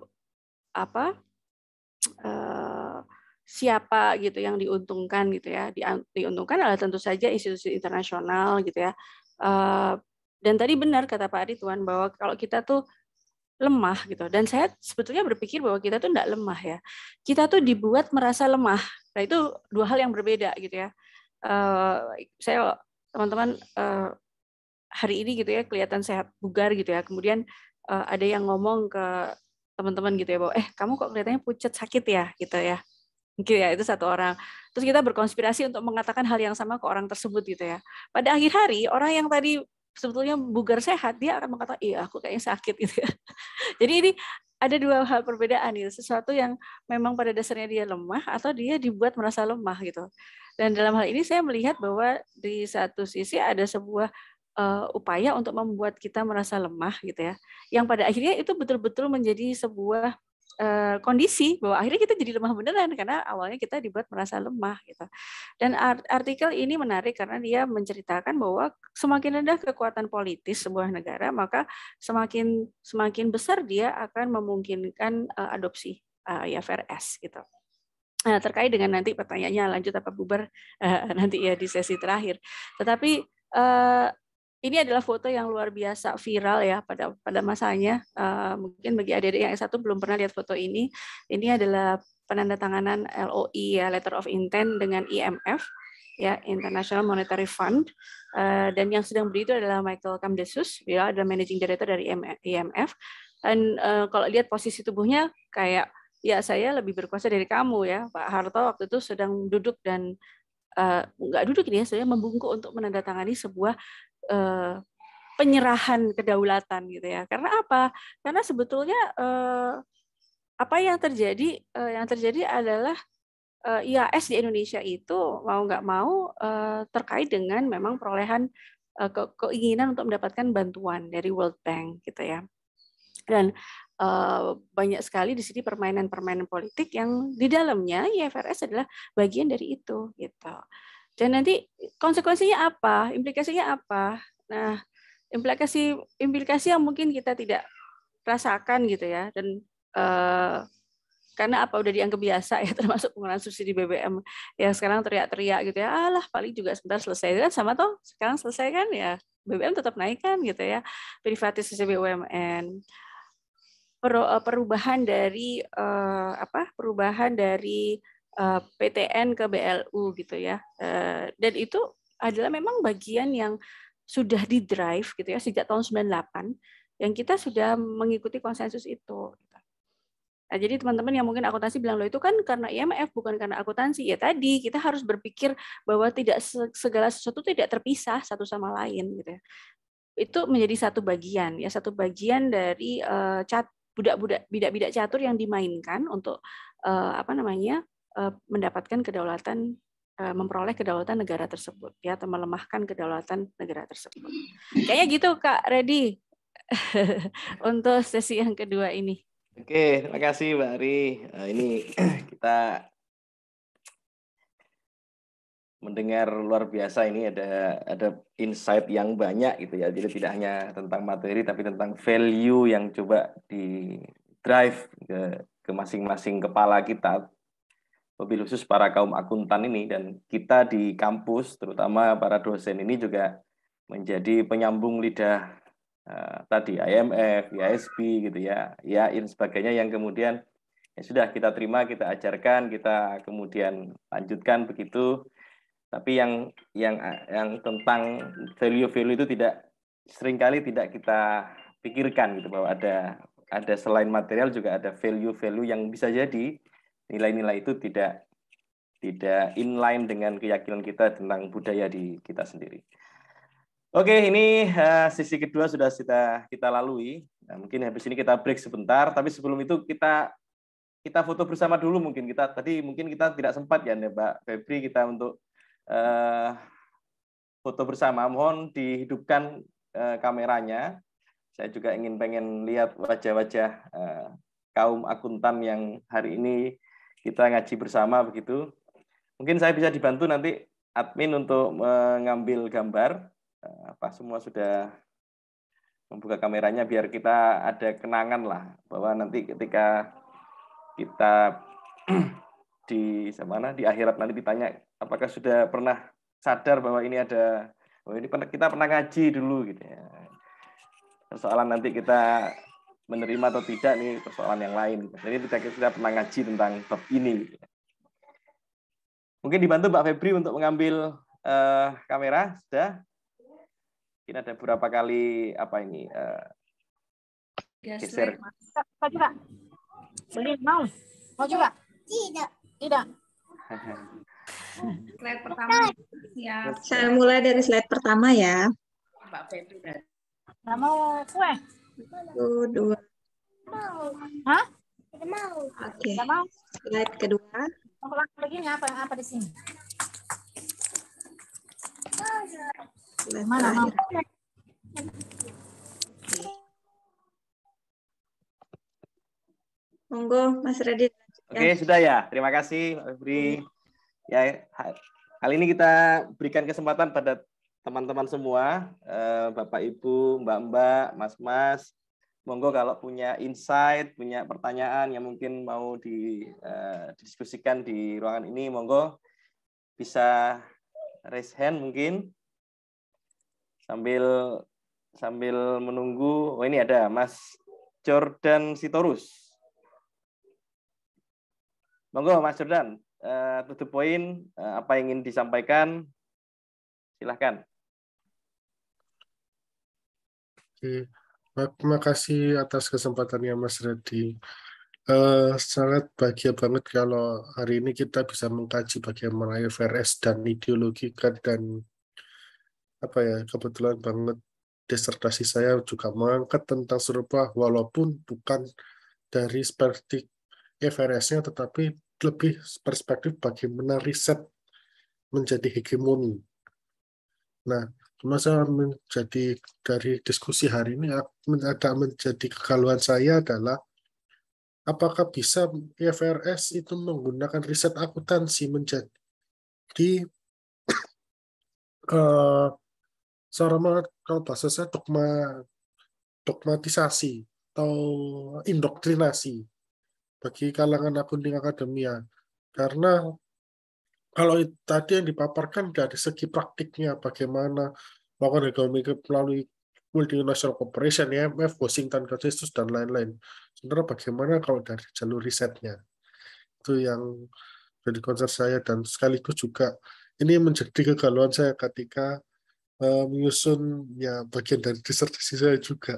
apa uh, siapa gitu yang diuntungkan gitu ya, Di, diuntungkan adalah tentu saja institusi internasional gitu ya. Uh, dan tadi benar kata Pak Ridwan bahwa kalau kita tuh lemah gitu. Dan saya sebetulnya berpikir bahwa kita tuh enggak lemah ya. Kita tuh dibuat merasa lemah. Nah, itu dua hal yang berbeda gitu ya. Uh, saya teman-teman uh, hari ini gitu ya kelihatan sehat bugar gitu ya. Kemudian uh, ada yang ngomong ke teman-teman gitu ya bahwa eh kamu kok kelihatannya pucat sakit ya gitu ya. Mungkin ya itu satu orang. Terus kita berkonspirasi untuk mengatakan hal yang sama ke orang tersebut gitu ya. Pada akhir hari orang yang tadi sebetulnya bugar sehat dia akan mengatakan iya aku kayaknya sakit gitu ya. Jadi ini ada dua hal perbedaan gitu, sesuatu yang memang pada dasarnya dia lemah atau dia dibuat merasa lemah gitu. Dan dalam hal ini saya melihat bahwa di satu sisi ada sebuah uh, upaya untuk membuat kita merasa lemah gitu ya, yang pada akhirnya itu betul-betul menjadi sebuah kondisi bahwa akhirnya kita jadi lemah beneran karena awalnya kita dibuat merasa lemah gitu. Dan artikel ini menarik karena dia menceritakan bahwa semakin rendah kekuatan politis sebuah negara maka semakin semakin besar dia akan memungkinkan adopsi I F R S gitu. Nah, terkait dengan nanti pertanyaannya lanjut apa bubar nanti ya di sesi terakhir. Tetapi ini adalah foto yang luar biasa viral ya pada pada masanya. Uh, mungkin bagi adik-adik yang S satu belum pernah lihat foto ini. Ini adalah penandatanganan L O I ya, Letter of Intent dengan I M F ya, International Monetary Fund. Uh, dan yang sedang beri itu adalah Michael Camdessus, dia adalah Managing Director dari I M F. Dan uh, kalau lihat posisi tubuhnya kayak ya saya lebih berkuasa dari kamu ya. Pak Harto waktu itu sedang duduk dan uh, nggak duduk ini ya, saya membungkuk untuk menandatangani sebuah Eh, penyerahan kedaulatan gitu ya. Karena apa? Karena sebetulnya eh, apa yang terjadi eh, yang terjadi adalah eh, I A S di Indonesia itu mau nggak mau eh, terkait dengan memang perolehan eh, ke keinginan untuk mendapatkan bantuan dari World Bank gitu ya. Dan eh, banyak sekali di sini permainan-permainan politik yang di dalamnya I F R S adalah bagian dari itu gitu. Dan nanti konsekuensinya apa, implikasinya apa? Nah, implikasi implikasi yang mungkin kita tidak rasakan gitu ya. Dan eh, karena apa udah dianggap biasa ya, termasuk penggunaan subsidi B B M yang sekarang teriak-teriak gitu ya. Alah paling juga sebentar selesai kan sama toh. Sekarang selesai kan ya, B B M tetap naik kan gitu ya. Privatisasi B U M N. Perubahan dari eh, apa? Perubahan dari P T N ke B L U gitu ya, dan itu adalah memang bagian yang sudah di drive gitu ya sejak tahun sembilan puluh delapan yang kita sudah mengikuti konsensus itu. Nah, jadi teman-teman yang mungkin akuntansi bilang loh itu kan karena I M F bukan karena akuntansi ya, tadi kita harus berpikir bahwa tidak segala sesuatu tidak terpisah satu sama lain gitu ya. Itu menjadi satu bagian ya, satu bagian dari cat budak-budak bidak-bidak catur yang dimainkan untuk apa namanya mendapatkan kedaulatan, memperoleh kedaulatan negara tersebut ya, atau melemahkan kedaulatan negara tersebut. Kayaknya gitu Kak Redi untuk sesi yang kedua ini. Oke, terima kasih Mbak Ari. Ini kita mendengar luar biasa, ini ada ada insight yang banyak gitu ya. Jadi tidak hanya tentang materi tapi tentang value yang coba di drive ke ke masing-masing kepala kita, lebih khusus para kaum akuntan ini. Dan kita di kampus, terutama para dosen ini juga menjadi penyambung lidah eh, tadi I M F, I A S B gitu ya, I A I N sebagainya yang kemudian ya sudah kita terima, kita ajarkan, kita kemudian lanjutkan begitu. Tapi yang yang yang tentang value-value itu tidak seringkali tidak kita pikirkan gitu, bahwa ada ada selain material juga ada value-value yang bisa jadi nilai-nilai itu tidak tidak inline dengan keyakinan kita tentang budaya di kita sendiri. Oke, ini uh, sisi kedua sudah kita kita lalui. Nah, mungkin habis ini kita break sebentar, tapi sebelum itu kita kita foto bersama dulu mungkin. Kita tadi mungkin kita tidak sempat ya Mbak Febri kita untuk uh, foto bersama. Mohon dihidupkan uh, kameranya. Saya juga ingin pengen lihat wajah-wajah uh, kaum akuntan yang hari ini kita ngaji bersama begitu. Mungkin saya bisa dibantu nanti admin untuk mengambil gambar. Apa semua sudah membuka kameranya biar kita ada kenangan lah, bahwa nanti ketika kita di mana di akhirat nanti ditanya apakah sudah pernah sadar bahwa ini ada, oh ini kita pernah ngaji dulu gitu ya. Persoalan nanti kita menerima atau tidak nih persoalan yang lain. Jadi tidak kita pernah ngaji tentang bab ini. Mungkin dibantu Mbak Febri untuk mengambil uh, kamera sudah. Mungkin ada beberapa kali apa ini uh, geser. Mau coba? Boleh mau? Mau coba? Tidak. Tidak. Slide pertama. Siap. Saya mulai dari slide pertama ya. Mbak Febri dari. Mau kue? Satu, dua. Hah? Tidak mau. Oke. Okay. Slide kedua. Lagi apa yang apa di sini? Slide mana? Mau? Monggo, Mas Redi. Oke, okay, sudah ya. Terima kasih, Mbak Febri. Ya, kali ini kita berikan kesempatan pada teman-teman semua, Bapak Ibu, Mbak-mbak, Mas-mas, monggo kalau punya insight, punya pertanyaan yang mungkin mau didiskusikan di ruangan ini, monggo bisa raise hand mungkin sambil sambil menunggu. Oh ini ada Mas Jordan Sitorus. Monggo Mas Jordan, to the point, apa yang ingin disampaikan? Silahkan. Oke, terima kasih atas kesempatannya Mas Redi. Eh, sangat bahagia banget kalau hari ini kita bisa mengkaji bagaimana I F R S dan ideologikan dan apa ya, kebetulan banget disertasi saya juga mengangkat tentang serupa walaupun bukan dari perspektif I F R S-nya tetapi lebih perspektif bagaimana riset menjadi hegemoni. Nah, masa menjadi dari diskusi hari ini ada menjadi kegaluhan saya adalah apakah bisa I F R S itu menggunakan riset akuntansi menjadi eh, seorang kalau bahasa saya dogma dogmatisasi atau indoktrinasi bagi kalangan akunting akademia karena kalau tadi yang dipaparkan dari segi praktiknya, bagaimana melakukan ekonomi melalui multinational corporation, I M F, Washington Consensus, dan lain-lain. Sebenarnya bagaimana kalau dari jalur risetnya. Itu yang jadi concern saya, dan sekaligus juga ini menjadi kegalauan saya ketika uh, menyusun ya, bagian dari disertasi saya juga.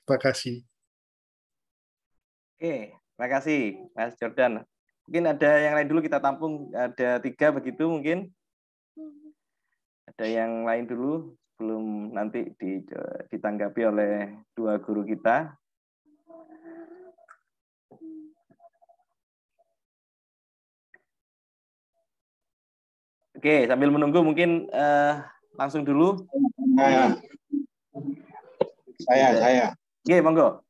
Terima kasih. Oke, terima kasih Mas Jordan. Mungkin ada yang lain dulu kita tampung, ada tiga begitu mungkin. Ada yang lain dulu, sebelum nanti ditanggapi oleh dua guru kita. Oke, sambil menunggu mungkin uh, langsung dulu. Saya, saya. saya. Oke, monggo.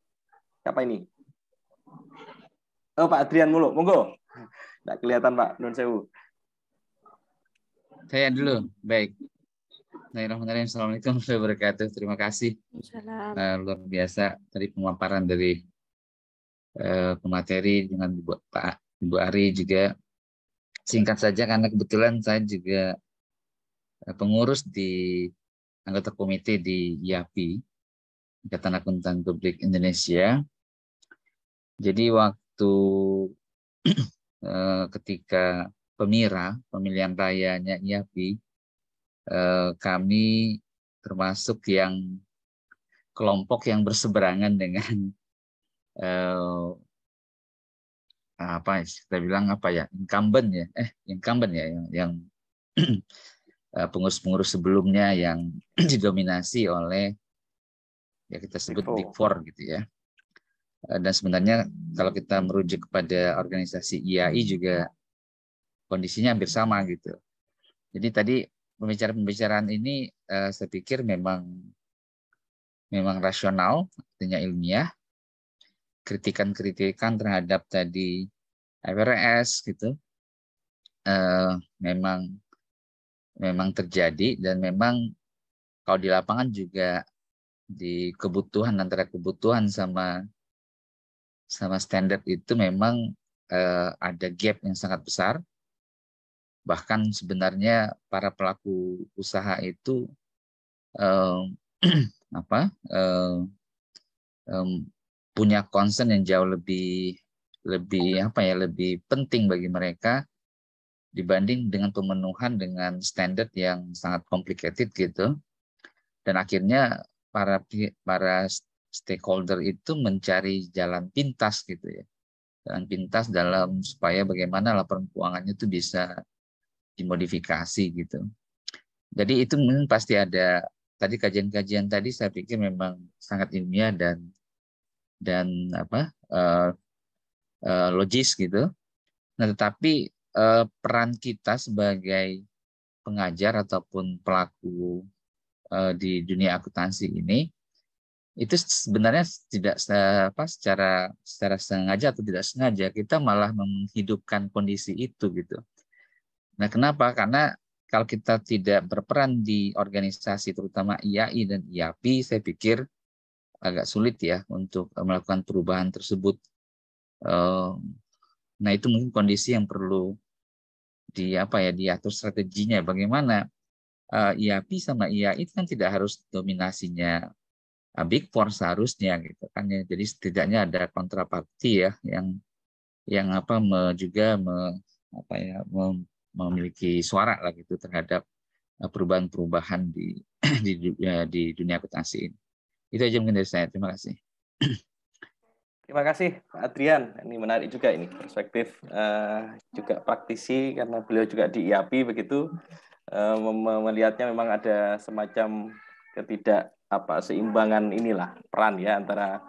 Siapa ini? Oh, Pak Adrian Muluk, monggo. Nggak kelihatan Pak, nun sewu. Saya dulu, baik. Assalamualaikum warahmatullahi wabarakatuh. Terima kasih. Uh, luar biasa tadi pemaparan dari uh, pemateri dengan Ibu, Pak Ibu Ari juga. Singkat saja karena kebetulan saya juga pengurus di anggota komite di I A P I, Ikatan Akuntan Publik Indonesia. Jadi waktu ketika pemira, pemilihan rayanya I A P I, kami termasuk yang kelompok yang berseberangan dengan apa kita bilang apa ya incumbent ya eh incumbent ya yang, yang pengurus-pengurus sebelumnya yang didominasi oleh ya kita sebut Big Four gitu ya. Dan sebenarnya kalau kita merujuk kepada organisasi I A I juga kondisinya hampir sama gitu. Jadi tadi pembicaraan-pembicaraan ini eh, saya pikir memang memang rasional, artinya ilmiah. Kritikan-kritikan terhadap tadi I F R S gitu eh, memang memang terjadi dan memang kalau di lapangan juga di kebutuhan antara kebutuhan sama sama standar itu memang eh, ada gap yang sangat besar. Bahkan sebenarnya para pelaku usaha itu eh, apa eh, um, punya concern yang jauh lebih lebih apa ya lebih penting bagi mereka dibanding dengan pemenuhan dengan standar yang sangat complicated gitu. Dan akhirnya para para stakeholder itu mencari jalan pintas gitu ya. Jalan pintas dalam supaya bagaimana laporan keuangannya itu bisa dimodifikasi gitu. Jadi itu mungkin pasti ada tadi kajian-kajian tadi saya pikir memang sangat ilmiah dan dan apa uh, uh, logis gitu. Nah, tetapi uh, peran kita sebagai pengajar ataupun pelaku uh, di dunia akuntansi ini itu sebenarnya tidak apa secara secara sengaja atau tidak sengaja kita malah menghidupkan kondisi itu gitu. Nah, kenapa? Karena kalau kita tidak berperan di organisasi terutama I A I dan I A P I, saya pikir agak sulit ya untuk melakukan perubahan tersebut. Nah, itu mungkin kondisi yang perlu di apa ya diatur strateginya. Bagaimana I A P I sama I A I kan tidak harus dominasinya Big Four seharusnya gitu kan ya. Jadi setidaknya ada kontrapakti ya yang yang apa me, juga me, apa ya me, memiliki suara lah gitu terhadap perubahan-perubahan di di, di dunia akuntansi ini. Itu aja mungkin dari saya. Terima kasih. Terima kasih Pak Adrian. Ini menarik juga ini perspektif uh, juga praktisi karena beliau juga di I A P I begitu uh, melihatnya memang ada semacam ketidak apa seimbangan inilah peran ya antara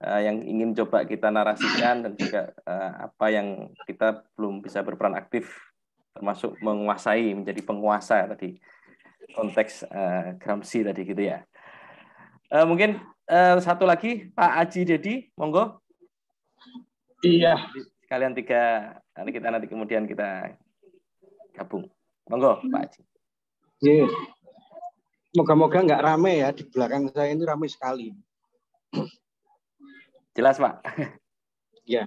Uh, yang ingin coba kita narasikan dan juga uh, apa yang kita belum bisa berperan aktif termasuk menguasai menjadi penguasa tadi konteks uh, Gramsci tadi gitu ya. Uh, mungkin uh, satu lagi Pak Aji Dedi, monggo. Iya. Sekalian tiga nanti kita nanti kemudian kita gabung. Monggo Pak Aji. Iya. Moga-moga nggak rame ya di belakang saya ini rame sekali. Jelas, Pak. Ya,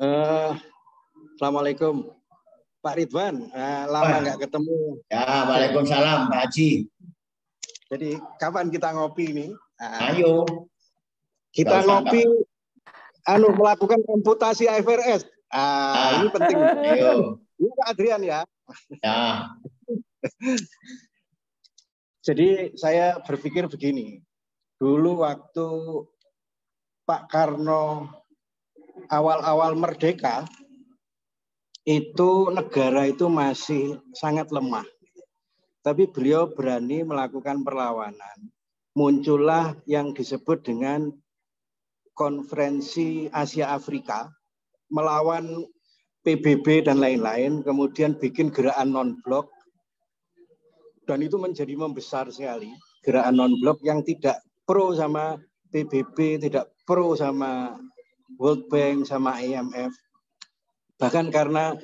uh, assalamualaikum, Pak Ridwan. Uh, lama nggak ketemu. Ya, waalaikumsalam, Pak Haji. Jadi kapan kita ngopi ini? Uh, Ayo, kita Baru ngopi. Sangka. Anu melakukan komputasi I F R S. Uh, ah. Ini penting. Ayo, ini Pak Adrian ya. Ya. Jadi saya berpikir begini. Dulu waktu Pak Karno awal-awal merdeka itu negara itu masih sangat lemah. Tapi beliau berani melakukan perlawanan. Muncullah yang disebut dengan Konferensi Asia Afrika melawan P B B dan lain-lain, kemudian bikin gerakan non-blok dan itu menjadi membesar sekali. Gerakan non-blok yang tidak pro sama P B B, tidak pro sama World Bank, sama I M F. Bahkan karena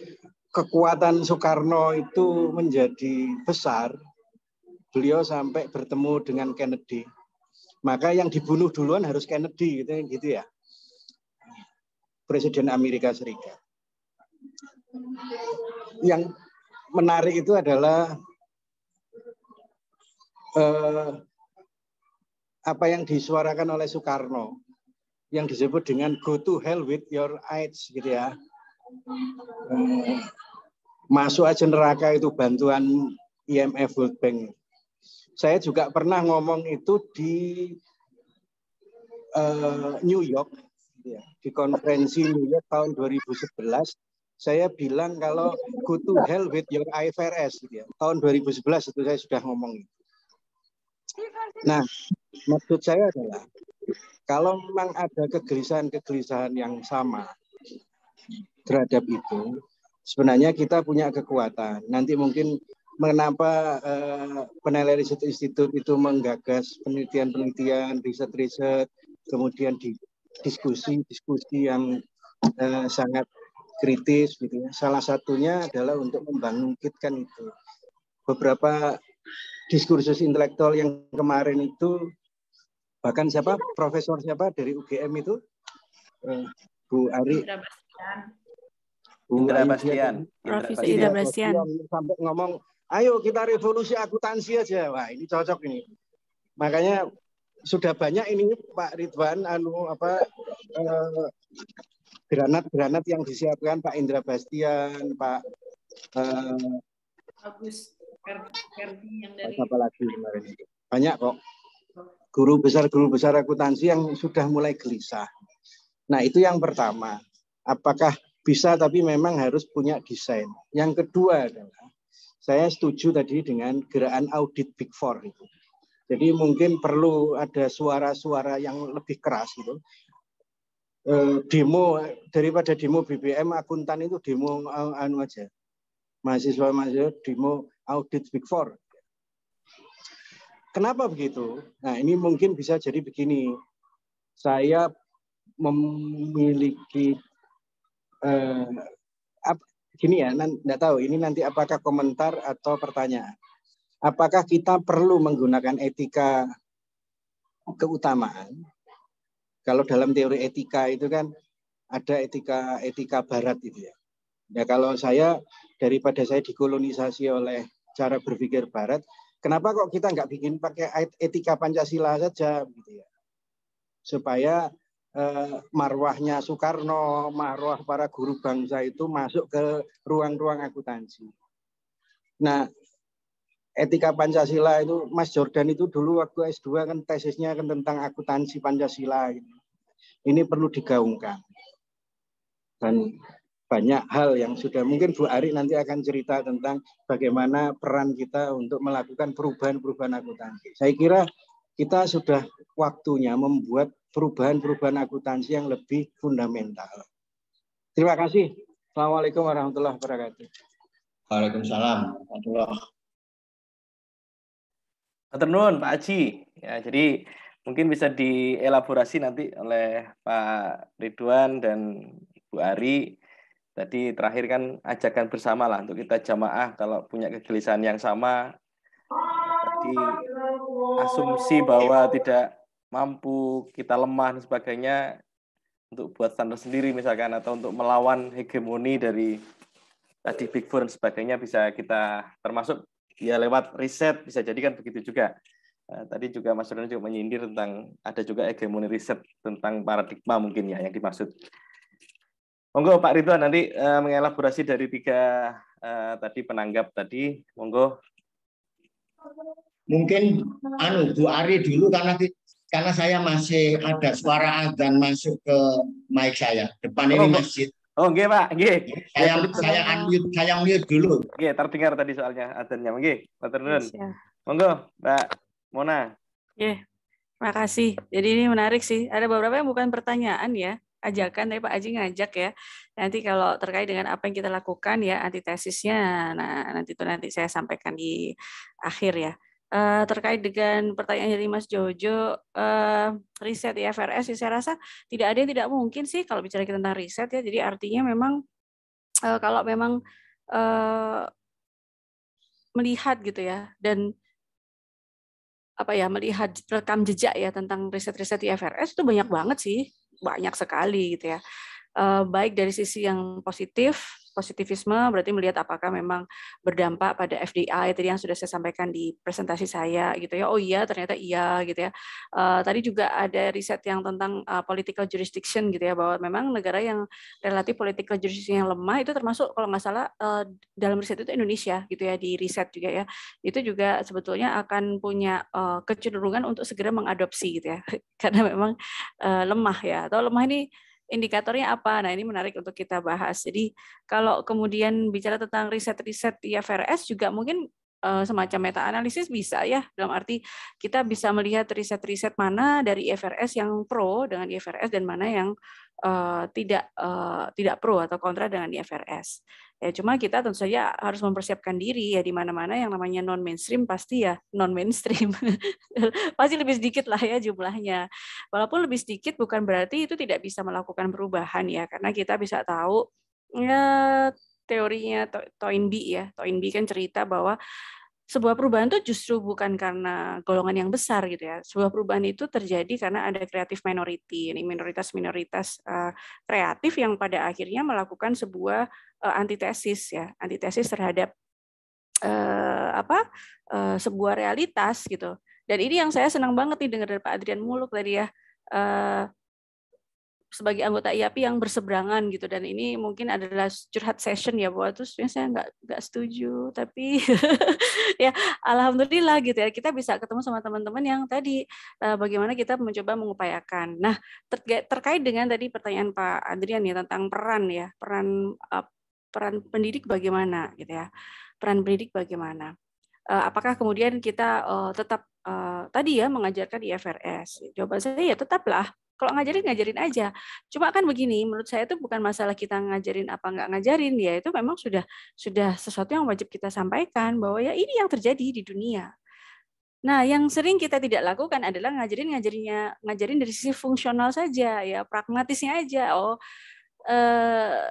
kekuatan Soekarno itu menjadi besar, beliau sampai bertemu dengan Kennedy. Maka yang dibunuh duluan harus Kennedy, gitu, gitu ya. Presiden Amerika Serikat. Yang menarik itu adalah eh, apa yang disuarakan oleh Soekarno yang disebut dengan go to hell with your AIDS gitu ya, masuk aja neraka itu bantuan I M F World Bank. Saya juga pernah ngomong itu di uh, New York gitu ya. Di konferensi New York tahun dua ribu sebelas saya bilang kalau go to hell with your I F R S gitu ya. Tahun dua ribu sebelas itu saya sudah ngomong. Nah, maksud saya adalah kalau memang ada kegelisahan-kegelisahan yang sama terhadap itu, sebenarnya kita punya kekuatan. Nanti mungkin kenapa eh, peneliti institut-institut itu menggagas penelitian-penelitian, riset-riset, kemudian di diskusi-diskusi yang eh, sangat kritis gitu ya. Salah satunya adalah untuk membangkitkan itu. Beberapa diskursus intelektual yang kemarin itu bahkan siapa profesor siapa dari U G M itu eh, Bu Ari Indra Bastian, Bu Indra Bastian, Profesor Indra Bastian sampai ngomong ayo kita revolusi akuntansi aja. Wah, ini cocok ini. Makanya sudah banyak ini Pak Ridwan, anu apa eh, granat-granat yang disiapkan Pak Indra Bastian, Pak eh, Agus Ferdi yang dari apa lagi kemarin itu. Banyak kok guru besar-guru besar akuntansi yang sudah mulai gelisah. Nah, itu yang pertama. Apakah bisa, tapi memang harus punya desain. Yang kedua adalah saya setuju tadi dengan gerakan audit Big Four itu. Jadi mungkin perlu ada suara-suara yang lebih keras gitu. E, demo daripada demo B B M akuntan itu demo anu aja. Mahasiswa-mahasiswa demo audit Big Four. Kenapa begitu? Nah, ini mungkin bisa jadi begini. Saya memiliki eh, ap, gini ya, enggak tahu ini nanti apakah komentar atau pertanyaan. Apakah kita perlu menggunakan etika keutamaan? Kalau dalam teori etika itu kan ada etika etika barat itu ya. Ya kalau saya, daripada saya dikolonisasi oleh cara berpikir barat, kenapa kok kita nggak bikin pakai etika Pancasila saja gitu ya? Supaya eh, marwahnya Soekarno, marwah para guru bangsa itu masuk ke ruang-ruang akuntansi. Nah, etika Pancasila itu, Mas Jordan itu dulu waktu S dua kan tesisnya kan tentang akuntansi Pancasila. Ini perlu digaungkan. Dan banyak hal yang sudah, mungkin Bu Ari nanti akan cerita tentang bagaimana peran kita untuk melakukan perubahan-perubahan akuntansi. Saya kira kita sudah waktunya membuat perubahan-perubahan akuntansi yang lebih fundamental. Terima kasih. Assalamualaikum warahmatullahi wabarakatuh. Waalaikumsalam warahmatullahi wabarakatuh. Matur nuwun Pak Aji. Ya, jadi mungkin bisa dielaborasi nanti oleh Pak Ridwan dan Bu Ari. Tadi terakhir kan ajakan bersama lah untuk kita jamaah kalau punya kegelisahan yang sama. Tadi asumsi bahwa tidak mampu, kita lemah dan sebagainya, untuk buat standar sendiri misalkan, atau untuk melawan hegemoni dari tadi Big Four dan sebagainya, bisa kita termasuk ya lewat riset, bisa jadi kan begitu juga. Uh, tadi juga Mas Ridwan juga menyindir tentang ada juga hegemoni riset tentang paradigma mungkin ya yang dimaksud. Monggo Pak Ridwan nanti uh, mengelaborasi dari tiga uh, tadi penanggap tadi. Monggo. Mungkin anu Bu Ari dulu karena karena saya masih ada suara azan masuk ke mic saya. Depan oh, ini masjid. Oh, nggih, Pak. Nggih. Saya saya unmute, saya unmute dulu. Nggih, terdengar tadi soalnya adanya. Nggih, matur nuwun. Monggo, Mbak Mona. Nggih. Makasih. Jadi ini menarik sih. Ada beberapa yang bukan pertanyaan ya, ajakan dari Pak Aji ngajak ya. Nanti kalau terkait dengan apa yang kita lakukan ya, antitesisnya. Nah, nanti itu nanti saya sampaikan di akhir ya. Uh, terkait dengan pertanyaan dari Mas Jojo, uh, riset I F R S, ya, saya rasa tidak ada yang tidak mungkin sih kalau bicara kita tentang riset ya. Jadi artinya memang uh, kalau memang uh, melihat gitu ya, dan apa ya, melihat rekam jejak ya tentang riset-riset I F R S itu banyak banget sih, banyak sekali gitu ya. Uh, baik dari sisi yang positif. Positivisme berarti melihat apakah memang berdampak pada F D I tadi yang sudah saya sampaikan di presentasi saya gitu ya. Oh iya, ternyata iya gitu ya. Uh, tadi juga ada riset yang tentang uh, political jurisdiction gitu ya, bahwa memang negara yang relatif political jurisdiction yang lemah itu termasuk kalau nggak salah uh, dalam riset itu Indonesia gitu ya, di riset juga ya. Itu juga sebetulnya akan punya uh, kecenderungan untuk segera mengadopsi gitu ya. Karena memang uh, lemah ya, atau lemah ini indikatornya apa? Nah, ini menarik untuk kita bahas. Jadi, kalau kemudian bicara tentang riset-riset I F R S juga mungkin uh, semacam meta-analisis bisa ya. Dalam arti kita bisa melihat riset-riset mana dari I F R S yang pro dengan I F R S dan mana yang uh, tidak uh, tidak pro atau kontra dengan I F R S. Ya, cuma kita tentu saja harus mempersiapkan diri ya, di mana-mana yang namanya non mainstream pasti ya non mainstream pasti lebih sedikit lah ya jumlahnya. Walaupun lebih sedikit bukan berarti itu tidak bisa melakukan perubahan ya, karena kita bisa tahu ya, teorinya Toynbee ya. Toynbee kan cerita bahwa sebuah perubahan itu justru bukan karena golongan yang besar gitu ya. Sebuah perubahan itu terjadi karena ada kreatif minority, ini minoritas-minoritas uh, kreatif yang pada akhirnya melakukan sebuah uh, antitesis ya, antitesis terhadap uh, apa uh, sebuah realitas gitu. Dan ini yang saya senang banget nih dengar dari Pak Adrian Muluk tadi ya, eh, sebagai anggota I A P I yang berseberangan gitu, dan ini mungkin adalah curhat session ya, bahwa terus saya nggak nggak setuju, tapi ya alhamdulillah gitu ya, kita bisa ketemu sama teman-teman yang tadi eh, bagaimana kita mencoba mengupayakan. Nah, ter terkait dengan tadi pertanyaan Pak Adrian ya tentang peran ya, peran eh, peran pendidik bagaimana gitu ya, peran pendidik bagaimana. Apakah kemudian kita uh, tetap uh, tadi ya mengajarkan I F R S? Jawaban saya ya tetaplah. Kalau ngajarin ngajarin aja. Cuma kan begini, menurut saya itu bukan masalah kita ngajarin apa nggak ngajarin ya, itu memang sudah sudah sesuatu yang wajib kita sampaikan bahwa ya ini yang terjadi di dunia. Nah, yang sering kita tidak lakukan adalah ngajarin ngajarinya ngajarin dari sisi fungsional saja ya, pragmatisnya aja. Oh. Uh,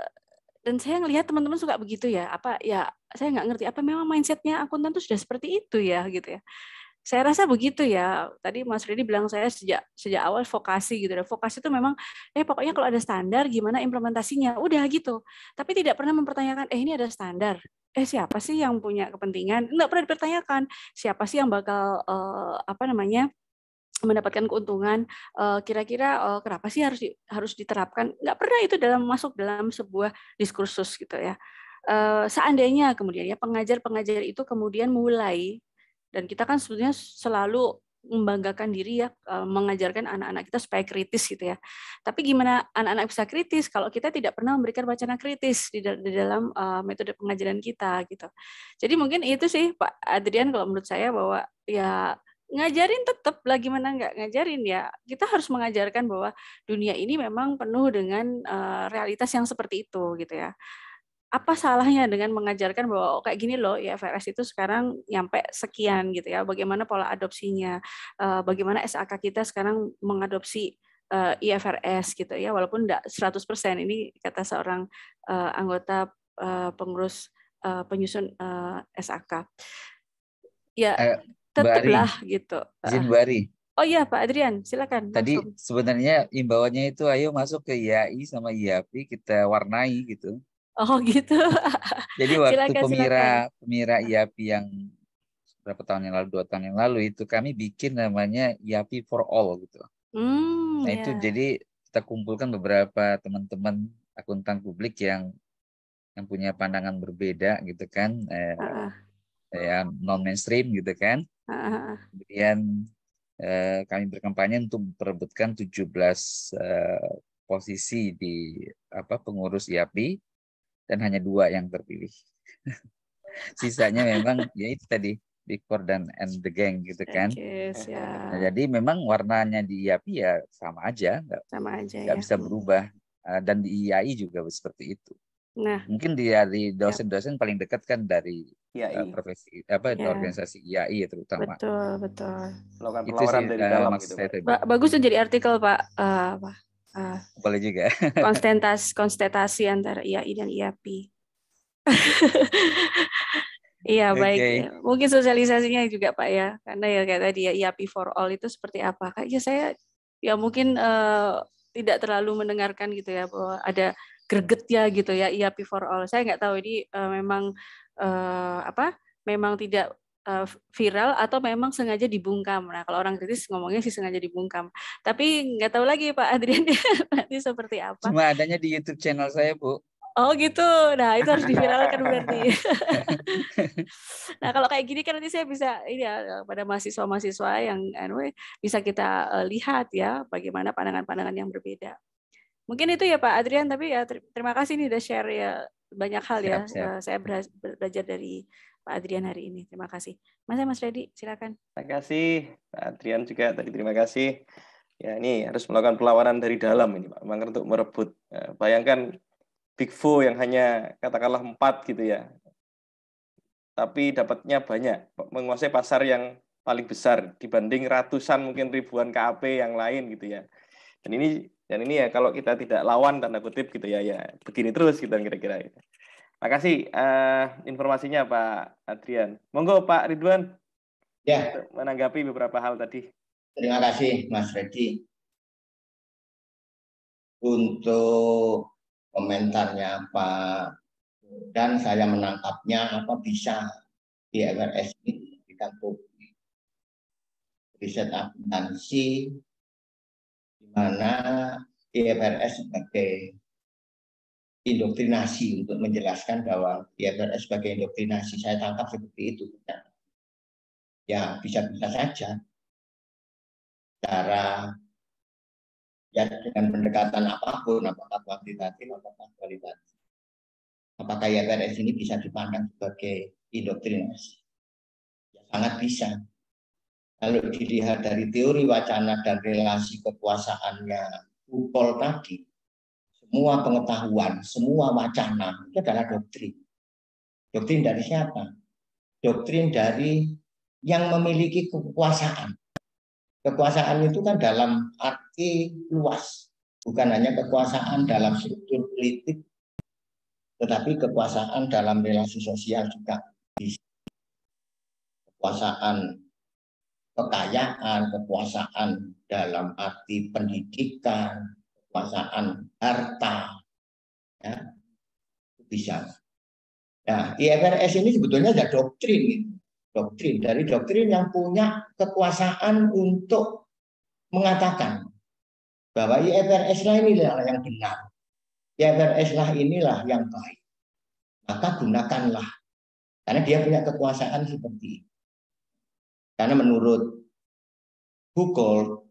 Dan saya ngelihat teman-teman suka begitu ya, apa ya saya nggak ngerti apa memang mindsetnya akuntan tuh sudah seperti itu ya gitu ya. Saya rasa begitu ya. Tadi Mas Redi bilang saya sejak sejak awal vokasi gitu ya. Vokasi itu memang eh pokoknya kalau ada standar gimana implementasinya udah gitu. Tapi tidak pernah mempertanyakan eh ini ada standar. Eh siapa sih yang punya kepentingan? Nggak pernah dipertanyakan siapa sih yang bakal eh, apa namanya? mendapatkan keuntungan, kira-kira kenapa sih harus harus diterapkan, nggak pernah itu dalam masuk dalam sebuah diskursus gitu ya. Seandainya kemudian ya pengajar-pengajar itu kemudian mulai, dan kita kan sebetulnya selalu membanggakan diri ya mengajarkan anak-anak kita supaya kritis gitu ya. Tapi gimana anak-anak bisa kritis kalau kita tidak pernah memberikan wacana kritis di dalam metode pengajaran kita gitu. Jadi mungkin itu sih Pak Adrian kalau menurut saya, bahwa ya ngajarin tetap lagi mana nggak ngajarin ya, kita harus mengajarkan bahwa dunia ini memang penuh dengan uh, realitas yang seperti itu gitu ya. Apa salahnya dengan mengajarkan bahwa oh, kayak gini loh ya I F R S itu sekarang nyampe sekian gitu ya, bagaimana pola adopsinya, uh, bagaimana S A K kita sekarang mengadopsi uh, I F R S gitu ya, walaupun enggak seratus persen ini kata seorang uh, anggota uh, pengurus uh, penyusun uh, S A K ya. Ayo. Tetaplah gitu. Izin Bu Ari. Oh iya Pak Adrian, silakan. Tadi langsung. Sebenarnya imbauannya itu ayo masuk ke I A I sama I A P I kita warnai gitu. Oh gitu. Jadi waktu silakan, pemira silakan. pemira I A P I yang berapa tahun yang lalu, dua tahun yang lalu itu kami bikin namanya I A P I for all gitu. Hmm, nah yeah. Itu jadi kita kumpulkan beberapa teman-teman akuntan publik yang yang punya pandangan berbeda gitu kan. Eh, uh. Ya, non mainstream gitu kan. Uh-huh. Kemudian eh, kami berkampanye untuk memperebutkan tujuh belas eh, posisi di apa pengurus I A P I dan hanya dua yang terpilih. Sisanya memang ya itu tadi Big Four dan and the Gang gitu kan. Yes, yeah. Nah, jadi memang warnanya di I A P I ya sama aja, nggak sama aja, nggak ya. Bisa berubah, dan di I A I juga seperti itu. Nah, mungkin dari dosen-dosen paling dekat kan dari I A I. Uh, profesi apa ya. Organisasi I A I terutama. Betul, betul. Peluang peluang dari dalam gitu. Ba bagus tuh jadi artikel Pak uh, apa? Uh, Boleh juga. konsentrasi konsentrasi antara I A I dan I A P I. Iya, baik. Okay. Mungkin sosialisasinya juga Pak ya. Karena ya kayak tadi ya I A P I for all itu seperti apa? Kayaknya saya ya mungkin uh, tidak terlalu mendengarkan gitu ya, bahwa ada greget ya gitu ya I A P I for all. Saya nggak tahu ini uh, memang uh, apa? Memang tidak uh, viral atau memang sengaja dibungkam. Nah, kalau orang kritis ngomongnya sih sengaja dibungkam. Tapi nggak tahu lagi Pak Adrian nanti seperti apa. Cuma adanya di YouTube channel saya, Bu. Oh gitu, nah itu harus diviralkan berarti. Nah kalau kayak gini kan nanti saya bisa ini ya pada mahasiswa-mahasiswa yang anyway, bisa kita uh, lihat ya bagaimana pandangan-pandangan yang berbeda. Mungkin itu ya Pak Adrian, tapi ya ter terima kasih nih udah share ya banyak hal ya. Siap, siap. Uh, saya bela belajar dari Pak Adrian hari ini. Terima kasih. Mas Mas Redi, silakan. Terima kasih Pak Adrian juga tadi, terima kasih. Ya ini harus melakukan perlawanan dari dalam ini Pak, memang untuk merebut. Uh, bayangkan Big Four yang hanya katakanlah empat gitu ya, tapi dapatnya banyak, menguasai pasar yang paling besar dibanding ratusan mungkin ribuan K A P yang lain gitu ya. Dan ini Dan ini ya kalau kita tidak lawan tanda kutip gitu ya, ya begini terus gitu kira-kira. Gitu. Makasih uh, informasinya Pak Adrian. Monggo Pak Ridwan ya menanggapi beberapa hal tadi. Terima kasih Mas Redi untuk komentarnya Pak, dan saya menangkapnya apa bisa I F R S ini di kampung riset akuntansi, di mana I F R S sebagai indoktrinasi untuk menjelaskan bahwa I F R S sebagai indoktrinasi, saya tangkap seperti itu. Ya bisa-bisa saja cara ya dengan pendekatan apapun, apakah kuantitatif, apakah kualitatif, apakah I F R S ini bisa dipandang sebagai indoktrinasi? Ya, sangat bisa. Kalau dilihat dari teori wacana dan relasi kekuasaannya Foucault tadi, semua pengetahuan, semua wacana itu adalah doktrin. Doktrin dari siapa? Doktrin dari yang memiliki kekuasaan. Kekuasaan itu kan dalam arti luas, bukan hanya kekuasaan dalam struktur politik, tetapi kekuasaan dalam relasi sosial juga bisa. Kekuasaan kekayaan, kekuasaan dalam arti pendidikan, kekuasaan harta, ya, bisa. Nah, I F R S ini sebetulnya ada doktrin, doktrin dari doktrin yang punya kekuasaan untuk mengatakan bahwa I F R S lah inilah yang benar, I F R S lah inilah yang baik. Maka gunakanlah, karena dia punya kekuasaan seperti itu. Karena menurut Foucault,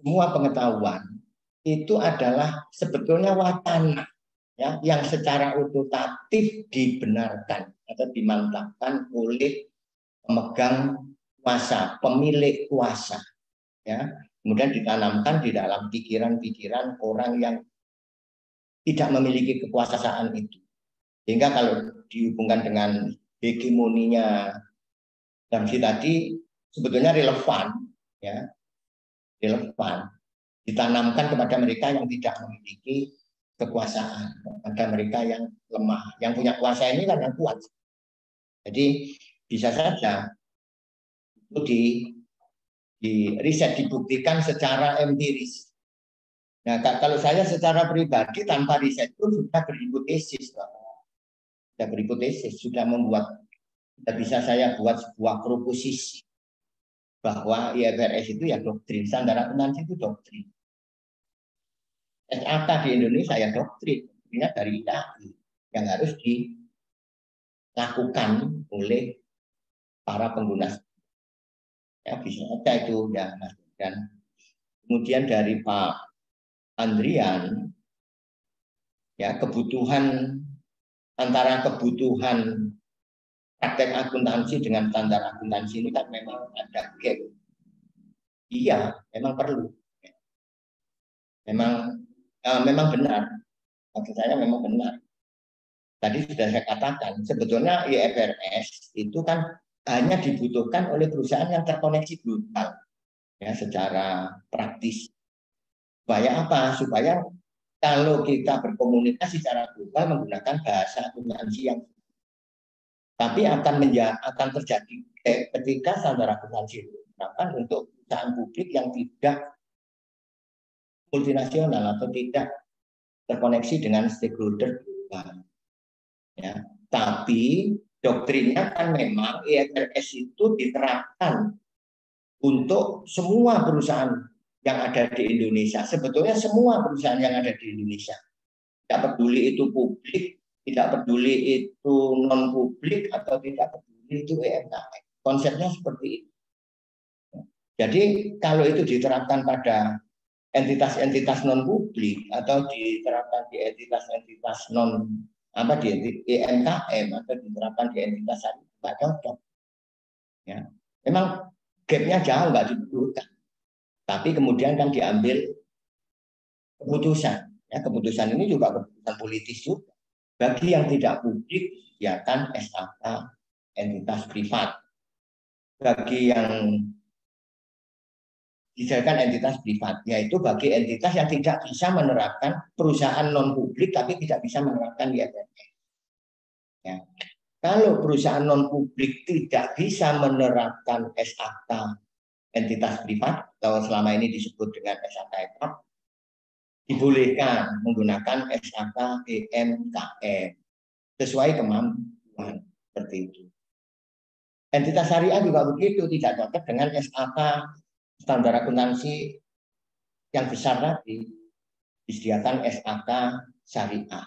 semua pengetahuan itu adalah sebetulnya wacana, ya, yang secara otoritatif dibenarkan atau dimantapkan oleh pemegang kuasa, pemilik kuasa, ya, kemudian ditanamkan di dalam pikiran-pikiran orang yang tidak memiliki kekuasaan itu, sehingga kalau dihubungkan dengan hegemoninya Gramsci tadi sebetulnya relevan, ya, relevan ditanamkan kepada mereka yang tidak memiliki kekuasaan, kepada mereka yang lemah. Yang punya kuasa ini kan yang kuat. Jadi bisa saja itu di, di riset dibuktikan secara empiris. Nah, kalau saya secara pribadi tanpa riset pun sudah berhipotesis, sudah berhipotesis, sudah membuat. Tidak bisa saya buat sebuah proposisi bahwa I F R S itu ya doktrin, standar akuntansi itu doktrin. S A K di Indonesia ya doktrin, doktrinnya dari I A P I yang harus dilakukan oleh para pengguna. Ya bisa saja itu ya Mas. Dan kemudian dari Pak Andrian, ya kebutuhan antara kebutuhan praktek akuntansi dengan standar akuntansi ini kan memang ada gap. Iya, memang perlu. Memang eh, memang benar. Maksud saya memang benar. Tadi sudah saya katakan, sebetulnya I F R S itu kan hanya dibutuhkan oleh perusahaan yang terkoneksi global, ya, secara praktis. Supaya apa? Supaya kalau kita berkomunikasi secara global menggunakan bahasa akuntansi yang tapi akan menja akan terjadi eh, ketika standar akuntansi diterapkan untuk perusahaan publik yang tidak multinasional atau tidak terkoneksi dengan stakeholder global. Ya, tapi doktrinnya kan memang I F R S itu diterapkan untuk semua perusahaan yang ada di Indonesia. Sebetulnya semua perusahaan yang ada di Indonesia. Tidak peduli itu publik, tidak peduli itu non publik atau tidak peduli itu U M K M. Konsepnya seperti itu. Jadi kalau itu diterapkan pada entitas-entitas non publik atau diterapkan di entitas-entitas non apa di U M K M atau diterapkan di entitas nggak cocok. Ya, memang gapnya jauh nggak dibutuhkan. Tapi kemudian kan diambil keputusan. Ya, keputusan ini juga keputusan politis juga. Bagi yang tidak publik, kegiatan S A K entitas privat. Bagi yang dijadikan entitas privat, yaitu bagi entitas yang tidak bisa menerapkan perusahaan non-publik, tapi tidak bisa menerapkan I F R S. Ya. Kalau perusahaan non-publik tidak bisa menerapkan S A K entitas privat, atau selama ini disebut dengan S A K, dibolehkan menggunakan S A K U M K M sesuai kemampuan seperti itu. Entitas syariah juga begitu, tidak cocok dengan S A K, standar akuntansi yang besar tadi, disediakan S A K syariah.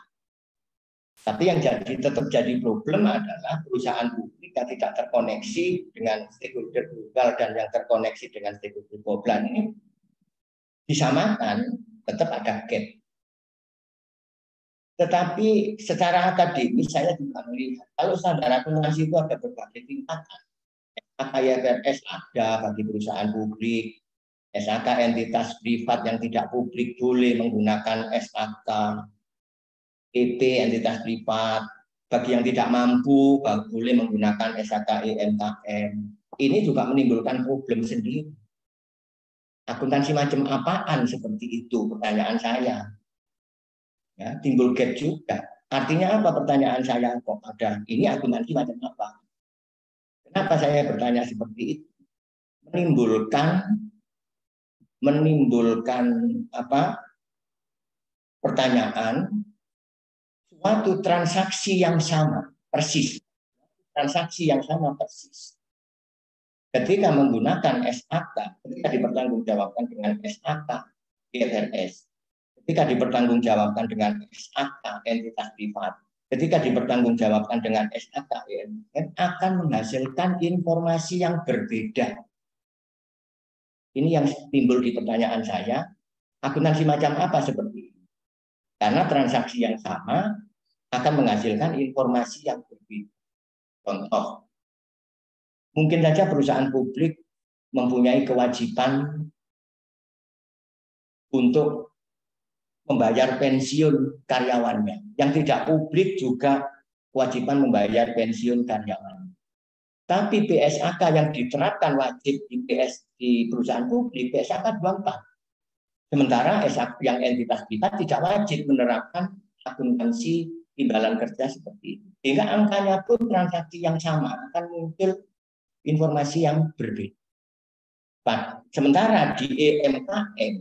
Tapi yang jadi tetap jadi problem adalah perusahaan publik yang tidak terkoneksi dengan stakeholder global dan yang terkoneksi dengan stakeholder global ini disamakan, tetap ada gap. Tetapi secara akademis saya juga melihat kalau standar akuntansi itu ada berbagai tingkatan. S A K I F R S ada bagi perusahaan publik, S A K entitas privat yang tidak publik boleh menggunakan S A K. E P entitas privat bagi yang tidak mampu boleh menggunakan S H K I M K M. Ini juga menimbulkan problem sendiri. Akuntansi macam apaan seperti itu pertanyaan saya. Ya, timbul gap juga. Artinya apa pertanyaan saya kok ada? Ini akuntansi macam apa? Kenapa saya bertanya seperti itu? Menimbulkan menimbulkan apa? Pertanyaan suatu transaksi yang sama persis, transaksi yang sama persis. Ketika menggunakan S A K, ketika dipertanggungjawabkan dengan S A K I F R S, ketika dipertanggungjawabkan dengan S A K entitas privat, ketika dipertanggungjawabkan dengan S A K I N, akan menghasilkan informasi yang berbeda. Ini yang timbul di pertanyaan saya, akuntansi macam apa seperti ini? Karena transaksi yang sama akan menghasilkan informasi yang berbeda. Contoh, mungkin saja perusahaan publik mempunyai kewajiban untuk membayar pensiun karyawannya. Yang tidak publik juga kewajiban membayar pensiun karyawannya. Tapi P S A K yang diterapkan wajib di, P S, di perusahaan publik, P S A K dua puluh empat. Sementara S A K yang entitas privat tidak wajib menerapkan akuntansi imbalan kerja seperti itu. Sehingga angkanya pun transaksi yang sama akan muncul informasi yang berbeda. Sementara di E M K M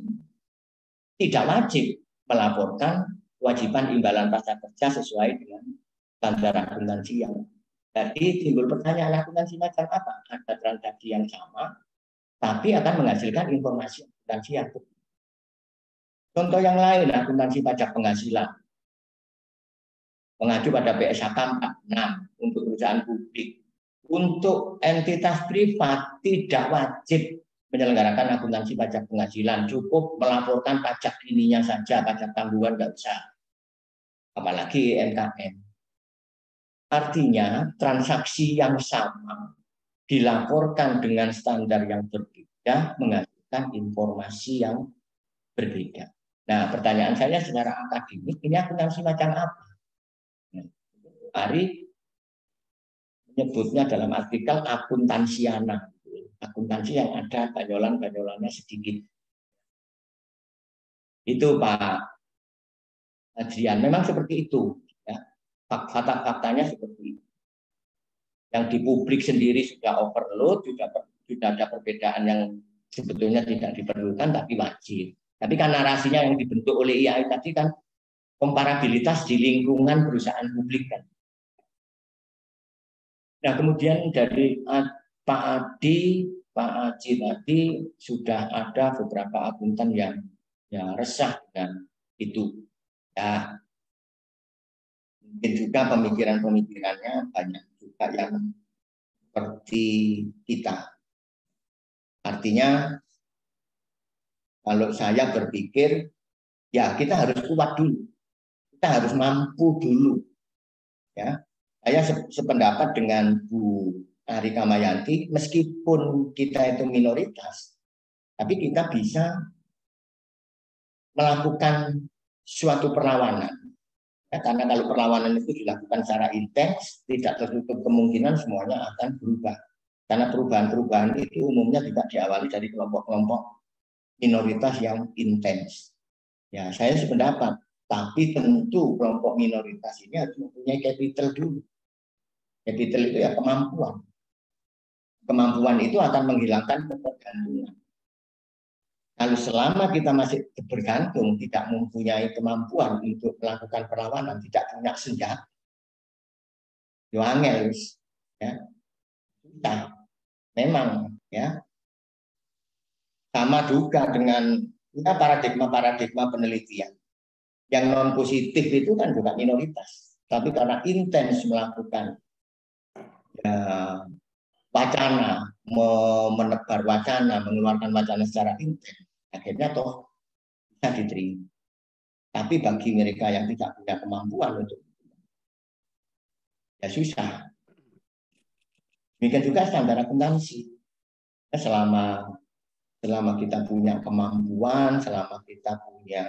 tidak wajib melaporkan kewajiban imbalan pasca kerja sesuai dengan standar akuntansi yang tadi. Timbul pertanyaan, akuntansi macam apa? Ada transaksi yang sama, tapi akan menghasilkan informasi akuntansi yang berbeda. Contoh yang lain, akuntansi pajak penghasilan. Mengacu pada P S H K empat puluh enam untuk perusahaan publik. Untuk entitas privat tidak wajib menyelenggarakan akuntansi pajak penghasilan, cukup melaporkan pajak ininya saja, pajak tanggungan nggak usah. Apalagi M K M. Artinya transaksi yang sama dilaporkan dengan standar yang berbeda menghasilkan informasi yang berbeda. Nah, pertanyaan saya secara akademik, ini akuntansi macam apa? Ari menyebutnya dalam artikel akuntansiana, akuntansi yang ada banyolan-banyolannya sedikit. Itu Pak Adrian, memang seperti itu. Ya. Fakta-faktanya seperti itu. Yang di publik sendiri sudah overload, sudah, sudah ada perbedaan yang sebetulnya tidak diperlukan, tapi wajib. Tapi kan narasinya yang dibentuk oleh I A I tadi kan komparabilitas di lingkungan perusahaan publik kan. Nah kemudian dari Pak Adi, Pak Aji tadi sudah ada beberapa akuntan yang ya resah dengan itu. Ya mungkin juga pemikiran-pemikirannya banyak juga yang seperti kita. Artinya kalau saya berpikir ya kita harus kuat dulu. Kita harus mampu dulu, ya. Saya sependapat dengan Bu Ari Kamayanti, meskipun kita itu minoritas, tapi kita bisa melakukan suatu perlawanan. Ya, karena kalau perlawanan itu dilakukan secara intens, tidak tertutup kemungkinan semuanya akan berubah. Karena perubahan-perubahan itu umumnya tidak diawali dari kelompok-kelompok minoritas yang intens. Ya, saya sependapat. Tapi tentu kelompok minoritas ini harus mempunyai capital dulu. Capital itu ya kemampuan. Kemampuan itu akan menghilangkan ketergantungan. Kalau selama kita masih bergantung, tidak mempunyai kemampuan untuk melakukan perlawanan, tidak punya senjata, ya, kita. Memang ya sama juga dengan ya, paradigma-paradigma penelitian. Yang non positif itu kan juga minoritas, tapi karena intens melakukan ya, wacana, menebar wacana, mengeluarkan wacana secara intens, akhirnya toh bisa diterima. Tapi bagi mereka yang tidak punya kemampuan untuk ya susah. Demikian juga standar akuntansi. Ya, selama selama kita punya kemampuan, selama kita punya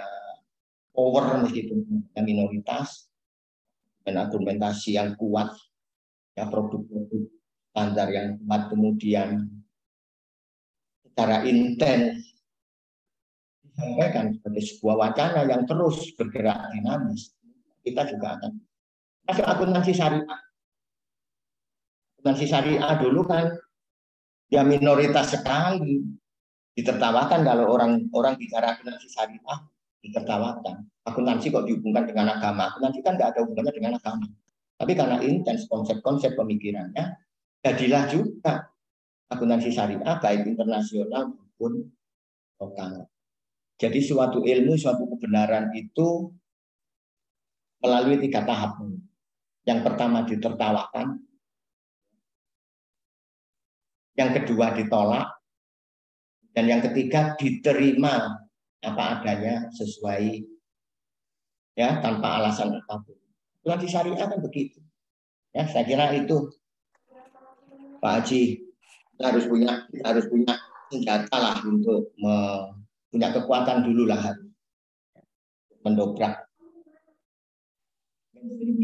power meskipun minoritas, dan argumentasi yang kuat, ya produk-produk standar yang kuat, kemudian secara intens disampaikan sebagai sebuah wacana yang terus bergerak dinamis, kita juga akan masuk akuntansi syariah. Akuntansi syariah dulu kan ya minoritas sekali, ditertawakan kalau orang-orang bicara akuntansi syariah. Ditertawakan. Akuntansi kok dihubungkan dengan agama? Akuntansi kan nggak ada hubungannya dengan agama. Tapi karena intens konsep-konsep pemikirannya, jadilah juga akuntansi syariah baik internasional maupun lokal. Jadi suatu ilmu, suatu kebenaran itu melalui tiga tahap. Yang pertama ditertawakan, yang kedua ditolak, dan yang ketiga diterima apa adanya sesuai ya tanpa alasan apapun. Akuntansi syariah kan begitu. Ya, saya kira itu Pak Haji harus punya harus punya senjata lah untuk me, punya kekuatan dulu lah mendobrak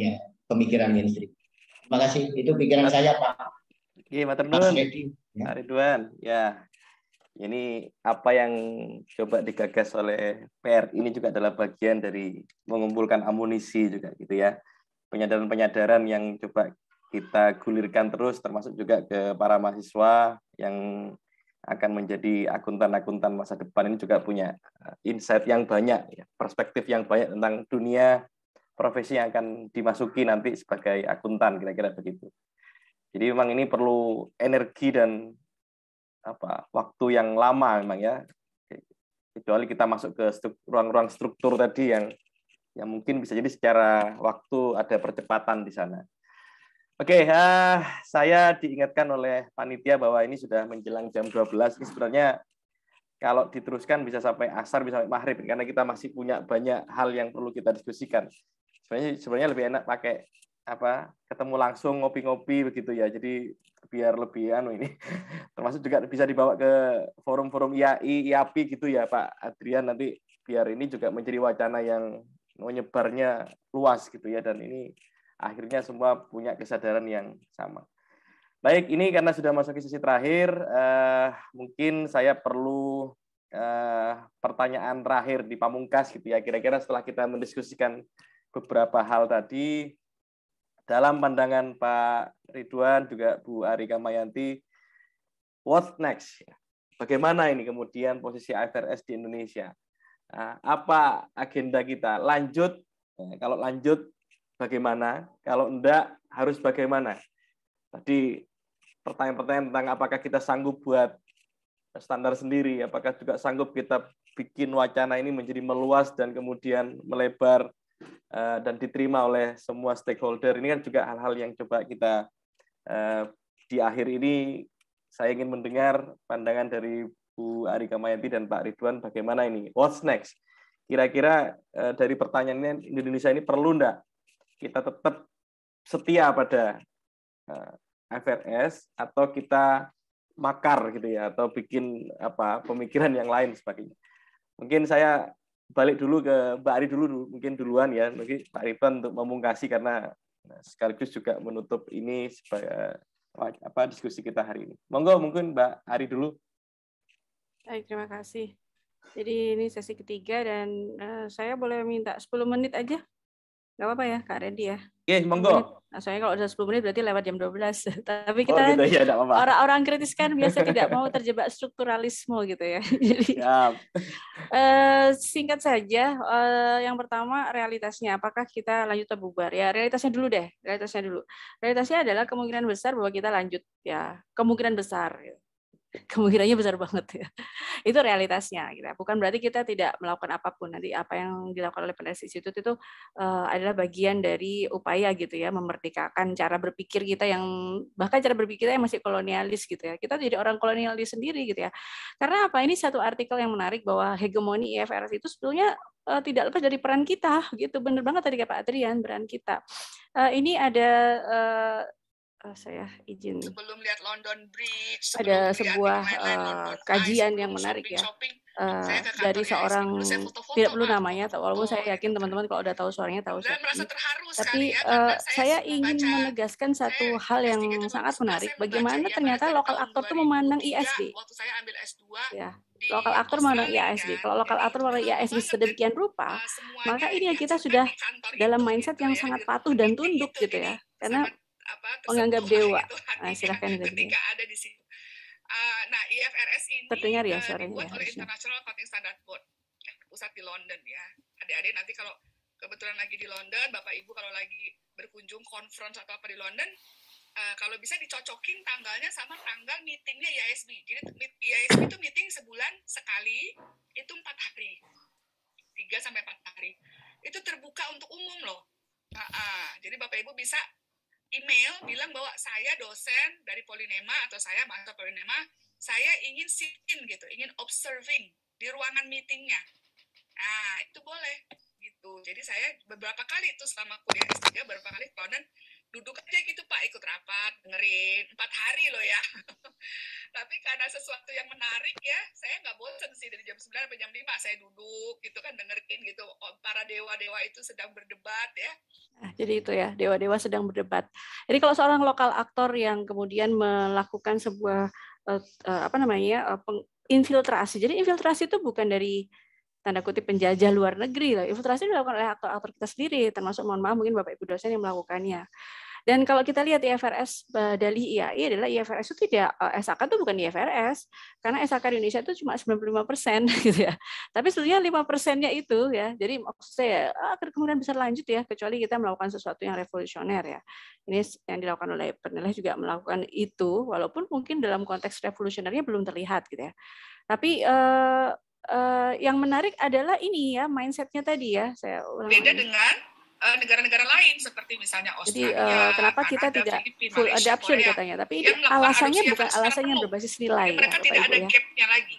ya, pemikiran mainstream. Terima kasih, itu pikiran saya Pak. Oke, Pak Ridwan. Pak Ridwan, ya. Ini apa yang coba digagas oleh P R I ini juga adalah bagian dari mengumpulkan amunisi juga gitu ya. Penyadaran-penyadaran yang coba kita gulirkan terus termasuk juga ke para mahasiswa yang akan menjadi akuntan-akuntan masa depan ini juga punya insight yang banyak, perspektif yang banyak tentang dunia profesi yang akan dimasuki nanti sebagai akuntan kira-kira begitu. Jadi memang ini perlu energi dan apa waktu yang lama memang ya, kecuali kita masuk ke ruang-ruang struktur tadi yang yang mungkin bisa jadi secara waktu ada percepatan di sana. Oke, uh, saya diingatkan oleh panitia bahwa ini sudah menjelang jam dua belas. Ini sebenarnya kalau diteruskan bisa sampai asar, bisa sampai maghrib karena kita masih punya banyak hal yang perlu kita diskusikan. Sebenarnya sebenarnya lebih enak pakai apa ketemu langsung ngopi-ngopi begitu ya. Jadi biar lebih anu ini termasuk juga bisa dibawa ke forum-forum I A I, I A P I gitu ya Pak Adrian, nanti biar ini juga menjadi wacana yang menyebarnya luas gitu ya, dan ini akhirnya semua punya kesadaran yang sama. Baik, ini karena sudah masuk ke sesi terakhir, eh, mungkin saya perlu eh, pertanyaan terakhir di pamungkas gitu ya, kira-kira setelah kita mendiskusikan beberapa hal tadi. Dalam pandangan Pak Ridwan juga Bu Ari Kamayanti, what's next? Bagaimana ini kemudian posisi I F R S di Indonesia? Apa agenda kita? Lanjut? Kalau lanjut, bagaimana? Kalau enggak, harus bagaimana? Tadi pertanyaan-pertanyaan tentang apakah kita sanggup buat standar sendiri, apakah juga sanggup kita bikin wacana ini menjadi meluas dan kemudian melebar, dan diterima oleh semua stakeholder. Ini kan juga hal-hal yang coba kita uh, di akhir ini saya ingin mendengar pandangan dari Bu Ari Kamayanti dan Pak Ridwan bagaimana ini. What's next? Kira-kira uh, dari pertanyaannya Indonesia ini perlu enggak kita tetap setia pada uh, I F R S atau kita makar gitu ya atau bikin apa pemikiran yang lain sebagainya. Mungkin saya balik dulu ke Mbak Ari dulu, mungkin duluan ya, mungkin Pak Ridwan untuk memungkasi karena sekaligus juga menutup ini sebagai apa diskusi kita hari ini. Monggo mungkin Mbak Ari dulu. Baik, terima kasih. Jadi ini sesi ketiga dan uh, saya boleh minta sepuluh menit aja, nggak apa-apa ya Kak Redi ya? Oke, monggo. Nah, soalnya kalau udah sepuluh menit berarti lewat jam dua belas. Tapi kita oh, gitu, ya, orang-orang kritis kan biasa tidak mau terjebak strukturalisme gitu ya. Jadi eh, singkat saja, eh, yang pertama realitasnya. Apakah kita lanjut atau bubar? Ya realitasnya dulu deh. Realitasnya dulu. Realitasnya adalah kemungkinan besar bahwa kita lanjut ya. Kemungkinan besar. Gitu. Kemungkinannya besar banget ya. Itu realitasnya gitu. Bukan berarti kita tidak melakukan apapun. Nanti apa yang dilakukan oleh peneliti institut itu uh, adalah bagian dari upaya gitu ya, memerdekakan cara berpikir kita yang bahkan cara berpikir kita yang masih kolonialis gitu ya. Kita jadi orang kolonialis sendiri gitu ya. Karena apa? Ini satu artikel yang menarik bahwa hegemoni I F R S itu sebetulnya uh, tidak lepas dari peran kita gitu. Bener banget tadi Pak Adrian, peran kita. Uh, ini ada uh, Oh, saya izin. Sebelum lihat London Bridge, ada sebuah uh, kajian yang menarik shopping, ya shopping, uh, dari seorang saya foto-foto, tidak perlu namanya, atau walaupun saya yakin teman-teman kalau udah tahu suaranya tahu. Saya tapi ya, uh, saya ingin menegaskan satu hal yang sangat menarik. Bagaimana ternyata lokal aktor itu memandang I S D. Ya. Lokal aktor mana I A S D. Kalau lokal aktor mana I A S D sedemikian rupa, maka ini kita sudah dalam mindset yang sangat patuh dan tunduk gitu ya, karena menganggap dewa. Nah, silahkan ketika ada di sini. Uh, nah, I F R S ini terdengar ya suaranya. Uh, oleh International Accounting Standard Board, pusat di London ya. Adik-adik nanti kalau kebetulan lagi di London, Bapak Ibu kalau lagi berkunjung conference atau apa di London, uh, kalau bisa dicocokin tanggalnya sama tanggal meetingnya I A S B. Jadi I A S B itu meeting sebulan sekali, itu empat hari, tiga sampai empat hari. Itu terbuka untuk umum loh. Uh, uh, jadi Bapak Ibu bisa email bilang bahwa saya dosen dari Polinema atau saya mahasiswa Polinema, saya ingin sit-in gitu, ingin observing di ruangan meetingnya. Nah, itu boleh gitu. Jadi saya beberapa kali itu selama kuliah S tiga, beberapa kali London duduk aja gitu Pak, ikut rapat, dengerin empat hari loh ya. Tapi karena sesuatu yang menarik ya, saya nggak bosen sih dari jam sembilan sampai jam lima saya duduk gitu kan, dengerin gitu para dewa-dewa itu sedang berdebat ya. Nah, jadi itu ya, dewa-dewa sedang berdebat. Jadi kalau seorang lokal aktor yang kemudian melakukan sebuah uh, uh, apa namanya uh, infiltrasi. Jadi infiltrasi itu bukan dari tanda kutip penjajah luar negeri lah. Infiltrasi dilakukan oleh aktor-aktor kita sendiri, termasuk mohon maaf mungkin Bapak Ibu dosen yang melakukannya. Dan kalau kita lihat I F R S dalih I A I adalah I F R S itu tidak, S A K itu bukan I F R S, karena S A K Indonesia itu cuma sembilan puluh lima persen gitu ya. Tapi sebetulnya lima persennya itu ya. Jadi maksud saya kemungkinan bisa lanjut ya, kecuali kita melakukan sesuatu yang revolusioner ya. Ini yang dilakukan oleh peneliti juga melakukan itu, walaupun mungkin dalam konteks revolusionernya belum terlihat gitu ya. Tapi eh, Uh, yang menarik adalah ini ya, mindsetnya tadi ya. Saya ulang beda lagi. Dengan uh, negara-negara lain seperti misalnya Australia. Jadi uh, kenapa Kanada, kita tidak Filipina, full Malaysia, adoption Korea, katanya? Tapi ini alasannya bukan alasan yang berbasis nilai. Ya, mereka ya, tidak ada ya. Gap-nya lagi.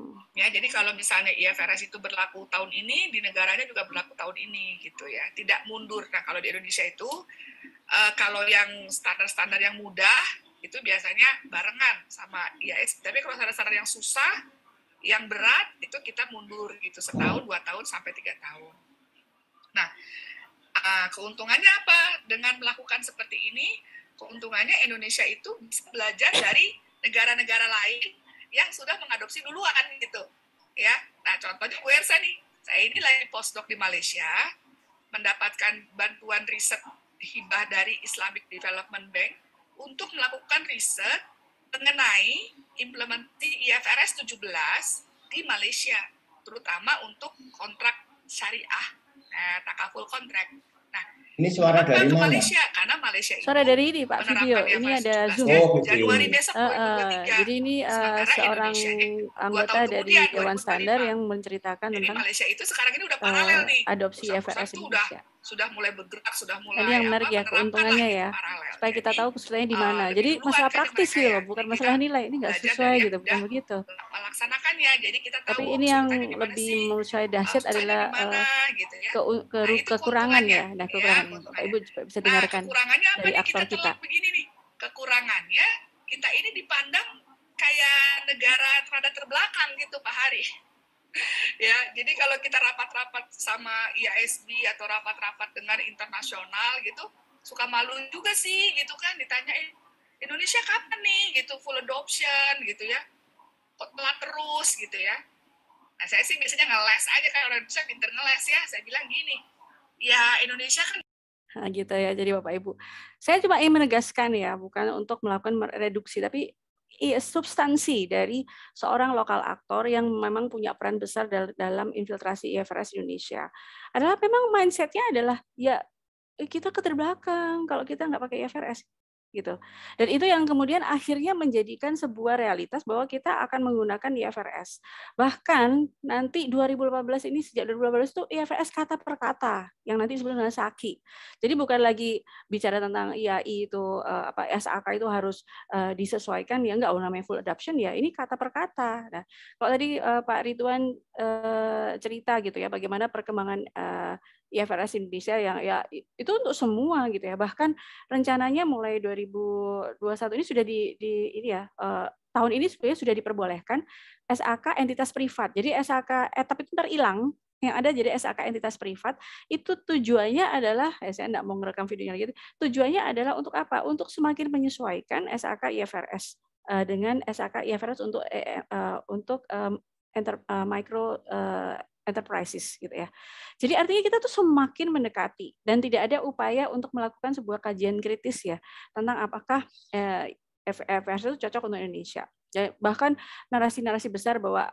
Hmm. Ya, jadi kalau misalnya I F R S itu berlaku tahun ini, di negaranya juga berlaku tahun ini gitu ya. Tidak mundur. Nah, kalau di Indonesia itu uh, kalau yang standar-standar yang mudah itu biasanya barengan sama I A S. Tapi kalau standar-standar yang susah, yang berat itu kita mundur gitu setahun, dua tahun sampai tiga tahun. Nah, keuntungannya apa dengan melakukan seperti ini? Keuntungannya Indonesia itu bisa belajar dari negara-negara lain yang sudah mengadopsi duluan gitu, ya. Nah, contohnya Bu Ersa nih, saya ini lagi postdoc di Malaysia, mendapatkan bantuan riset hibah dari Islamic Development Bank untuk melakukan riset mengenai implementasi I F R S tujuh belas di Malaysia, terutama untuk kontrak syariah, nah, takaful kontrak. Nah, ini suara dari mana? Malaysia, karena Malaysia itu suara dari ini Pak Video. Ini ada Zoom. Oh, Januari besok uh, uh, jadi ini uh, seorang Indonesia, anggota dari Dewan Standar yang menceritakan jadi tentang Malaysia itu sekarang ini udah paralel uh, nih. Adopsi I F R S Indonesia. Udah, sudah mulai bergerak, sudah mulai. Ini yang menarik ya keuntungannya ya. Paralel. Supaya kita tahu kesulitannya di mana. Uh, jadi masalah praktis sih loh, bukan masalah nilai. Ini nggak sesuai gitu, bukan begitu. Melaksanakannya. Jadi kita tahu. Tapi ini yang lebih menurut saya dahsyat adalah kekurangan ya. Nah, kekurangan. Ya, Bapak Ibu bisa dengarkan nah, dari aktor kita. Kita. Begini nih, kekurangannya kita ini dipandang kayak negara rada terbelakang gitu Pak Hari. Ya, jadi kalau kita rapat-rapat sama I A S B atau rapat-rapat dengan internasional gitu, suka malu juga sih gitu kan ditanyain Indonesia kapan nih gitu full adoption gitu ya. Kok telat terus gitu ya. Nah, saya sih biasanya ngeles aja kan orang Indonesia pinter ngeles ya. Saya bilang gini, ya Indonesia kan Nah, gitu ya. Jadi Bapak Ibu, saya cuma ingin menegaskan ya, bukan untuk melakukan reduksi, tapi substansi dari seorang lokal aktor yang memang punya peran besar dalam infiltrasi I F R S Indonesia adalah memang mindsetnya adalah ya kita keterbelakang kalau kita nggak pakai I F R S gitu. Dan itu yang kemudian akhirnya menjadikan sebuah realitas bahwa kita akan menggunakan I F R S. Bahkan nanti dua ribu delapan belas ini, sejak dua ribu delapan belas itu I F R S kata per kata yang nanti sebenarnya Saki. Jadi bukan lagi bicara tentang I A I itu apa S A K itu harus disesuaikan ya, enggak, namanya full adoption ya, ini kata per kata. Nah, kalau tadi Pak Ridwan cerita gitu ya bagaimana perkembangan I F R S Indonesia yang ya itu untuk semua gitu ya. Bahkan rencananya mulai dua ribu dua puluh satu ini sudah di, di ini ya eh, tahun ini sebenarnya sudah diperbolehkan S A K entitas privat. Jadi S A K eh, tapi itu ntar hilang yang ada, jadi S A K entitas privat itu tujuannya adalah ya, saya enggak mau ngerekam videonya lagi. Tujuannya adalah untuk apa? Untuk semakin menyesuaikan S A K I F R S eh, dengan S A K I F R S untuk eh, eh, untuk eh, enter, eh, micro eh, enterprises gitu ya. Jadi artinya kita tuh semakin mendekati dan tidak ada upaya untuk melakukan sebuah kajian kritis ya tentang apakah eh, I F R S itu cocok untuk Indonesia. Jadi, bahkan narasi-narasi besar bahwa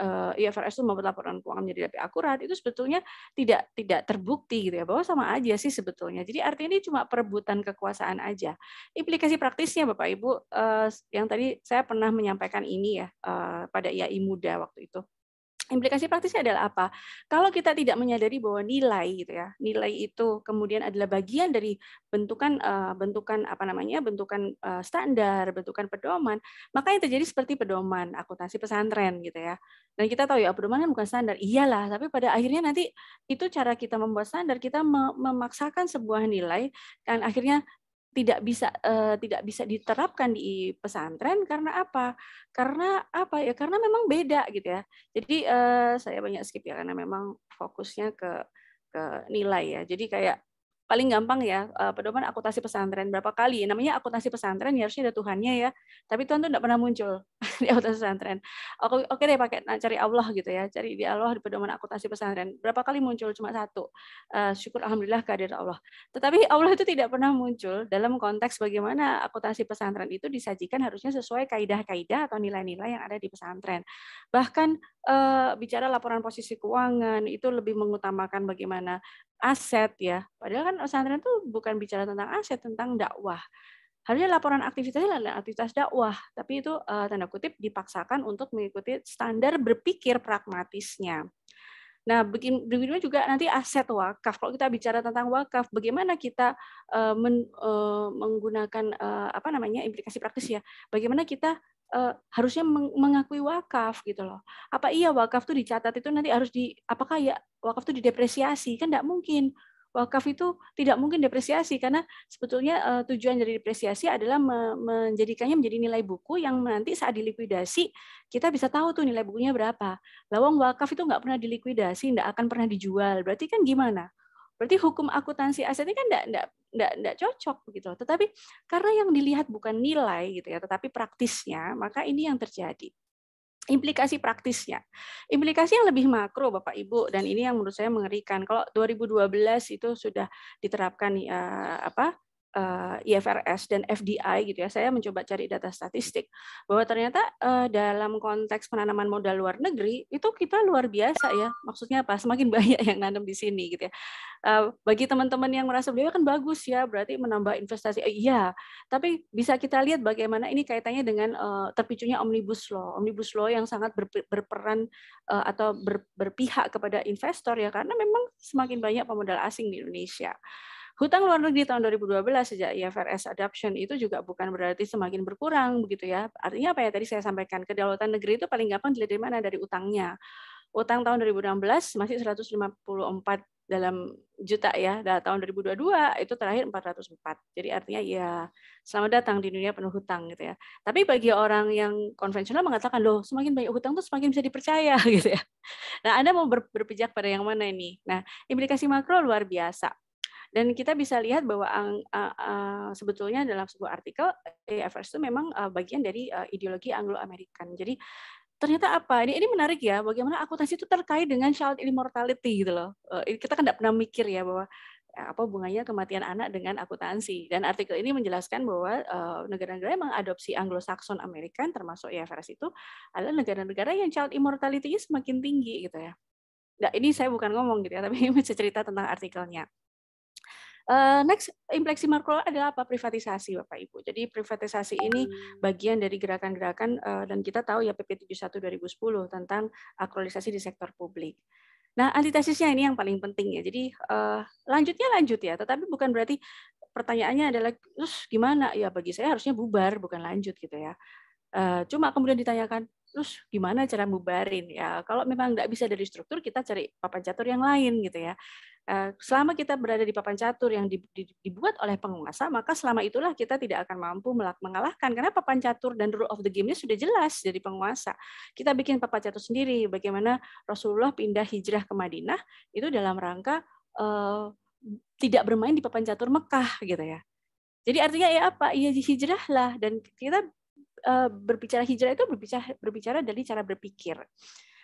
eh, I F R S itu membuat laporan keuangan menjadi lebih akurat itu sebetulnya tidak tidak terbukti gitu ya, bahwa sama aja sih sebetulnya. Jadi artinya ini cuma perebutan kekuasaan aja. Implikasi praktisnya Bapak Ibu eh, yang tadi saya pernah menyampaikan ini ya eh, pada I A I Muda waktu itu. Implikasi praktisnya adalah apa? Kalau kita tidak menyadari bahwa nilai gitu ya, nilai itu kemudian adalah bagian dari bentukan bentukan apa namanya bentukan standar, bentukan pedoman, maka yang terjadi seperti pedoman akuntansi pesantren gitu ya. Dan kita tahu ya pedoman kan bukan standar, iyalah. Tapi pada akhirnya nanti itu cara kita membuat standar, kita memaksakan sebuah nilai dan akhirnya tidak bisa eh, tidak bisa diterapkan di pesantren karena apa? Karena apa ya? Karena memang beda gitu ya. Jadi eh, saya banyak skip ya karena memang fokusnya ke ke nilai ya. Jadi kayak paling gampang ya pedoman akuntansi pesantren, berapa kali namanya akuntansi pesantren ya harusnya ada Tuhannya ya, tapi Tuhan tuh tidak pernah muncul di akuntansi pesantren. Oke, oke deh pakai nah, cari Allah gitu ya, cari di Allah di pedoman akuntansi pesantren, berapa kali muncul, cuma satu, uh, syukur alhamdulillah kehadiran Allah. Tetapi Allah itu tidak pernah muncul dalam konteks bagaimana akuntansi pesantren itu disajikan harusnya sesuai kaidah-kaidah atau nilai-nilai yang ada di pesantren. Bahkan uh, bicara laporan posisi keuangan itu lebih mengutamakan bagaimana aset ya, padahal kan pesantren itu bukan bicara tentang aset, tentang dakwah. Harusnya laporan aktivitasnya adalah aktivitas dakwah, tapi itu tanda kutip dipaksakan untuk mengikuti standar berpikir pragmatisnya. Nah, begini juga nanti aset wakaf. Kalau kita bicara tentang wakaf, bagaimana kita men, menggunakan apa namanya implikasi praktis ya? Bagaimana kita Uh, harusnya mengakui wakaf gitu loh. Apa iya wakaf tuh dicatat itu nanti harus di apakah ya wakaf tuh didepresiasi? Kan tidak mungkin. Wakaf itu tidak mungkin depresiasi karena sebetulnya uh, tujuan dari depresiasi adalah me menjadikannya menjadi nilai buku yang nanti saat dilikuidasi kita bisa tahu tuh nilai bukunya berapa. Lawang wakaf itu nggak pernah dilikuidasi, nggak akan pernah dijual. Berarti kan gimana? Berarti hukum akuntansi aset ini kan enggak enggak enggak cocok begitu. Tetapi karena yang dilihat bukan nilai gitu ya, tetapi praktisnya, maka ini yang terjadi. Implikasi praktisnya. Implikasi yang lebih makro Bapak Ibu, dan ini yang menurut saya mengerikan. Kalau dua ribu dua belas itu sudah diterapkan ya, apa? I F R S dan F D I gitu ya. Saya mencoba cari data statistik bahwa ternyata dalam konteks penanaman modal luar negeri itu kita luar biasa ya. Maksudnya apa? Semakin banyak yang nanam di sini gitu ya. Bagi teman-teman yang merasa beliau kan bagus ya, berarti menambah investasi. Eh, iya, tapi bisa kita lihat bagaimana ini kaitannya dengan terpicunya omnibus law. Omnibus law yang sangat berperan atau berpihak kepada investor ya, karena memang semakin banyak pemodal asing di Indonesia. Hutang luar negeri tahun dua ribu dua belas sejak I F R S adoption itu juga bukan berarti semakin berkurang begitu ya. Artinya apa ya tadi saya sampaikan, kedaulatan negeri itu paling gampang dilihat dari mana? Dari utangnya. Utang tahun dua ribu enam belas masih seratus lima puluh empat dalam juta ya. Dan tahun dua ribu dua puluh dua itu terakhir empat ratus empat. Jadi artinya ya selamat datang di dunia penuh hutang gitu ya. Tapi bagi orang yang konvensional mengatakan, loh semakin banyak hutang tuh semakin bisa dipercaya gitu ya. Nah, Anda mau berpijak pada yang mana ini? Nah, implikasi makro luar biasa. Dan kita bisa lihat bahwa uh, uh, sebetulnya dalam sebuah artikel I F R S itu memang uh, bagian dari uh, ideologi Anglo-American. Jadi ternyata apa? Ini ini menarik ya. Bagaimana akuntansi itu terkait dengan child immortality gitu loh. Uh, kita kan tidak pernah mikir ya bahwa apa hubungannya kematian anak dengan akuntansi. Dan artikel ini menjelaskan bahwa negara-negara yang mengadopsi Anglo-Saxon American termasuk I F R S itu adalah negara-negara yang child immortality-nya semakin tinggi gitu ya. Nah, ini saya bukan ngomong gitu ya, tapi cerita tentang artikelnya. Next, impleksi makro adalah apa? Privatisasi, Bapak Ibu. Jadi privatisasi ini bagian dari gerakan-gerakan dan kita tahu ya P P tujuh puluh satu dua ribu sepuluh tentang aktualisasi di sektor publik. Nah, antitesisnya ini yang paling penting ya. Jadi lanjutnya lanjut ya, tetapi bukan berarti pertanyaannya adalah terus gimana? Ya bagi saya harusnya bubar, bukan lanjut gitu ya. Cuma kemudian ditanyakan terus gimana cara bubarin ya? Kalau memang nggak bisa dari struktur, kita cari papan catur yang lain gitu ya. Selama kita berada di papan catur yang dibuat oleh penguasa, maka selama itulah kita tidak akan mampu mengalahkan. Karena papan catur dan rule of the game-nya sudah jelas dari penguasa. Kita bikin papan catur sendiri. Bagaimana Rasulullah pindah hijrah ke Madinah itu dalam rangka eh, tidak bermain di papan catur Mekah gitu ya. Jadi artinya ya apa? Ya hijrahlah, dan kita eh, berbicara hijrah itu berbicara, berbicara dari cara berpikir.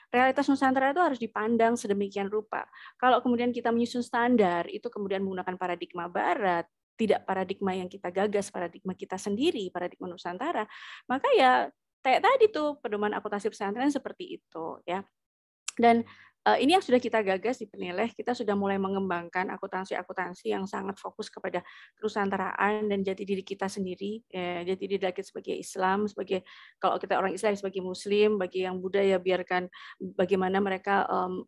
Realitas Nusantara itu harus dipandang sedemikian rupa. Kalau kemudian kita menyusun standar, itu kemudian menggunakan paradigma Barat, tidak paradigma yang kita gagas, paradigma kita sendiri, paradigma Nusantara, maka ya kayak tadi tuh pedoman akuntansi pesantren seperti itu ya. Dan eh, ini yang sudah kita gagas di Penileh, kita sudah mulai mengembangkan akuntansi-akuntansi yang sangat fokus kepada kenusantaraan dan jati diri kita sendiri, ya, jati diri kita sebagai Islam, sebagai kalau kita orang Islam sebagai Muslim, bagi yang Buddha ya biarkan bagaimana mereka um,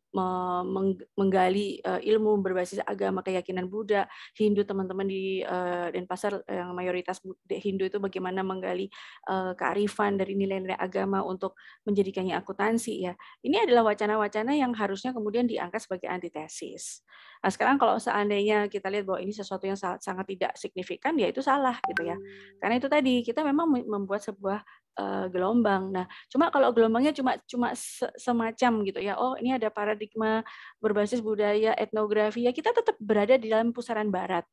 menggali uh, ilmu berbasis agama keyakinan Buddha, Hindu teman-teman di uh, Denpasar yang mayoritas Hindu itu bagaimana menggali uh, kearifan dari nilai-nilai agama untuk menjadikannya akuntansi ya. Ini adalah wacana-wacana yang harus harusnya kemudian diangkat sebagai antitesis. Nah, sekarang kalau seandainya kita lihat bahwa ini sesuatu yang sangat, sangat tidak signifikan, ya itu salah gitu ya. Karena itu tadi kita memang membuat sebuah uh, gelombang. Nah, cuma kalau gelombangnya cuma cuma semacam gitu ya. Oh, ini ada paradigma berbasis budaya, etnografi. Ya kita tetap berada di dalam pusaran Barat.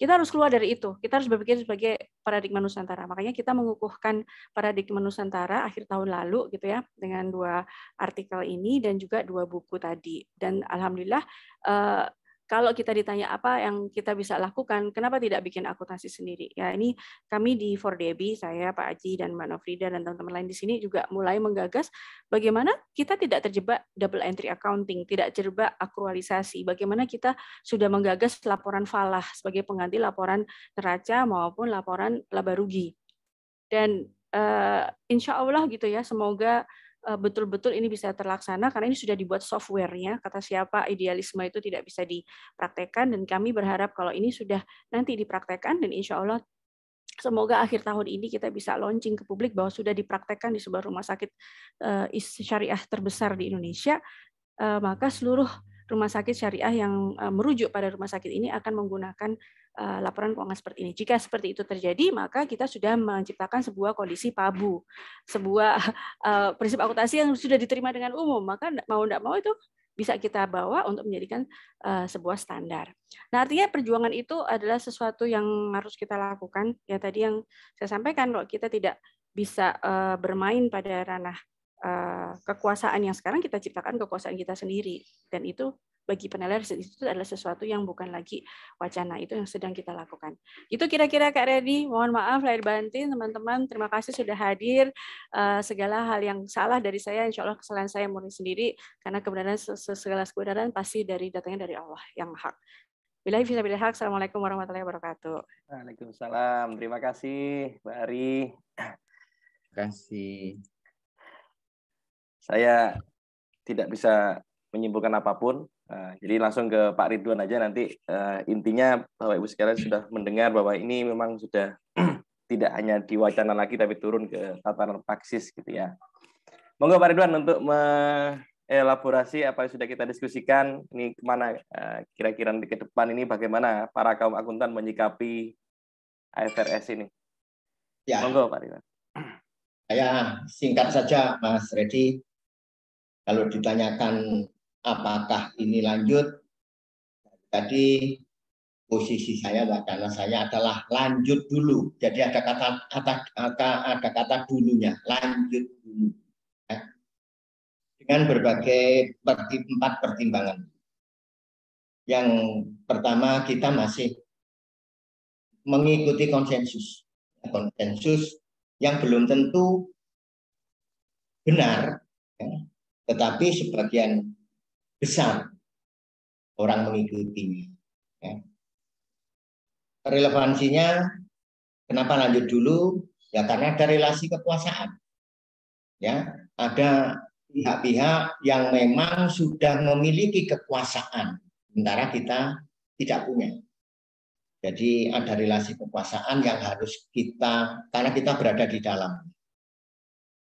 Kita harus keluar dari itu. Kita harus berpikir sebagai paradigma Nusantara. Makanya kita mengukuhkan paradigma Nusantara akhir tahun lalu gitu ya, dengan dua artikel ini dan juga dua buku tadi. Dan alhamdulillah eh, kalau kita ditanya apa yang kita bisa lakukan, kenapa tidak bikin akuntansi sendiri? Ya ini kami di empat D B, saya Pak Aji dan Mbak Nofrida dan teman-teman lain di sini juga mulai menggagas bagaimana kita tidak terjebak double entry accounting, tidak terjebak akrualisasi. Bagaimana kita sudah menggagas laporan falah sebagai pengganti laporan neraca maupun laporan laba rugi. Dan uh, insya Allah gitu ya, semoga betul-betul ini bisa terlaksana karena ini sudah dibuat softwarenya. Kata siapa idealisme itu tidak bisa dipraktekkan, dan kami berharap kalau ini sudah nanti dipraktekkan dan insya Allah semoga akhir tahun ini kita bisa launching ke publik bahwa sudah dipraktekkan di sebuah rumah sakit syariah terbesar di Indonesia, maka seluruh rumah sakit syariah yang merujuk pada rumah sakit ini akan menggunakan laporan keuangan seperti ini. Jika seperti itu terjadi, maka kita sudah menciptakan sebuah kondisi pabu, sebuah uh, prinsip akuntansi yang sudah diterima dengan umum, maka mau tidak mau itu bisa kita bawa untuk menjadikan uh, sebuah standar. Nah, artinya perjuangan itu adalah sesuatu yang harus kita lakukan. Ya tadi yang saya sampaikan, kalau kita tidak bisa uh, bermain pada ranah uh, kekuasaan yang sekarang, kita ciptakan kekuasaan kita sendiri, dan itu bagi Penileh itu adalah sesuatu yang bukan lagi wacana, itu yang sedang kita lakukan. Itu kira-kira Kak Redi, mohon maaf lahir batin teman-teman, terima kasih sudah hadir. Uh, segala hal yang salah dari saya, insya Allah kesalahan saya murni sendiri, karena kebenaran segala kebenaran pasti dari datangnya dari Allah yang hak. Billahi fi sabilillah. Assalamualaikum warahmatullahi wabarakatuh. Waalaikumsalam. Terima kasih, Mbak Ari. Terima kasih. Saya tidak bisa menyimpulkan apapun. Uh, jadi langsung ke Pak Ridwan aja nanti. Uh, intinya Bapak Ibu sekalian sudah mendengar bahwa ini memang sudah tidak hanya diwacana lagi tapi turun ke tataran praksis gitu ya. Monggo Pak Ridwan untuk mengelaborasi apa yang sudah kita diskusikan ini, kemana uh, kira-kira ke depan ini bagaimana para kaum akuntan menyikapi I F R S ini. Ya. Monggo Pak Ridwan. Saya singkat saja Mas Redi. Kalau ditanyakan apakah ini lanjut? Tadi posisi saya karena saya adalah lanjut dulu. Jadi ada kata kata ada kata dulunya, lanjut dulu. Dengan berbagai empat pertimbangan. Yang pertama, kita masih mengikuti konsensus. Konsensus yang belum tentu benar, ya, tetapi sebagian besar orang mengikuti. Ya. Relevansinya, kenapa lanjut dulu? Ya karena ada relasi kekuasaan. Ya, ada pihak-pihak yang memang sudah memiliki kekuasaan, sementara kita tidak punya. Jadi ada relasi kekuasaan yang harus kita, karena kita berada di dalam.